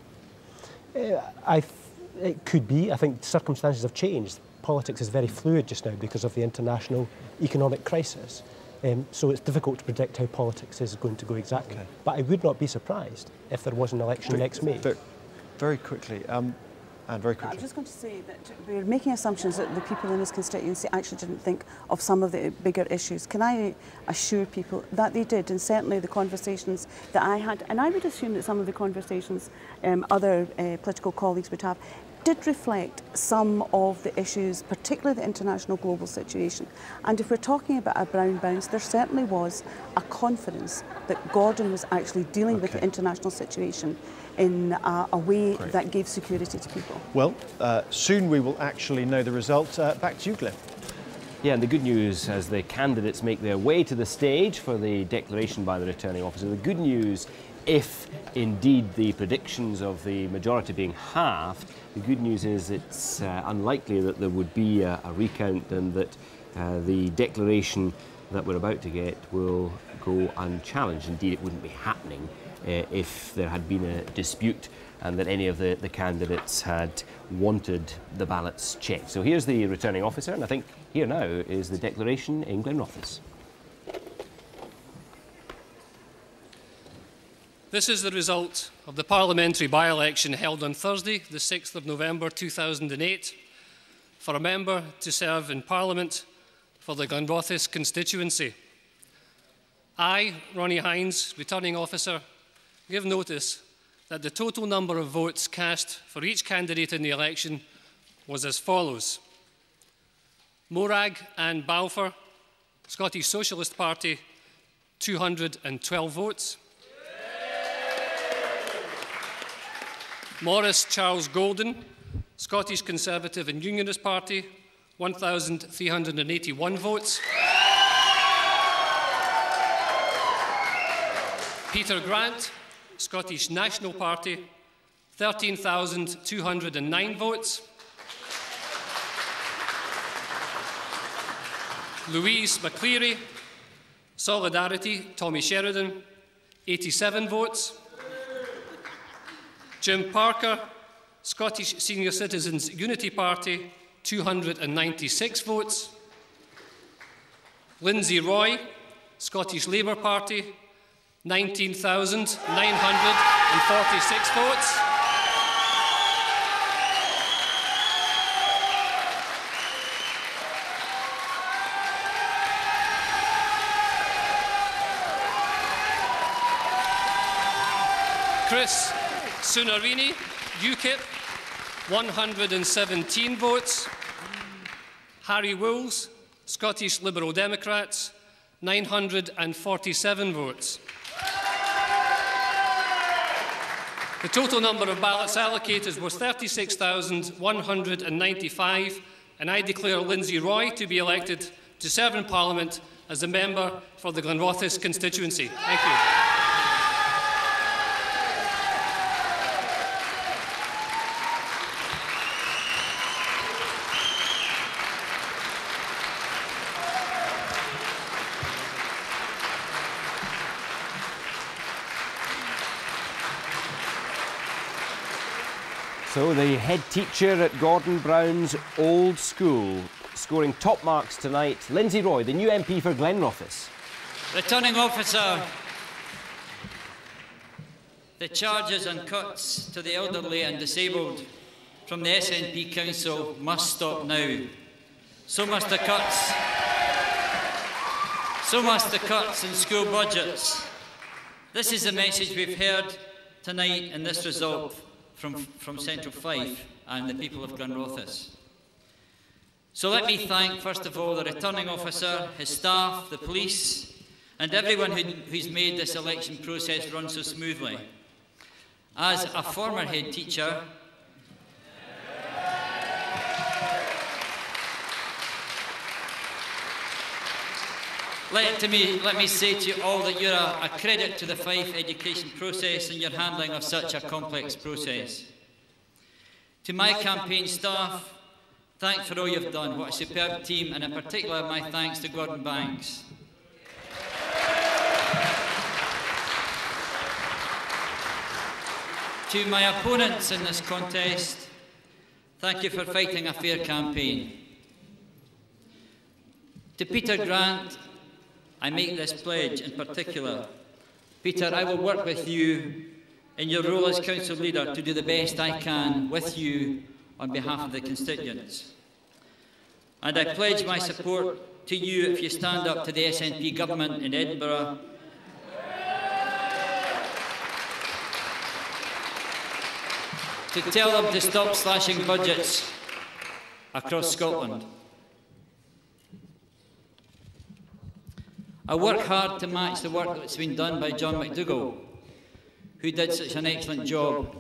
Uh, I th it could be. I think circumstances have changed. Politics is very fluid just now because of the international economic crisis. Um, so it's difficult to predict how politics is going to go exactly. Okay. But I would not be surprised if there was an election very, next May. Very quickly. Um, And very quickly. I'm just going to say that we're making assumptions that the people in this constituency actually didn't think of some of the bigger issues. Can I assure people that they did, and certainly the conversations that I had, and I would assume that some of the conversations um, other uh, political colleagues would have, did reflect some of the issues, particularly the international global situation. And if we're talking about a brown bounce, there certainly was a confidence that Gordon was actually dealing okay. with the international situation in uh, a way Great. that gave security to people. Well, uh, soon we will actually know the result. Uh, back to you, Glenn. Yeah, and the good news, as the candidates make their way to the stage for the declaration by the returning officer, the good news, if indeed the predictions of the majority being halved, the good news is it's uh, unlikely that there would be a, a recount, and that uh, the declaration that we're about to get will go unchallenged. Indeed, it wouldn't be happening Uh, if there had been a dispute and that any of the, the candidates had wanted the ballots checked. So here's the returning officer, and I think here now is the declaration in Glenrothes. This is the result of the parliamentary by-election held on Thursday, the sixth of November two thousand eight, for a member to serve in Parliament for the Glenrothes constituency. I, Ronnie Hines, returning officer, give notice that the total number of votes cast for each candidate in the election was as follows. Morag Ann Balfour, Scottish Socialist Party, two hundred and twelve votes. Yeah. Maurice Charles Golden, Scottish Conservative and Unionist Party, one thousand three hundred and eighty-one votes. Peter Grant, Scottish National Party, thirteen thousand two hundred and nine votes. Louise McCleary, Solidarity, Tommy Sheridan, eighty-seven votes. Jim Parker, Scottish Senior Citizens Unity Party, two hundred and ninety-six votes. Lindsay Roy, Scottish Labour Party, nineteen thousand nine hundred and forty-six votes. Chris Sunarini, U KIP, one hundred and seventeen votes. Harry Wills, Scottish Liberal Democrats, nine hundred and forty-seven votes. The total number of ballots allocated was thirty-six thousand one hundred and ninety-five, and I declare Lindsay Roy to be elected to serve in Parliament as a member for the Glenrothes constituency. Thank you. So the head teacher at Gordon Brown's old school, scoring top marks tonight, Lindsay Roy, the new M P for Glenrothes. Returning officer, the charges and cuts to the elderly and disabled from the S N P Council must stop now. So must the cuts. So must the cuts in school budgets. This is the message we've heard tonight in this result. From, from Central Fife and the people of Glenrothes. So let me thank, first of all, the returning officer, his staff, the police, and everyone who, who's made this election process run so smoothly. As a former head teacher, Let, to me, let me say to you all that you're a, a credit to the Fife education process and your handling of such a complex process. To my campaign staff, Thanks for all you've done. What a superb team, and in particular my thanks to Gordon Banks. To my opponents in this contest, thank you for fighting a fair campaign. To Peter Grant, I make this pledge in particular. Peter, I will work with you in your role as Council Leader to do the best I can with you on behalf of the constituents. And I pledge my support to you if you stand up to the S N P government in Edinburgh to tell them to stop slashing budgets across Scotland. I work hard to match the work that's been done by John McDougall, who did such an excellent job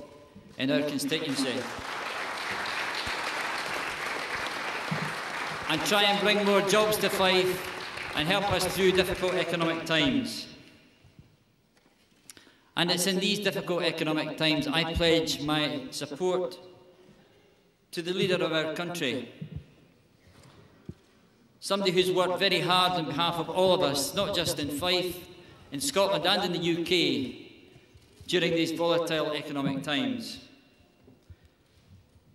in our constituency, and try and bring more jobs to Fife and help us through difficult economic times. And it's in these difficult economic times I pledge my support to the leader of our country, somebody who's worked very hard on behalf of all of us, not just in Fife, in Scotland and in the U K, during these volatile economic times.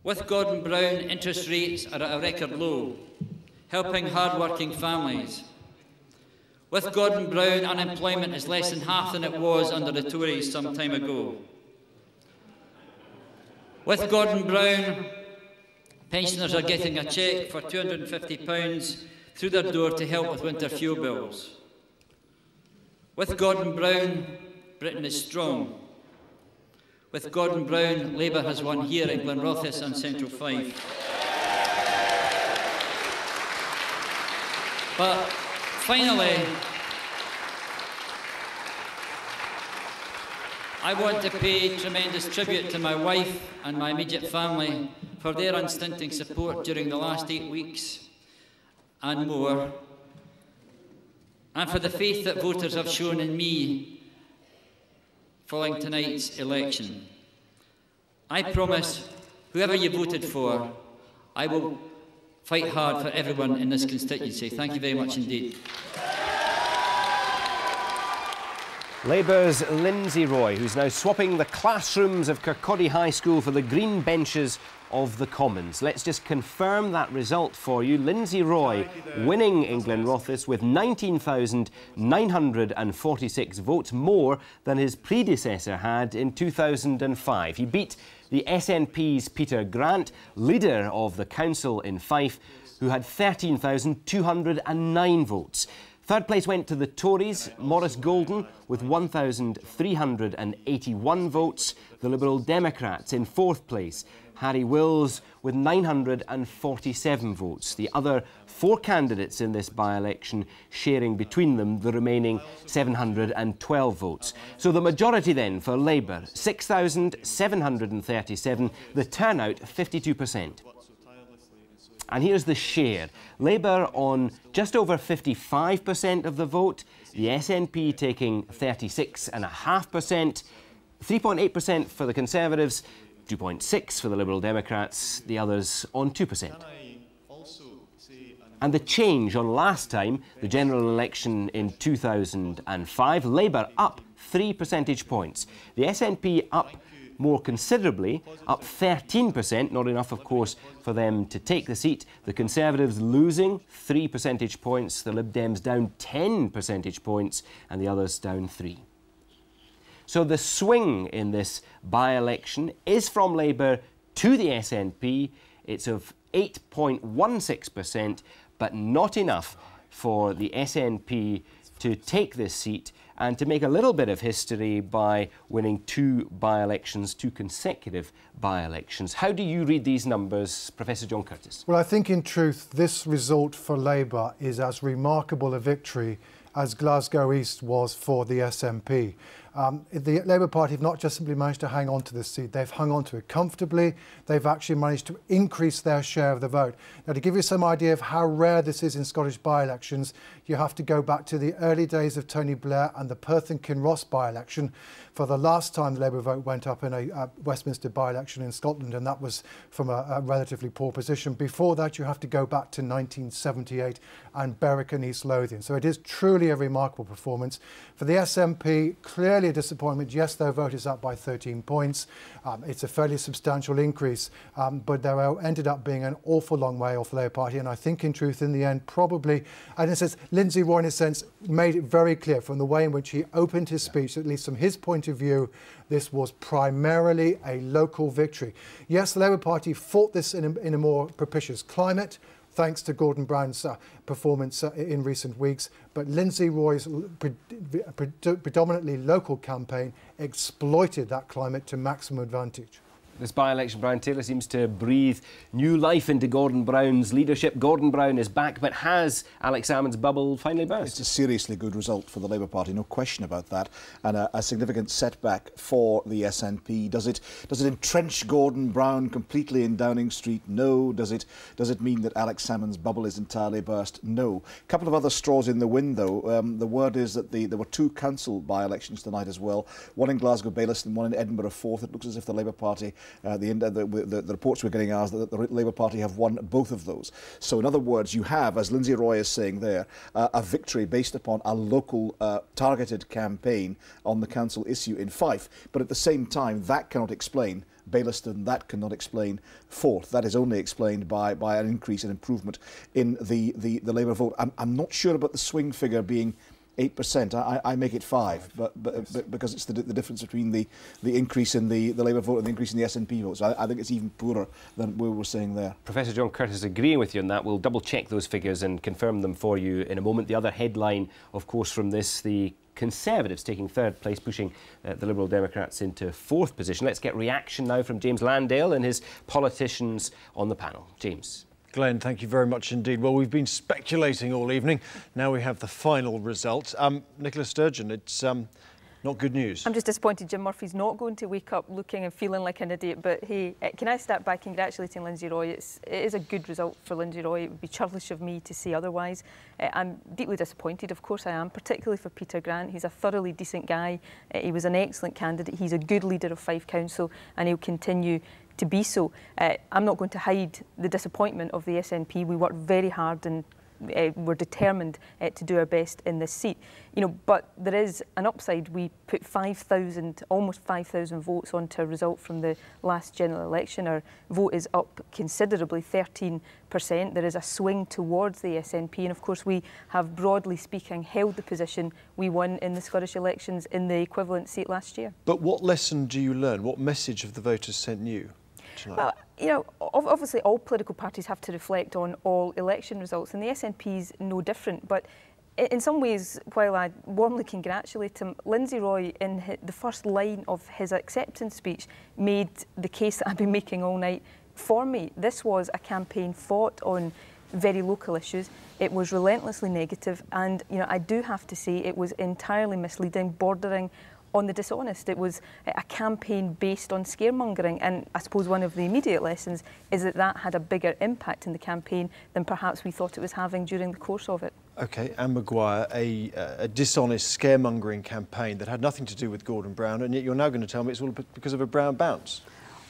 With Gordon Brown, interest rates are at a record low, helping hard-working families. With Gordon Brown, unemployment is less than half than it was under the Tories some time ago. With Gordon Brown, pensioners are getting a cheque for two hundred and fifty pounds through their door to help with winter fuel bills. With Gordon Brown, Britain is strong. With Gordon Brown, Labour has won here in Glenrothes and Central Fife. But finally, I want to pay tremendous tribute to my wife and my immediate family for their unstinting support during the last eight weeks and more, and for the faith that voters have shown in me following tonight's election. I promise, whoever you voted for, I will fight hard for everyone in this constituency. Thank you very much indeed. Labour's Lindsay Roy, who's now swapping the classrooms of Kirkcaldy High School for the green benches of the Commons. Let's just confirm that result for you. Lindsay Roy winning in Glenrothes with nineteen thousand nine hundred and forty-six votes, more than his predecessor had in two thousand and five. He beat the S N P's Peter Grant, leader of the council in Fife, who had thirteen thousand two hundred and nine votes. Third place went to the Tories, Maurice Golden, with one thousand three hundred and eighty-one votes. The Liberal Democrats in fourth place, Harry Wills, with nine hundred and forty-seven votes. The other four candidates in this by-election sharing between them the remaining seven hundred and twelve votes. So the majority then for Labour, six thousand seven hundred and thirty-seven, the turnout fifty-two percent. And here's the share. Labour on just over fifty-five percent of the vote, the S N P taking thirty-six point five percent, three point eight percent for the Conservatives, two point six percent for the Liberal Democrats, the others on two percent. And the change on last time, the general election in two thousand and five, Labour up three percentage points. The S N P up more considerably, up thirteen percent, not enough, of course, for them to take the seat. The Conservatives losing three percentage points, the Lib Dems down ten percentage points, and the others down three. So the swing in this by-election is from Labour to the S N P. It's of eight point one six percent, but not enough for the S N P to take this seat and to make a little bit of history by winning two by-elections, two consecutive by-elections. How do you read these numbers, Professor John Curtice? Well, I think, in truth, this result for Labour is as remarkable a victory as Glasgow East was for the S N P. Um, the Labour Party have not just simply managed to hang on to this seat, they've hung on to it comfortably. They've actually managed to increase their share of the vote. Now, to give you some idea of how rare this is in Scottish by-elections, you have to go back to the early days of Tony Blair and the Perth and Kinross by-election for the last time the Labour vote went up in a uh, Westminster by-election in Scotland, and that was from a, a relatively poor position. Before that, you have to go back to nineteen seventy-eight and Berwick and East Lothian. So it is truly a remarkable performance. For the S N P, clearly a disappointment. Yes, their vote is up by thirteen points. Um, it's a fairly substantial increase, um, but there ended up being an awful long way off the Labour Party. And I think, in truth, in the end, probably, and in a sense, Lindsay Roy, in a sense, made it very clear from the way in which he opened his speech, at least from his point of view, this was primarily a local victory. Yes, the Labour Party fought this in a, in a more propitious climate, thanks to Gordon Brown's uh, performance uh, in recent weeks. But Lindsay Roy's pre pre predominantly local campaign exploited that climate to maximum advantage. This by-election, Brian Taylor, seems to breathe new life into Gordon Brown's leadership. Gordon Brown is back, but has Alex Salmond's bubble finally burst? It's a seriously good result for the Labour Party, no question about that, and a, a significant setback for the S N P. Does it does it entrench Gordon Brown completely in Downing Street? No. Does it does it mean that Alex Salmond's bubble is entirely burst? No. A couple of other straws in the wind, though. Um, the word is that the, there were two council by-elections tonight as well, one in Glasgow Bayleston, one in Edinburgh Forth. It looks as if the Labour Party Uh, the, the, the, the reports we're getting are that the Labour Party have won both of those. So, in other words, you have, as Lindsay Roy is saying there, uh, a victory based upon a local uh, targeted campaign on the council issue in Fife. But at the same time, that cannot explain Bayleston, that cannot explain Forth. That is only explained by, by an increase and improvement in the, the, the Labour vote. I'm, I'm not sure about the swing figure being eight percent. I, I make it five, but, but, yes. but because it's the, the difference between the, the increase in the, the Labour vote and the increase in the S N P vote. So I, I think it's even poorer than we were saying there. Professor John Curtice agreeing with you on that. We'll double-check those figures and confirm them for you in a moment. The other headline, of course, from this, the Conservatives taking third place, pushing uh, the Liberal Democrats into fourth position. Let's get reaction now from James Landale and his politicians on the panel. James. Glenn, thank you very much indeed. Well, we've been speculating all evening. Now we have the final result. Um, Nicola Sturgeon, it's um, not good news. I'm just disappointed Jim Murphy's not going to wake up looking and feeling like an idiot, but hey, can I start by congratulating Lindsay Roy? It's, it is a good result for Lindsay Roy. It would be churlish of me to say otherwise. Uh, I'm deeply disappointed, of course I am, particularly for Peter Grant. He's a thoroughly decent guy. Uh, he was an excellent candidate. He's a good leader of Fife Council, and he'll continue to be so. Uh, I'm not going to hide the disappointment of the S N P. We worked very hard and uh, were determined uh, to do our best in this seat. You know, but there is an upside. We put five thousand, almost five thousand votes onto a result from the last general election. Our vote is up considerably, thirteen percent. There is a swing towards the S N P, and of course we have, broadly speaking, held the position we won in the Scottish elections in the equivalent seat last year. But what lesson do you learn? What message have the voters sent you? Well, you know, obviously all political parties have to reflect on all election results, and the S N P's no different. But in some ways, while I warmly congratulate him, Lindsay Roy, in the first line of his acceptance speech, made the case that I've been making all night for me. This was a campaign fought on very local issues. It was relentlessly negative, and, you know, I do have to say it was entirely misleading, bordering on the dishonest. It was a campaign based on scaremongering, and I suppose one of the immediate lessons is that that had a bigger impact in the campaign than perhaps we thought it was having during the course of it. OK, Anne McGuire, a, a dishonest, scaremongering campaign that had nothing to do with Gordon Brown, and yet you're now going to tell me it's all because of a Brown bounce.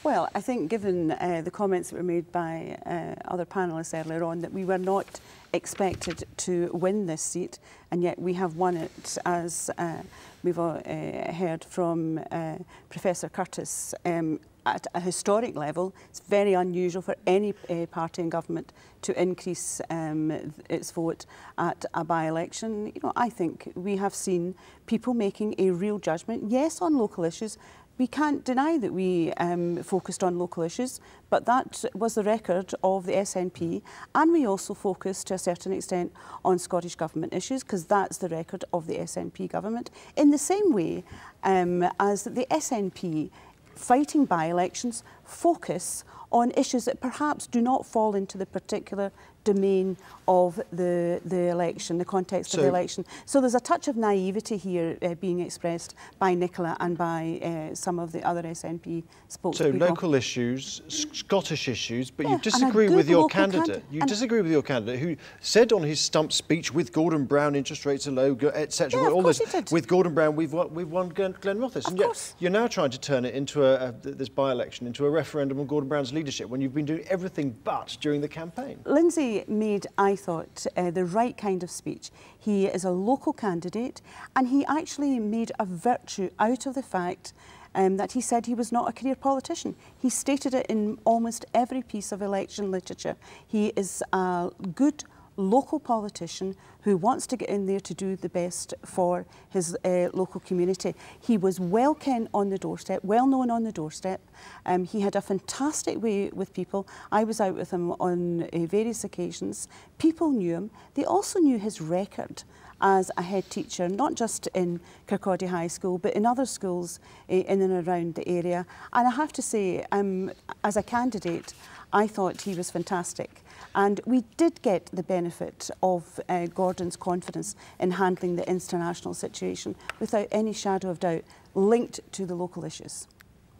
Well, I think given uh, the comments that were made by uh, other panellists earlier on, that we were not expected to win this seat, and yet we have won it, as uh, we've all, uh, heard from uh, Professor Curtice, um, at a historic level. It's very unusual for any uh, party in government to increase um, its vote at a by-election. You know, I think we have seen people making a real judgment, yes, on local issues. We can't deny that we um, focused on local issues, but that was the record of the S N P, and we also focused to a certain extent on Scottish Government issues, because that's the record of the S N P government. In the same way um, as the S N P fighting by-elections focus on issues that perhaps do not fall into the particular domain of the, the election, the context so, of the election. So there's a touch of naivety here uh, being expressed by Nicola and by uh, some of the other S N P spokespeople. So local issues, Scottish issues, but yeah, you disagree with your candidate. You disagree with your candidate who said on his stump speech, with Gordon Brown, interest rates are low, et cetera. Yeah, all this. With Gordon Brown, we've won, we've won Glenrothes. And yet you're now trying to turn it into a, a, this by-election into a referendum on Gordon Brown's leadership when you've been doing everything but during the campaign. Lindsay made, I thought, uh, the right kind of speech. He is a local candidate, and he actually made a virtue out of the fact um, that he said he was not a career politician. He stated it in almost every piece of election literature. He is a good local politician who wants to get in there to do the best for his uh, local community. He was well ken on the doorstep, well known on the doorstep. Um, he had a fantastic way with people. I was out with him on uh, various occasions. People knew him. They also knew his record as a head teacher, not just in Kirkcaldy High School, but in other schools uh, in and around the area. And I have to say, um, as a candidate, I thought he was fantastic. And we did get the benefit of uh, Gordon's confidence in handling the international situation without any shadow of doubt, linked to the local issues.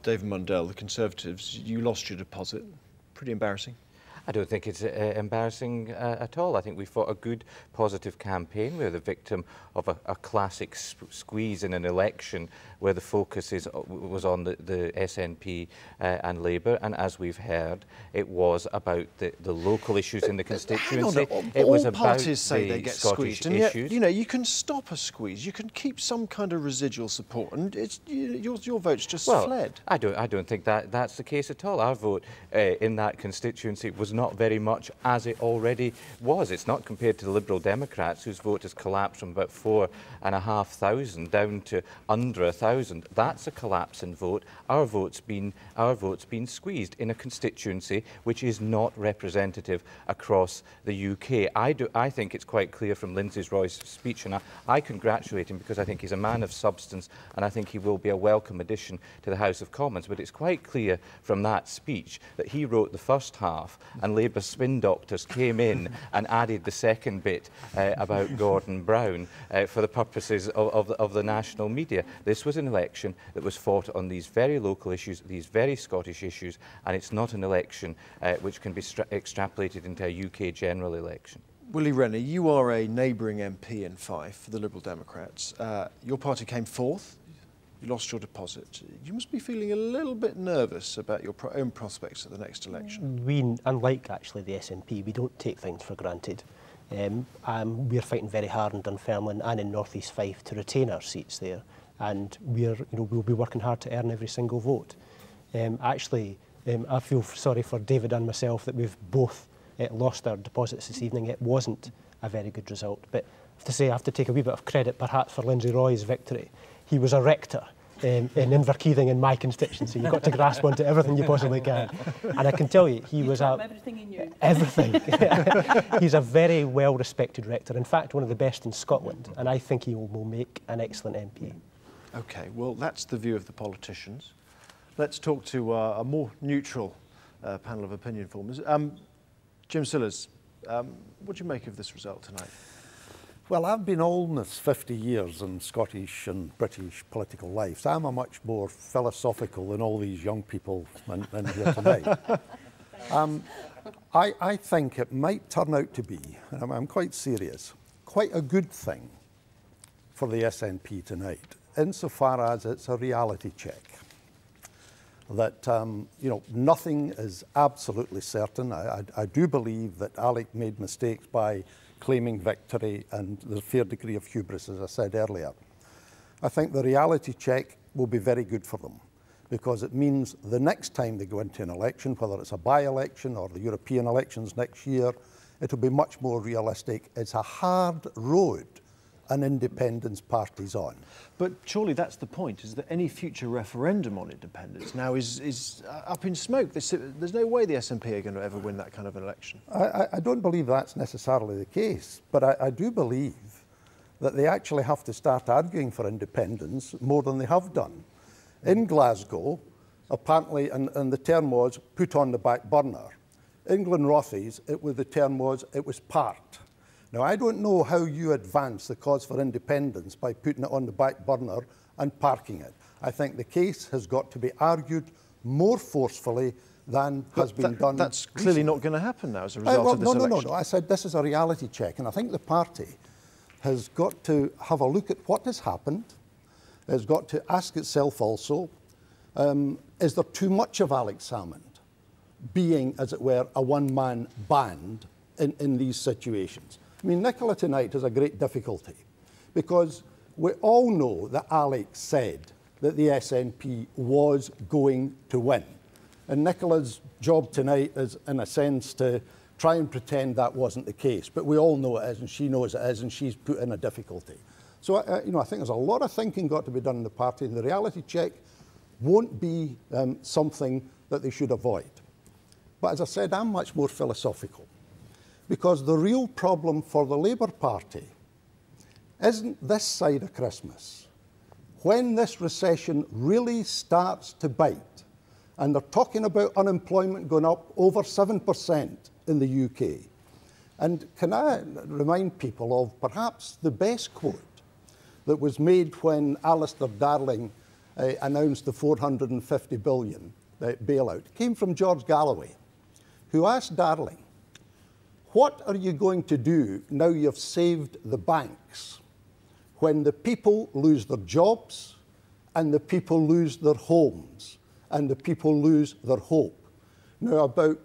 David Mundell, the Conservatives, you lost your deposit. Pretty embarrassing. I don't think it's uh, embarrassing uh, at all. I think we fought a good, positive campaign. We're the victim of a, a classic squeeze in an election where the focus is, was on the, the S N P uh, and Labour, and as we've heard, it was about the, the local issues but, in the constituency. Hang on, it all was about parties say the they get Scottish squeezed, and yet, issues. You know, you can stop a squeeze. You can keep some kind of residual support, and it's, you, your, your vote's just well, fled. I don't, I don't think that that's the case at all. Our vote uh, in that constituency was not very much as it already was. It's not compared to the Liberal Democrats, whose vote has collapsed from about four and a half thousand down to under a thousand. That's a collapse in vote. Our vote's been, our vote's been squeezed in a constituency which is not representative across the U K. I, do, I think it's quite clear from Lindsay Roy's speech, and I, I congratulate him because I think he's a man of substance, and I think he will be a welcome addition to the House of Commons. But it's quite clear from that speech that he wrote the first half and Labour spin doctors came in and added the second bit uh, about Gordon Brown uh, for the purposes of, of, the, of the national media. This was an election that was fought on these very local issues, these very Scottish issues, and it's not an election uh, which can be extrapolated into a U K general election. Willie Rennie, you are a neighbouring M P in Fife for the Liberal Democrats. Uh, your party came fourth. You lost your deposit. You must be feeling a little bit nervous about your pro own prospects at the next election. We, unlike actually the S N P, we don't take things for granted. Um, um, we're fighting very hard in Dunfermline and in North East Fife to retain our seats there, and we're, you know, we'll be working hard to earn every single vote. Um, actually, um, I feel sorry for David and myself that we've both uh, lost our deposits this evening. It wasn't a very good result, but I have to say I have to take a wee bit of credit perhaps for Lindsay Roy's victory. He was a rector um, in Inverkeithing in my constituency. You've got to grasp onto everything you possibly can. And I can tell you, he, he was a... everything he knew. Everything. He's a very well-respected rector. In fact, one of the best in Scotland. And I think he will make an excellent M P. OK, well, that's the view of the politicians. Let's talk to uh, a more neutral uh, panel of opinion formers. Um, Jim Sillars, um, what do you make of this result tonight? Well, I've been almost fifty years in Scottish and British political life, so I'm a much more philosophical than all these young people in, in here tonight. um, I, I think it might turn out to be, and I'm, I'm quite serious, quite a good thing for the S N P tonight, insofar as it's a reality check. That, um, you know, nothing is absolutely certain. I, I, I do believe that Alec made mistakes by claiming victory and the fair degree of hubris, as I said earlier. I think the reality check will be very good for them because it means the next time they go into an election, whether it's a by-election or the European elections next year, it'll be much more realistic. It's a hard road an independence party's on. But surely that's the point, is that any future referendum on independence now is, is up in smoke. There's, there's no way the S N P are going to ever win that kind of an election. I, I don't believe that's necessarily the case, but I, I do believe that they actually have to start arguing for independence more than they have done. In Glasgow, apparently, and, and the term was, put on the back burner. In Glenrothes, it was, the term was, it was parked. Now, I don't know how you advance the cause for independence by putting it on the back burner and parking it. I think the case has got to be argued more forcefully than but has been that, done. That's recently. Clearly not going to happen now as a result I, well, of this no, election. No, no, no. I said this is a reality check, and I think the party has got to have a look at what has happened. It's got to ask itself also, um, is there too much of Alex Salmond being, as it were, a one-man band in, in these situations? I mean, Nicola tonight has a great difficulty because we all know that Alex said that the S N P was going to win. And Nicola's job tonight is, in a sense, to try and pretend that wasn't the case. But we all know it is, and she knows it is, and she's put in a difficulty. So, uh, you know, I think there's a lot of thinking got to be done in the party, and the reality check won't be um, something that they should avoid. But as I said, I'm much more philosophical, because the real problem for the Labour Party isn't this side of Christmas. When this recession really starts to bite, and they're talking about unemployment going up over seven percent in the U K. And can I remind people of perhaps the best quote that was made when Alistair Darling uh, announced the four hundred and fifty billion uh, bailout? It came from George Galloway, who asked Darling, what are you going to do now you've saved the banks when the people lose their jobs and the people lose their homes? And the people lose their hope. Now, about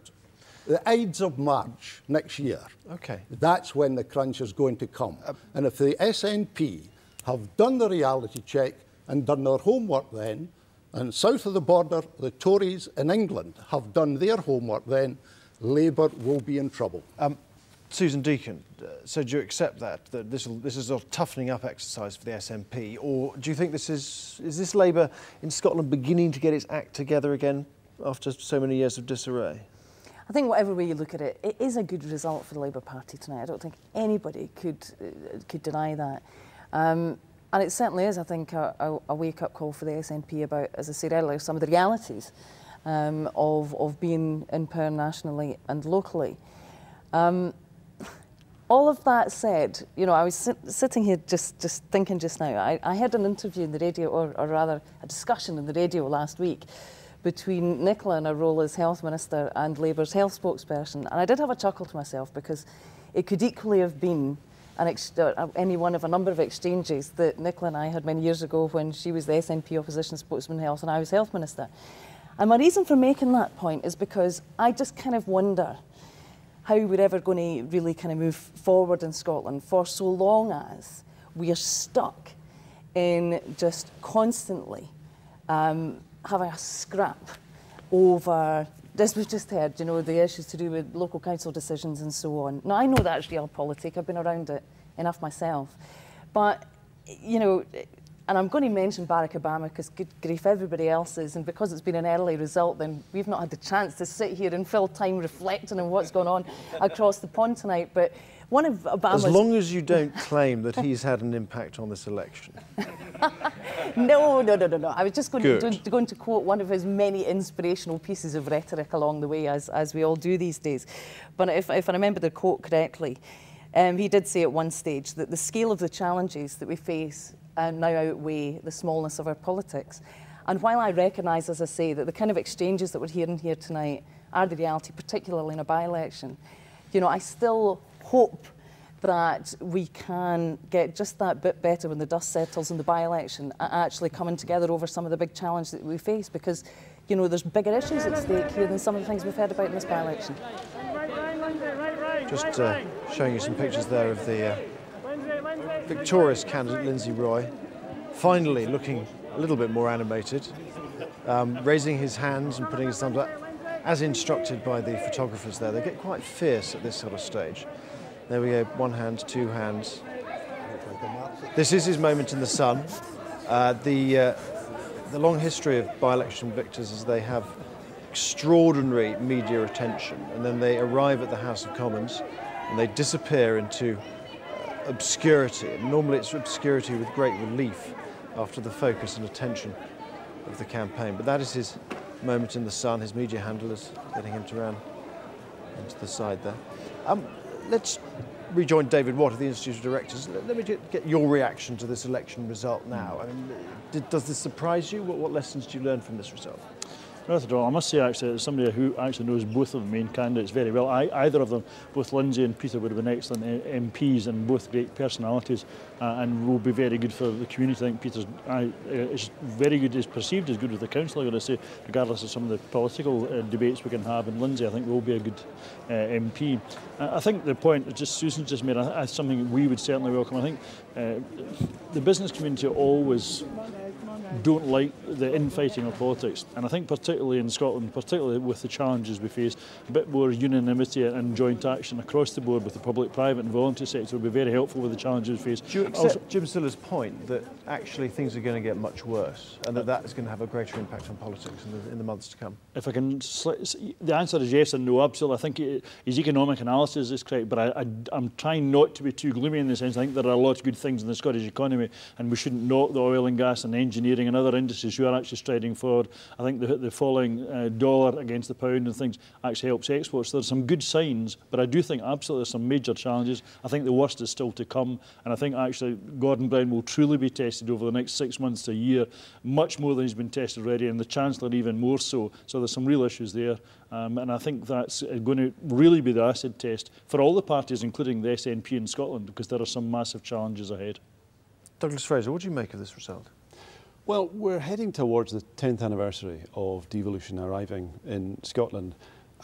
the Ides of March next year, okay, that's when the crunch is going to come. Uh, and if the S N P have done the reality check and done their homework then, and south of the border, the Tories in England have done their homework then, Labour will be in trouble. Um, Susan Deacon, uh, so do you accept that, that this, this is a toughening up exercise for the S N P, or do you think this is, is this Labour in Scotland beginning to get its act together again after so many years of disarray? I think whatever way you look at it, it is a good result for the Labour Party tonight. I don't think anybody could, uh, could deny that. Um, and it certainly is, I think, a, a wake-up call for the S N P about, as I said earlier, some of the realities um, of, of being in power nationally and locally. Um, All of that said, you know, I was sit sitting here just, just thinking just now. I, I heard an interview in the radio, or, or rather a discussion in the radio last week between Nicola in her role as health minister and Labour's health spokesperson. And I did have a chuckle to myself because it could equally have been an ex any one of a number of exchanges that Nicola and I had many years ago when she was the S N P opposition spokesman health and I was health minister. And my reason for making that point is because I just kind of wonder how we're ever going to really kind of move forward in Scotland for so long as we are stuck in just constantly um, having a scrap over, as we've just heard, you know, the issues to do with local council decisions and so on. Now, I know that's real politics. I've been around it enough myself. But, you know, and I'm going to mention Barack Obama because, good grief, everybody else is. And because it's been an early result, then we've not had the chance to sit here and fill time reflecting on what's going on across the pond tonight. But one of Obama's... As long as you don't claim that he's had an impact on this election. no, no, no, no, no. I was just going to, going to quote one of his many inspirational pieces of rhetoric along the way, as, as we all do these days. But if, if I remember the quote correctly, um, he did say at one stage that the scale of the challenges that we face and now outweigh the smallness of our politics. And while I recognise, as I say, that the kind of exchanges that we're hearing here tonight are the reality, particularly in a by-election, you know, I still hope that we can get just that bit better when the dust settles in the by-election at actually coming together over some of the big challenges that we face, because, you know, there's bigger issues at stake here than some of the things we've heard about in this by-election. Just uh, showing you some pictures there of the... Uh victorious candidate Lindsay Roy, finally looking a little bit more animated, um, raising his hands and putting his thumbs up, as instructed by the photographers there. They get quite fierce at this sort of stage. There we go, one hand, two hands. This is his moment in the sun. Uh, the, uh, the long history of by-election victors is they have extraordinary media attention, and then they arrive at the House of Commons and they disappear into obscurity. And normally it's obscurity with great relief after the focus and attention of the campaign, but that is his moment in the sun, his media handlers getting him to run into the side there. Um, let's rejoin David Watt of the Institute of Directors. Let, let me get your reaction to this election result now. I mean, did, does this surprise you? What, what lessons do you learn from this result? Not at all. I must say, actually, as somebody who actually knows both of the main candidates very well, I, either of them, both Lindsay and Peter, would have been excellent M Ps and both great personalities, uh, and will be very good for the community. I think Peter's uh, is very good, is perceived as good with the council, I've got to say, regardless of some of the political uh, debates we can have, and Lindsay, I think, will be a good uh, M P. Uh, I think the point that just Susan just made uh, is something we would certainly welcome. I think uh, the business community always don't like the infighting of politics, and I think particularly particularly in Scotland, particularly with the challenges we face, a bit more unanimity and joint action across the board with the public, private and voluntary sector will be very helpful with the challenges we face. Do you accept also Jim Sillars' point that actually things are going to get much worse and that that is going to have a greater impact on politics in the, in the months to come? If I can, the answer is yes and no, absolutely. I think it, his economic analysis is correct, but I, I, I'm trying not to be too gloomy in the sense I think there are a lot of good things in the Scottish economy and we shouldn't knock the oil and gas and engineering and other industries who are actually striding forward. I think the, the falling uh, dollar against the pound and things actually helps exports. There's some good signs, but I do think absolutely there's some major challenges. I think the worst is still to come, and I think actually Gordon Brown will truly be tested over the next six months to a year, much more than he's been tested already, and the Chancellor even more so. So there's some real issues there, um, and I think that's going to really be the acid test for all the parties, including the S N P in Scotland, because there are some massive challenges ahead. Douglas Fraser, what do you make of this result? Well, we're heading towards the tenth anniversary of devolution arriving in Scotland,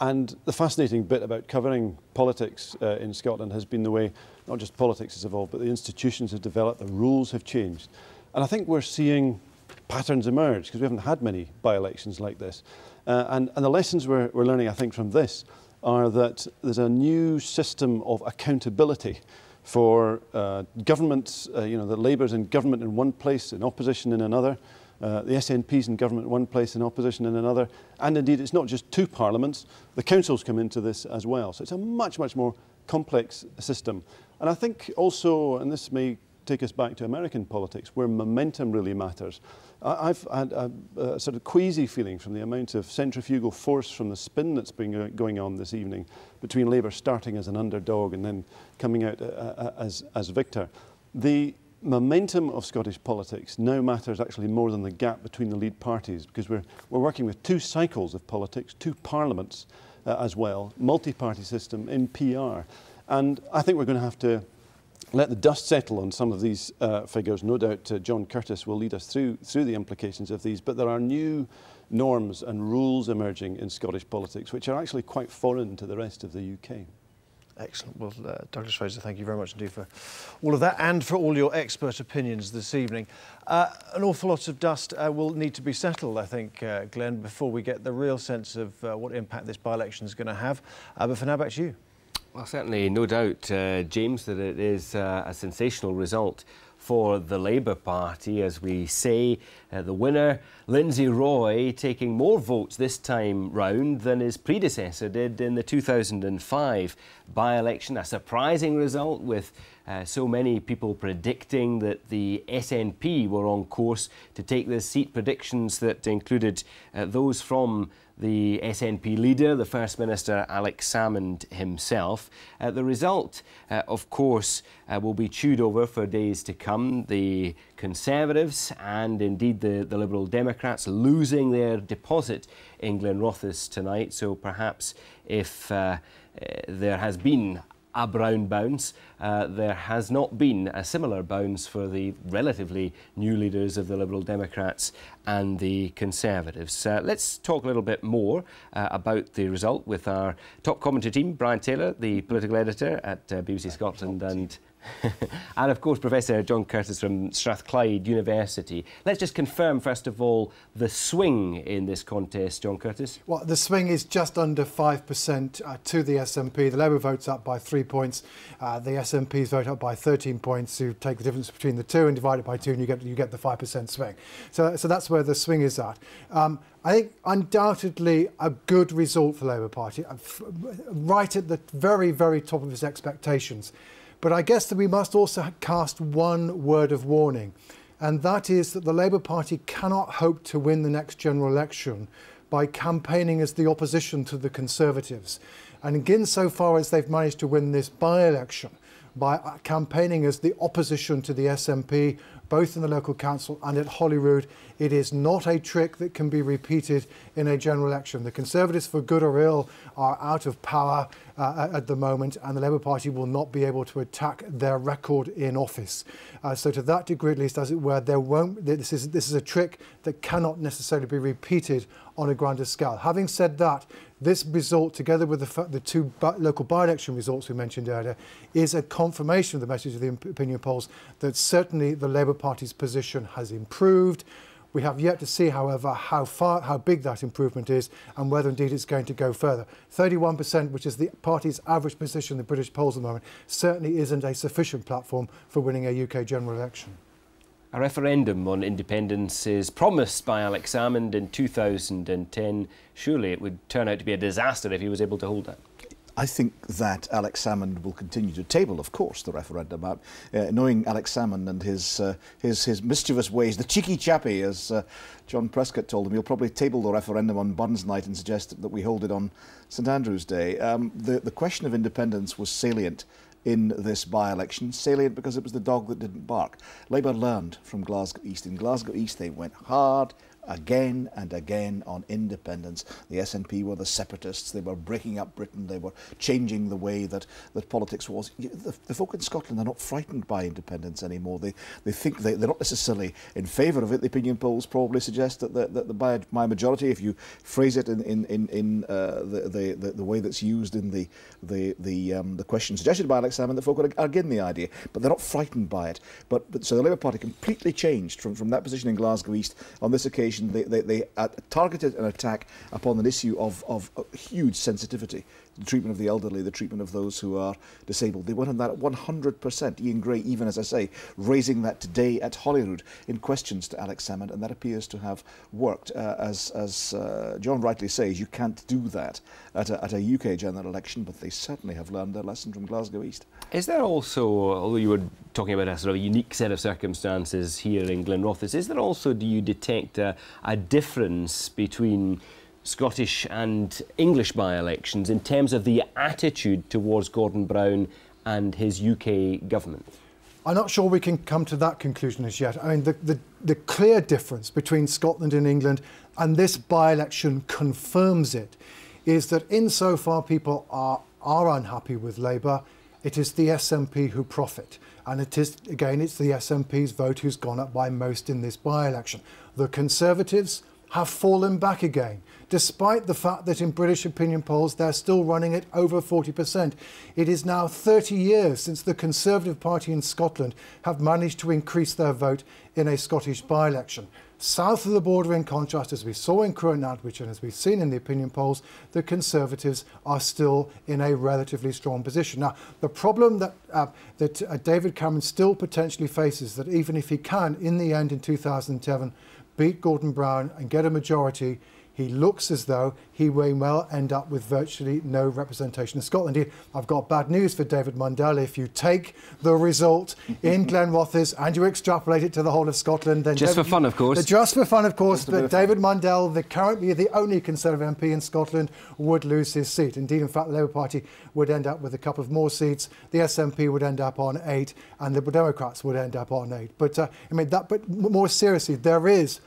and the fascinating bit about covering politics uh, in Scotland has been the way not just politics has evolved, but the institutions have developed, the rules have changed. And I think we're seeing patterns emerge because we haven't had many by-elections like this. Uh, and, and the lessons we're, we're learning, I think, from this are that there's a new system of accountability for uh, governments, uh, you know, the Labour's in government in one place, in opposition in another, uh, the S N P's in government in one place, in opposition in another, and indeed it's not just two parliaments, the councils come into this as well. So it's a much, much more complex system. And I think also, and this may take us back to American politics, where momentum really matters. I, I've had a, a sort of queasy feeling from the amount of centrifugal force from the spin that's been going on this evening between Labour starting as an underdog and then coming out uh, uh, as, as victor. The momentum of Scottish politics now matters actually more than the gap between the lead parties, because we're, we're working with two cycles of politics, two parliaments uh, as well, multi-party system in P R. And I think we're going to have to let the dust settle on some of these uh, figures. No doubt uh, John Curtice will lead us through, through the implications of these, but there are new norms and rules emerging in Scottish politics which are actually quite foreign to the rest of the U K. Excellent. Well, uh, Douglas Fraser, thank you very much indeed for all of that and for all your expert opinions this evening. Uh, an awful lot of dust uh, will need to be settled, I think, uh, Glenn, before we get the real sense of uh, what impact this by-election is going to have. Uh, but for now, back to you. Well, certainly, no doubt, uh, James, that it is uh, a sensational result for the Labour Party. As we say, uh, the winner, Lindsay Roy, taking more votes this time round than his predecessor did in the two thousand five by-election. A surprising result, with Uh, so many people predicting that the S N P were on course to take this seat, predictions that included uh, those from the S N P leader, the First Minister Alex Salmond himself. Uh, the result, uh, of course, uh, will be chewed over for days to come. The Conservatives and indeed the, the Liberal Democrats losing their deposit in Glenrothes tonight, so perhaps if uh, uh, there has been a brown bounce, Uh, there has not been a similar bounce for the relatively new leaders of the Liberal Democrats and the Conservatives. Uh, let's talk a little bit more uh, about the result with our top commentary team, Brian Taylor, the political editor at uh, B B C Scotland, and and of course Professor John Curtice from Strathclyde University. Let's just confirm first of all the swing in this contest, John Curtice. Well, the swing is just under five percent uh, to the S N P. The Labour vote's up by three points. Uh, the S N P's vote up by thirteen points. You take the difference between the two and divide it by two and you get, you get the five percent swing. So, so that's where the swing is at. Um, I think undoubtedly a good result for the Labour Party, right at the very, very top of its expectations. But I guess that we must also cast one word of warning, and that is that the Labour Party cannot hope to win the next general election by campaigning as the opposition to the Conservatives. And insofar as they've managed to win this by-election by campaigning as the opposition to the S N P, both in the local council and at Holyrood, it is not a trick that can be repeated in a general election. The Conservatives, for good or ill, are out of power uh, at the moment, and the Labour Party will not be able to attack their record in office. Uh, so to that degree, at least, as it were, there won't, this is, this is a trick that cannot necessarily be repeated on a grander scale. Having said that, this result, together with the, the two local by-election results we mentioned earlier, is a confirmation of the message of the opinion polls that certainly the Labour Party's position has improved. We have yet to see, however, how far, how big that improvement is and whether indeed it's going to go further. thirty-one percent, which is the party's average position in the British polls at the moment, certainly isn't a sufficient platform for winning a U K general election. A referendum on independence is promised by Alex Salmond in two thousand ten. Surely it would turn out to be a disaster if he was able to hold that. I think that Alex Salmond will continue to table, of course, the referendum. Uh, knowing Alex Salmond and his, uh, his, his mischievous ways, the cheeky chappy, as uh, John Prescott told him, he'll probably table the referendum on Burns Night and suggest that we hold it on St Andrew's Day. Um, the, the question of independence was salient in this by-election, salient because it was the dog that didn't bark. Labour learned from Glasgow East. In Glasgow East, they went hard again and again on independence. The S N P were the separatists. They were breaking up Britain. They were changing the way that, that politics was. The, the folk in Scotland are not frightened by independence anymore. They, they think they, they're not necessarily in favour of it. The opinion polls probably suggest that the, that the by, by majority, if you phrase it in, in, in, in uh, the, the, the, the way that's used in the, the, the, um, the question suggested by Alex Salmond, that folk are, are given the idea, but they're not frightened by it. But, but so the Labour Party completely changed from, from that position in Glasgow East on this occasion. They, they, they targeted an attack upon an issue of, of, of huge sensitivity, the treatment of the elderly, the treatment of those who are disabled. They went on that at one hundred percent. Ian Gray, even as I say, raising that today at Holyrood in questions to Alex Salmond, and that appears to have worked. Uh, as as uh, John rightly says, you can't do that at a, at a U K general election, but they certainly have learned their lesson from Glasgow East. Is there also, although you were talking about a sort of unique set of circumstances here in Glenrothes, is there also, do you detect a, a difference between Scottish and English by-elections in terms of the attitude towards Gordon Brown and his U K government? I'm not sure we can come to that conclusion as yet. I mean, the, the, the clear difference between Scotland and England, and this by-election confirms it, is that insofar people are, are unhappy with Labour, it is the S N P who profit. And it is, again, it's the S N P's vote who's gone up by most in this by-election. The Conservatives have fallen back again, despite the fact that in British opinion polls they're still running at over forty percent. It is now thirty years since the Conservative Party in Scotland have managed to increase their vote in a Scottish by-election. South of the border, in contrast, as we saw in Cronulla and as we've seen in the opinion polls, the Conservatives are still in a relatively strong position. Now, the problem that, uh, that uh, David Cameron still potentially faces, that even if he can, in the end, in two thousand seven, beat Gordon Brown and get a majority, he looks as though he may well end up with virtually no representation in Scotland. Indeed, I've got bad news for David Mundell. If you take the result in Glenrothes and you extrapolate it to the whole of Scotland, then just David, for fun, of course. Just for fun, of course. But David Mundell, the currently the only Conservative M P in Scotland, would lose his seat. Indeed, in fact, the Labour Party would end up with a couple of more seats. The S N P would end up on eight, and the Democrats would end up on eight. But uh, I mean that. But more seriously, there is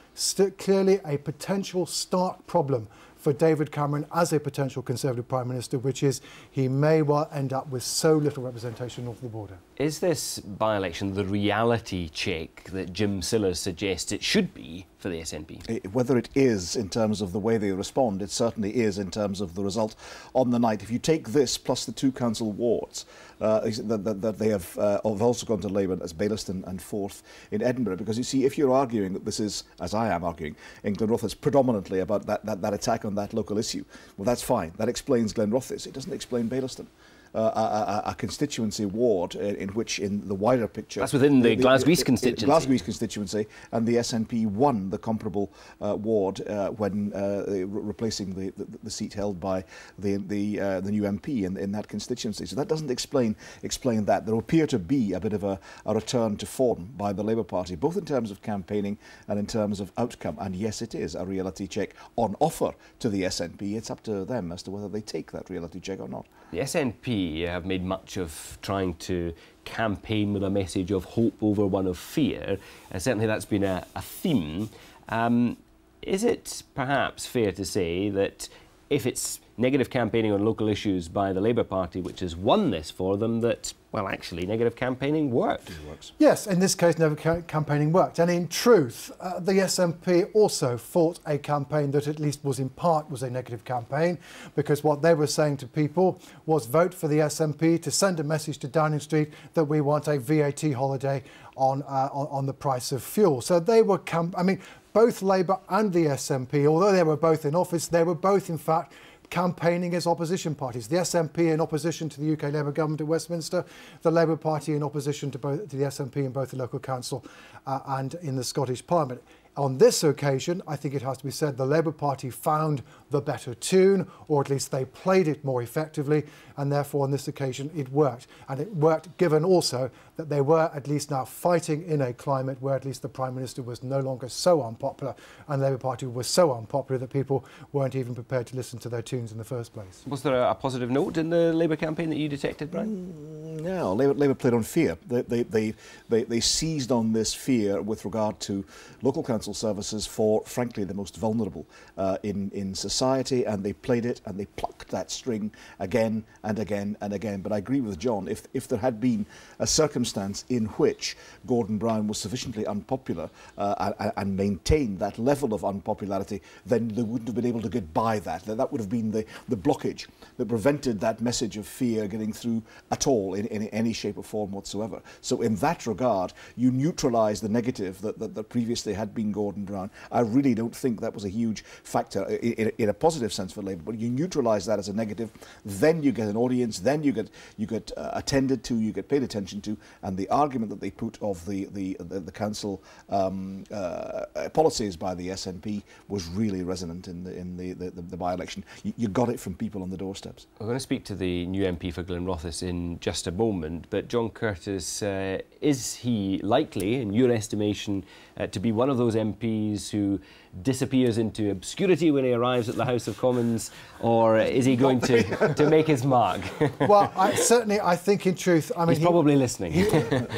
clearly a potential stark problem for David Cameron as a potential Conservative Prime Minister, which is he may well end up with so little representation north of the border. Is this by-election the reality check that Jim Sillars suggests it should be for the S N P? It, whether it is in terms of the way they respond, it certainly is in terms of the result on the night. If you take this plus the two council wards uh, that, that, that they have, uh, have also gone to Labour as Bayleston and Forth in Edinburgh, because you see, if you're arguing that this is, as I am arguing, in Glenrothes predominantly about that, that, that attack on that local issue, well, that's fine. That explains Glenrothes. It doesn't explain Bayleston. uh, a, a constituency ward in which, in the wider picture... That's within the, the Glasgow East constituency. Glasgow East constituency, and the S N P won the comparable uh, ward uh, when uh, replacing the, the, the seat held by the, the, uh, the new M P in, in that constituency. So that doesn't explain, explain that. There will appear to be a bit of a, a return to form by the Labour Party, both in terms of campaigning and in terms of outcome. And yes, it is a reality check on offer to the S N P. It's up to them as to whether they take that reality check or not. The S N P have made much of trying to campaign with a message of hope over one of fear. And certainly that's been a, a theme. Um, is it perhaps fair to say that if it's negative campaigning on local issues by the Labour Party, which has won this for them, that, well, actually, negative campaigning worked? Yes, in this case, negative campaigning worked. And in truth, uh, the S N P also fought a campaign that at least was in part was a negative campaign, because what they were saying to people was vote for the S N P to send a message to Downing Street that we want a V A T holiday on, uh, on the price of fuel. So they were, camp I mean, both Labour and the S N P, although they were both in office, they were both, in fact, campaigning as opposition parties. The S N P in opposition to the U K Labour government at Westminster, the Labour Party in opposition to, both, to the S N P in both the local council uh, and in the Scottish Parliament. On this occasion, I think it has to be said, the Labour Party found the better tune, or at least they played it more effectively, and therefore on this occasion it worked. And it worked given also that they were at least now fighting in a climate where at least the Prime Minister was no longer so unpopular, and the Labour Party was so unpopular that people weren't even prepared to listen to their tunes in the first place. Was there a positive note in the Labour campaign that you detected, Brian? Mm, no, Labour, Labour played on fear. They, they, they, they, they seized on this fear with regard to local council services for, frankly, the most vulnerable uh, in, in society, and they played it and they plucked that string again and again and again. But I agree with John, if, if there had been a circumstance in which Gordon Brown was sufficiently unpopular uh, and, and maintained that level of unpopularity, then they wouldn't have been able to get by that. That would have been the, the blockage that prevented that message of fear getting through at all in, in any shape or form whatsoever. So in that regard, you neutralise the negative that, that, that previously had been Gordon Brown. I really don't think that was a huge factor in, in a positive sense for Labour, but you neutralise that as a negative, then you get an audience, then you get you get uh, attended to, you get paid attention to, and the argument that they put of the the, the, the council um, uh, policies by the S N P was really resonant in the in the, the, the, the by-election. You, you got it from people on the doorsteps. We're going to speak to the new M P for Glenrothes in just a moment, but John Curtice, uh, is he likely, in your estimation, uh, to be one of those M Ps M Ps who disappears into obscurity when he arrives at the House of Commons, or is he going to, to make his mark? Well, I, certainly, I think in truth, I mean, he's he, probably listening. He,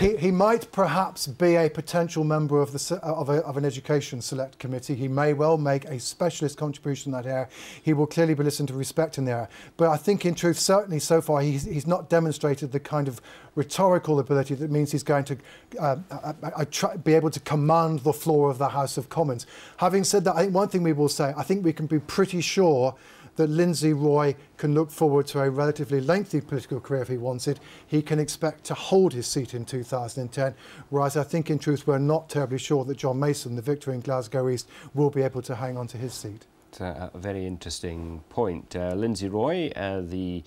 he, he might perhaps be a potential member of the of, a, of an education select committee. He may well make a specialist contribution in that area. He will clearly be listened to, respect in the area. But I think in truth, certainly so far, he's, he's not demonstrated the kind of rhetorical ability that means he's going to uh, uh, uh, try, be able to command the floor of the House. House of Commons. Having said that, I think one thing we will say, I think we can be pretty sure that Lindsay Roy can look forward to a relatively lengthy political career if he wanted. He can expect to hold his seat in two thousand and ten, whereas I think in truth we're not terribly sure that John Mason, the victor in Glasgow East, will be able to hang on to his seat. It's a very interesting point. Uh, Lindsay Roy, uh, the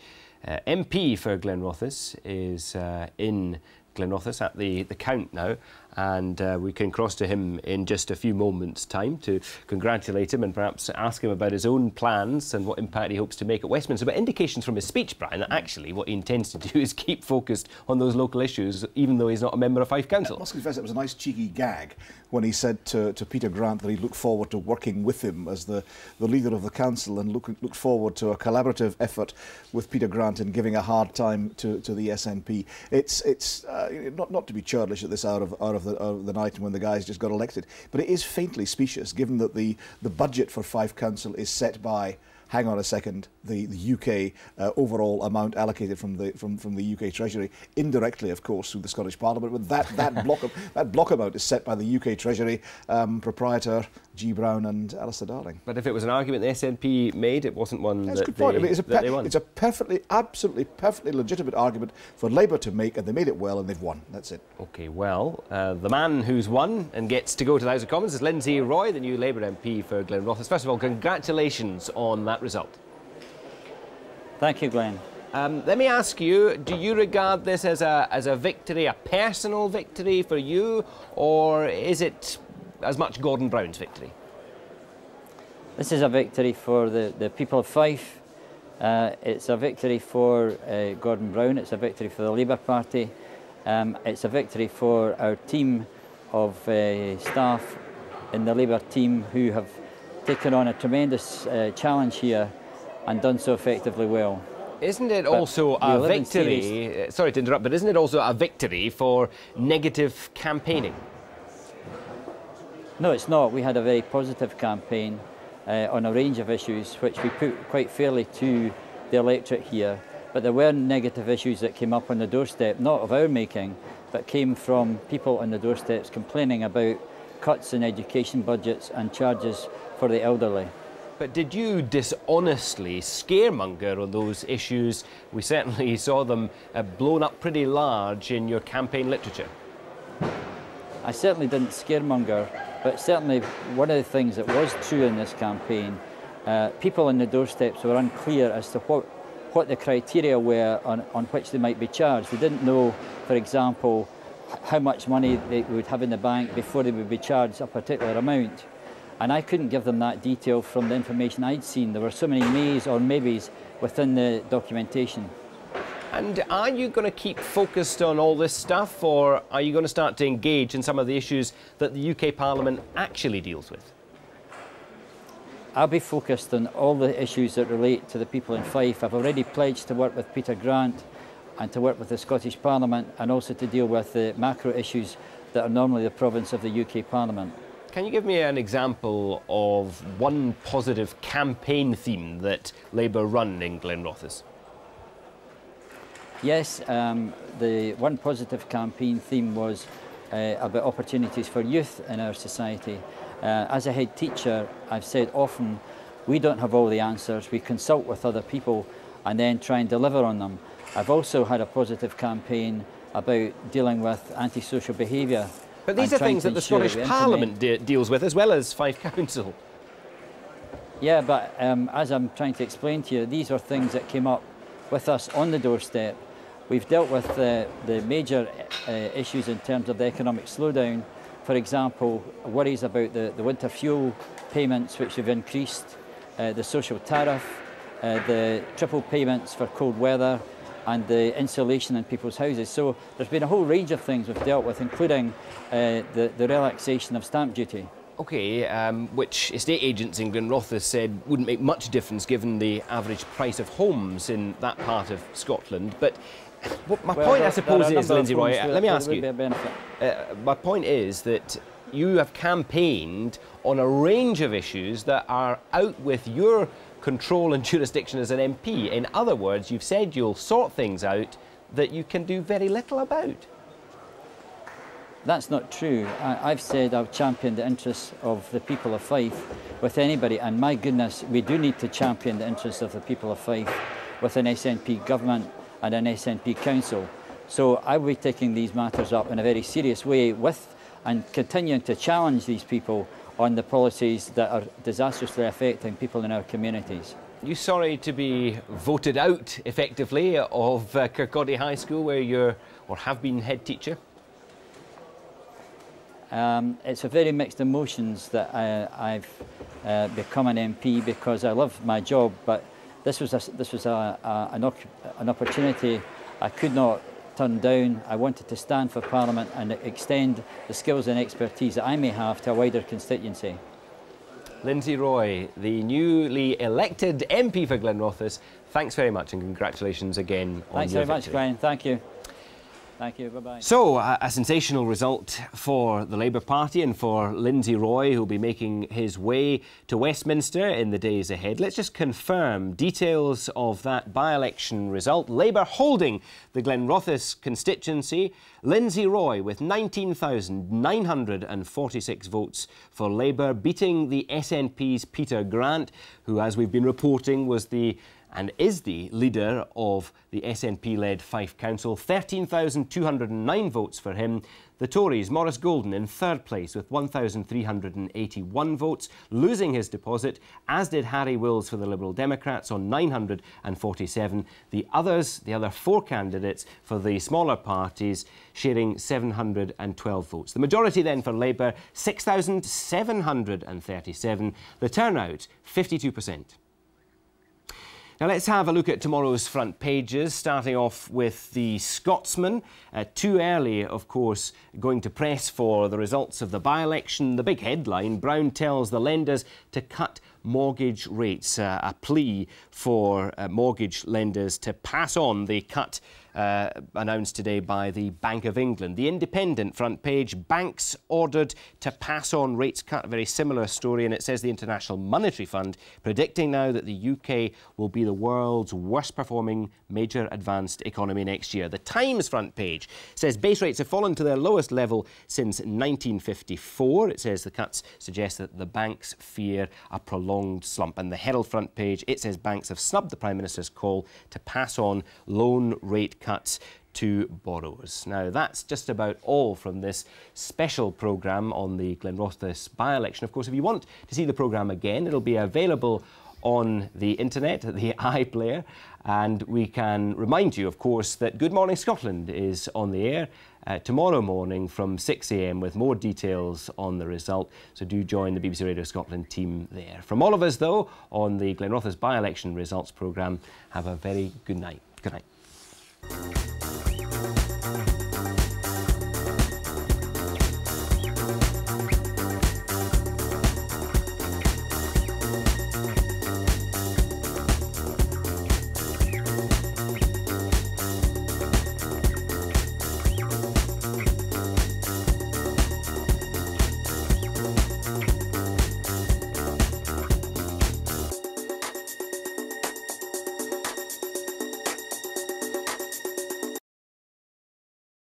uh, M P for Glenrothes, is uh, in Glenrothes at the, the count now, and uh, we can cross to him in just a few moments' time to congratulate him and perhaps ask him about his own plans and what impact he hopes to make at Westminster. But indications from his speech, Brian, that actually what he intends to do is keep focused on those local issues, even though he's not a member of Fife Council. I must confess, it was a nice cheeky gag when he said to, to Peter Grant that he looked forward to working with him as the, the leader of the council, and look, looked forward to a collaborative effort with Peter Grant in giving a hard time to, to the S N P. It's, it's uh, not, not to be churlish at this hour of, hour of The, of the night when the guys just got elected. But it is faintly specious, given that the, the budget for Fife Council is set by, hang on a second, the, the U K uh, overall amount allocated from the from, from the U K Treasury, indirectly, of course, through the Scottish Parliament. But that that block of, that block amount is set by the U K Treasury um, proprietor G Brown and Alistair Darling. But if it was an argument the S N P made, it wasn't one That's that, a good point. They, I mean, it's a that they won. It's a perfectly, absolutely, perfectly legitimate argument for Labour to make, and they made it well, and they've won. That's it. OK, well, uh, the man who's won and gets to go to the House of Commons is Lindsay Roy, the new Labour M P for Glenrothes. First of all, congratulations on that result. Thank you, Glenn. Um, let me ask you, do you regard this as a, as a victory, a personal victory for you, or is it as much Gordon Brown's victory? This is a victory for the, the people of Fife. Uh, it's a victory for uh, Gordon Brown, it's a victory for the Labour Party, um, it's a victory for our team of uh, staff in the Labour team who have taken on a tremendous uh, challenge here and done so effectively well. Isn't it but also a victory, sorry to interrupt, but isn't it also a victory for negative campaigning? No, it's not. We had a very positive campaign uh, on a range of issues which we put quite fairly to the electorate here, but there were negative issues that came up on the doorstep, not of our making, but came from people on the doorsteps complaining about cuts in education budgets and charges for the elderly. But did you dishonestly scaremonger on those issues? We certainly saw them uh, blown up pretty large in your campaign literature. I certainly didn't scaremonger, but certainly one of the things that was true in this campaign, uh, people on the doorsteps were unclear as to what, what the criteria were on, on which they might be charged. They didn't know, for example, how much money they would have in the bank before they would be charged a particular amount. And I couldn't give them that detail from the information I'd seen. There were so many mays or maybes within the documentation. And are you going to keep focused on all this stuff, or are you going to start to engage in some of the issues that the U K Parliament actually deals with? I'll be focused on all the issues that relate to the people in Fife. I've already pledged to work with Peter Grant and to work with the Scottish Parliament, and also to deal with the macro issues that are normally the province of the U K Parliament. Can you give me an example of one positive campaign theme that Labour run in Glenrothes? Yes, um, the one positive campaign theme was uh, about opportunities for youth in our society. Uh, as a head teacher, I've said often, we don't have all the answers. We consult with other people and then try and deliver on them. I've also had a positive campaign about dealing with antisocial behaviour. But these are things that the Scottish Parliament de deals with, as well as Fife Council. Yeah, but um, as I'm trying to explain to you, these are things that came up with us on the doorstep. We've dealt with uh, the major uh, issues in terms of the economic slowdown. For example, worries about the, the winter fuel payments, which have increased, uh, the social tariff, uh, the triple payments for cold weather, and the insulation in people's houses. So there's been a whole range of things we've dealt with, including uh, the, the relaxation of stamp duty. OK, um, which estate agents in Glenrothes said wouldn't make much difference given the average price of homes in that part of Scotland. But what my well, point, I suppose, is, Lindsay Roy, let me ask you, uh, my point is that you have campaigned on a range of issues that are out with your control and jurisdiction as an M P. In other words, you've said you'll sort things out that you can do very little about. That's not true. I, I've said I've championed the interests of the people of Fife with anybody, and my goodness, we do need to champion the interests of the people of Fife with an S N P government and an S N P council. So I'll be taking these matters up in a very serious way with and continuing to challenge these people on the policies that are disastrously affecting people in our communities. You're sorry to be voted out, effectively, of uh, Kirkcaldy High School, where you're or have been head teacher? Um, it's a very mixed emotions that I, I've uh, become an M P, because I love my job, but this was, a, this was a, a, an, an opportunity I could not turned down. I wanted to stand for Parliament and extend the skills and expertise that I may have to a wider constituency. Lindsay Roy, the newly elected M P for Glenrothes, thanks very much and congratulations again on thanks your Thanks very victory. much, Brian. Thank you. Thank you. Bye-bye. So, uh, a sensational result for the Labour Party and for Lindsay Roy, who'll be making his way to Westminster in the days ahead. Let's just confirm details of that by-election result. Labour holding the Glenrothes constituency. Lindsay Roy with nineteen thousand nine hundred forty-six votes for Labour, beating the S N P's Peter Grant, who, as we've been reporting, was the and is the leader of the S N P-led Fife Council. thirteen thousand two hundred and nine votes for him. The Tories, Maurice Golden in third place with one thousand three hundred and eighty-one votes, losing his deposit, as did Harry Wills for the Liberal Democrats on nine hundred and forty-seven. The others, the other four candidates for the smaller parties, sharing seven hundred and twelve votes. The majority then for Labour, six thousand seven hundred and thirty-seven. The turnout, fifty-two percent. Now let's have a look at tomorrow's front pages, starting off with the Scotsman. Uh, too early, of course, going to press for the results of the by-election. The big headline, Brown tells the lenders to cut mortgage rates. Uh, a plea for uh, mortgage lenders to pass on the cut Uh, announced today by the Bank of England. The Independent front page, banks ordered to pass on rates cut, a very similar story, and it says the International Monetary Fund predicting now that the U K will be the world's worst performing major advanced economy next year. The Times front page says base rates have fallen to their lowest level since nineteen fifty-four. It says the cuts suggest that the banks fear a prolonged slump. And the Herald front page, it says banks have snubbed the Prime Minister's call to pass on loan rate cuts to borrowers. Now that's just about all from this special programme on the Glenrothes by-election. Of course, if you want to see the programme again, it'll be available on the internet, the iPlayer, and we can remind you, of course, that Good Morning Scotland is on the air uh, tomorrow morning from six A M with more details on the result, so do join the B B C Radio Scotland team there. From all of us, though, on the Glenrothes by-election results programme, have a very good night. Good night.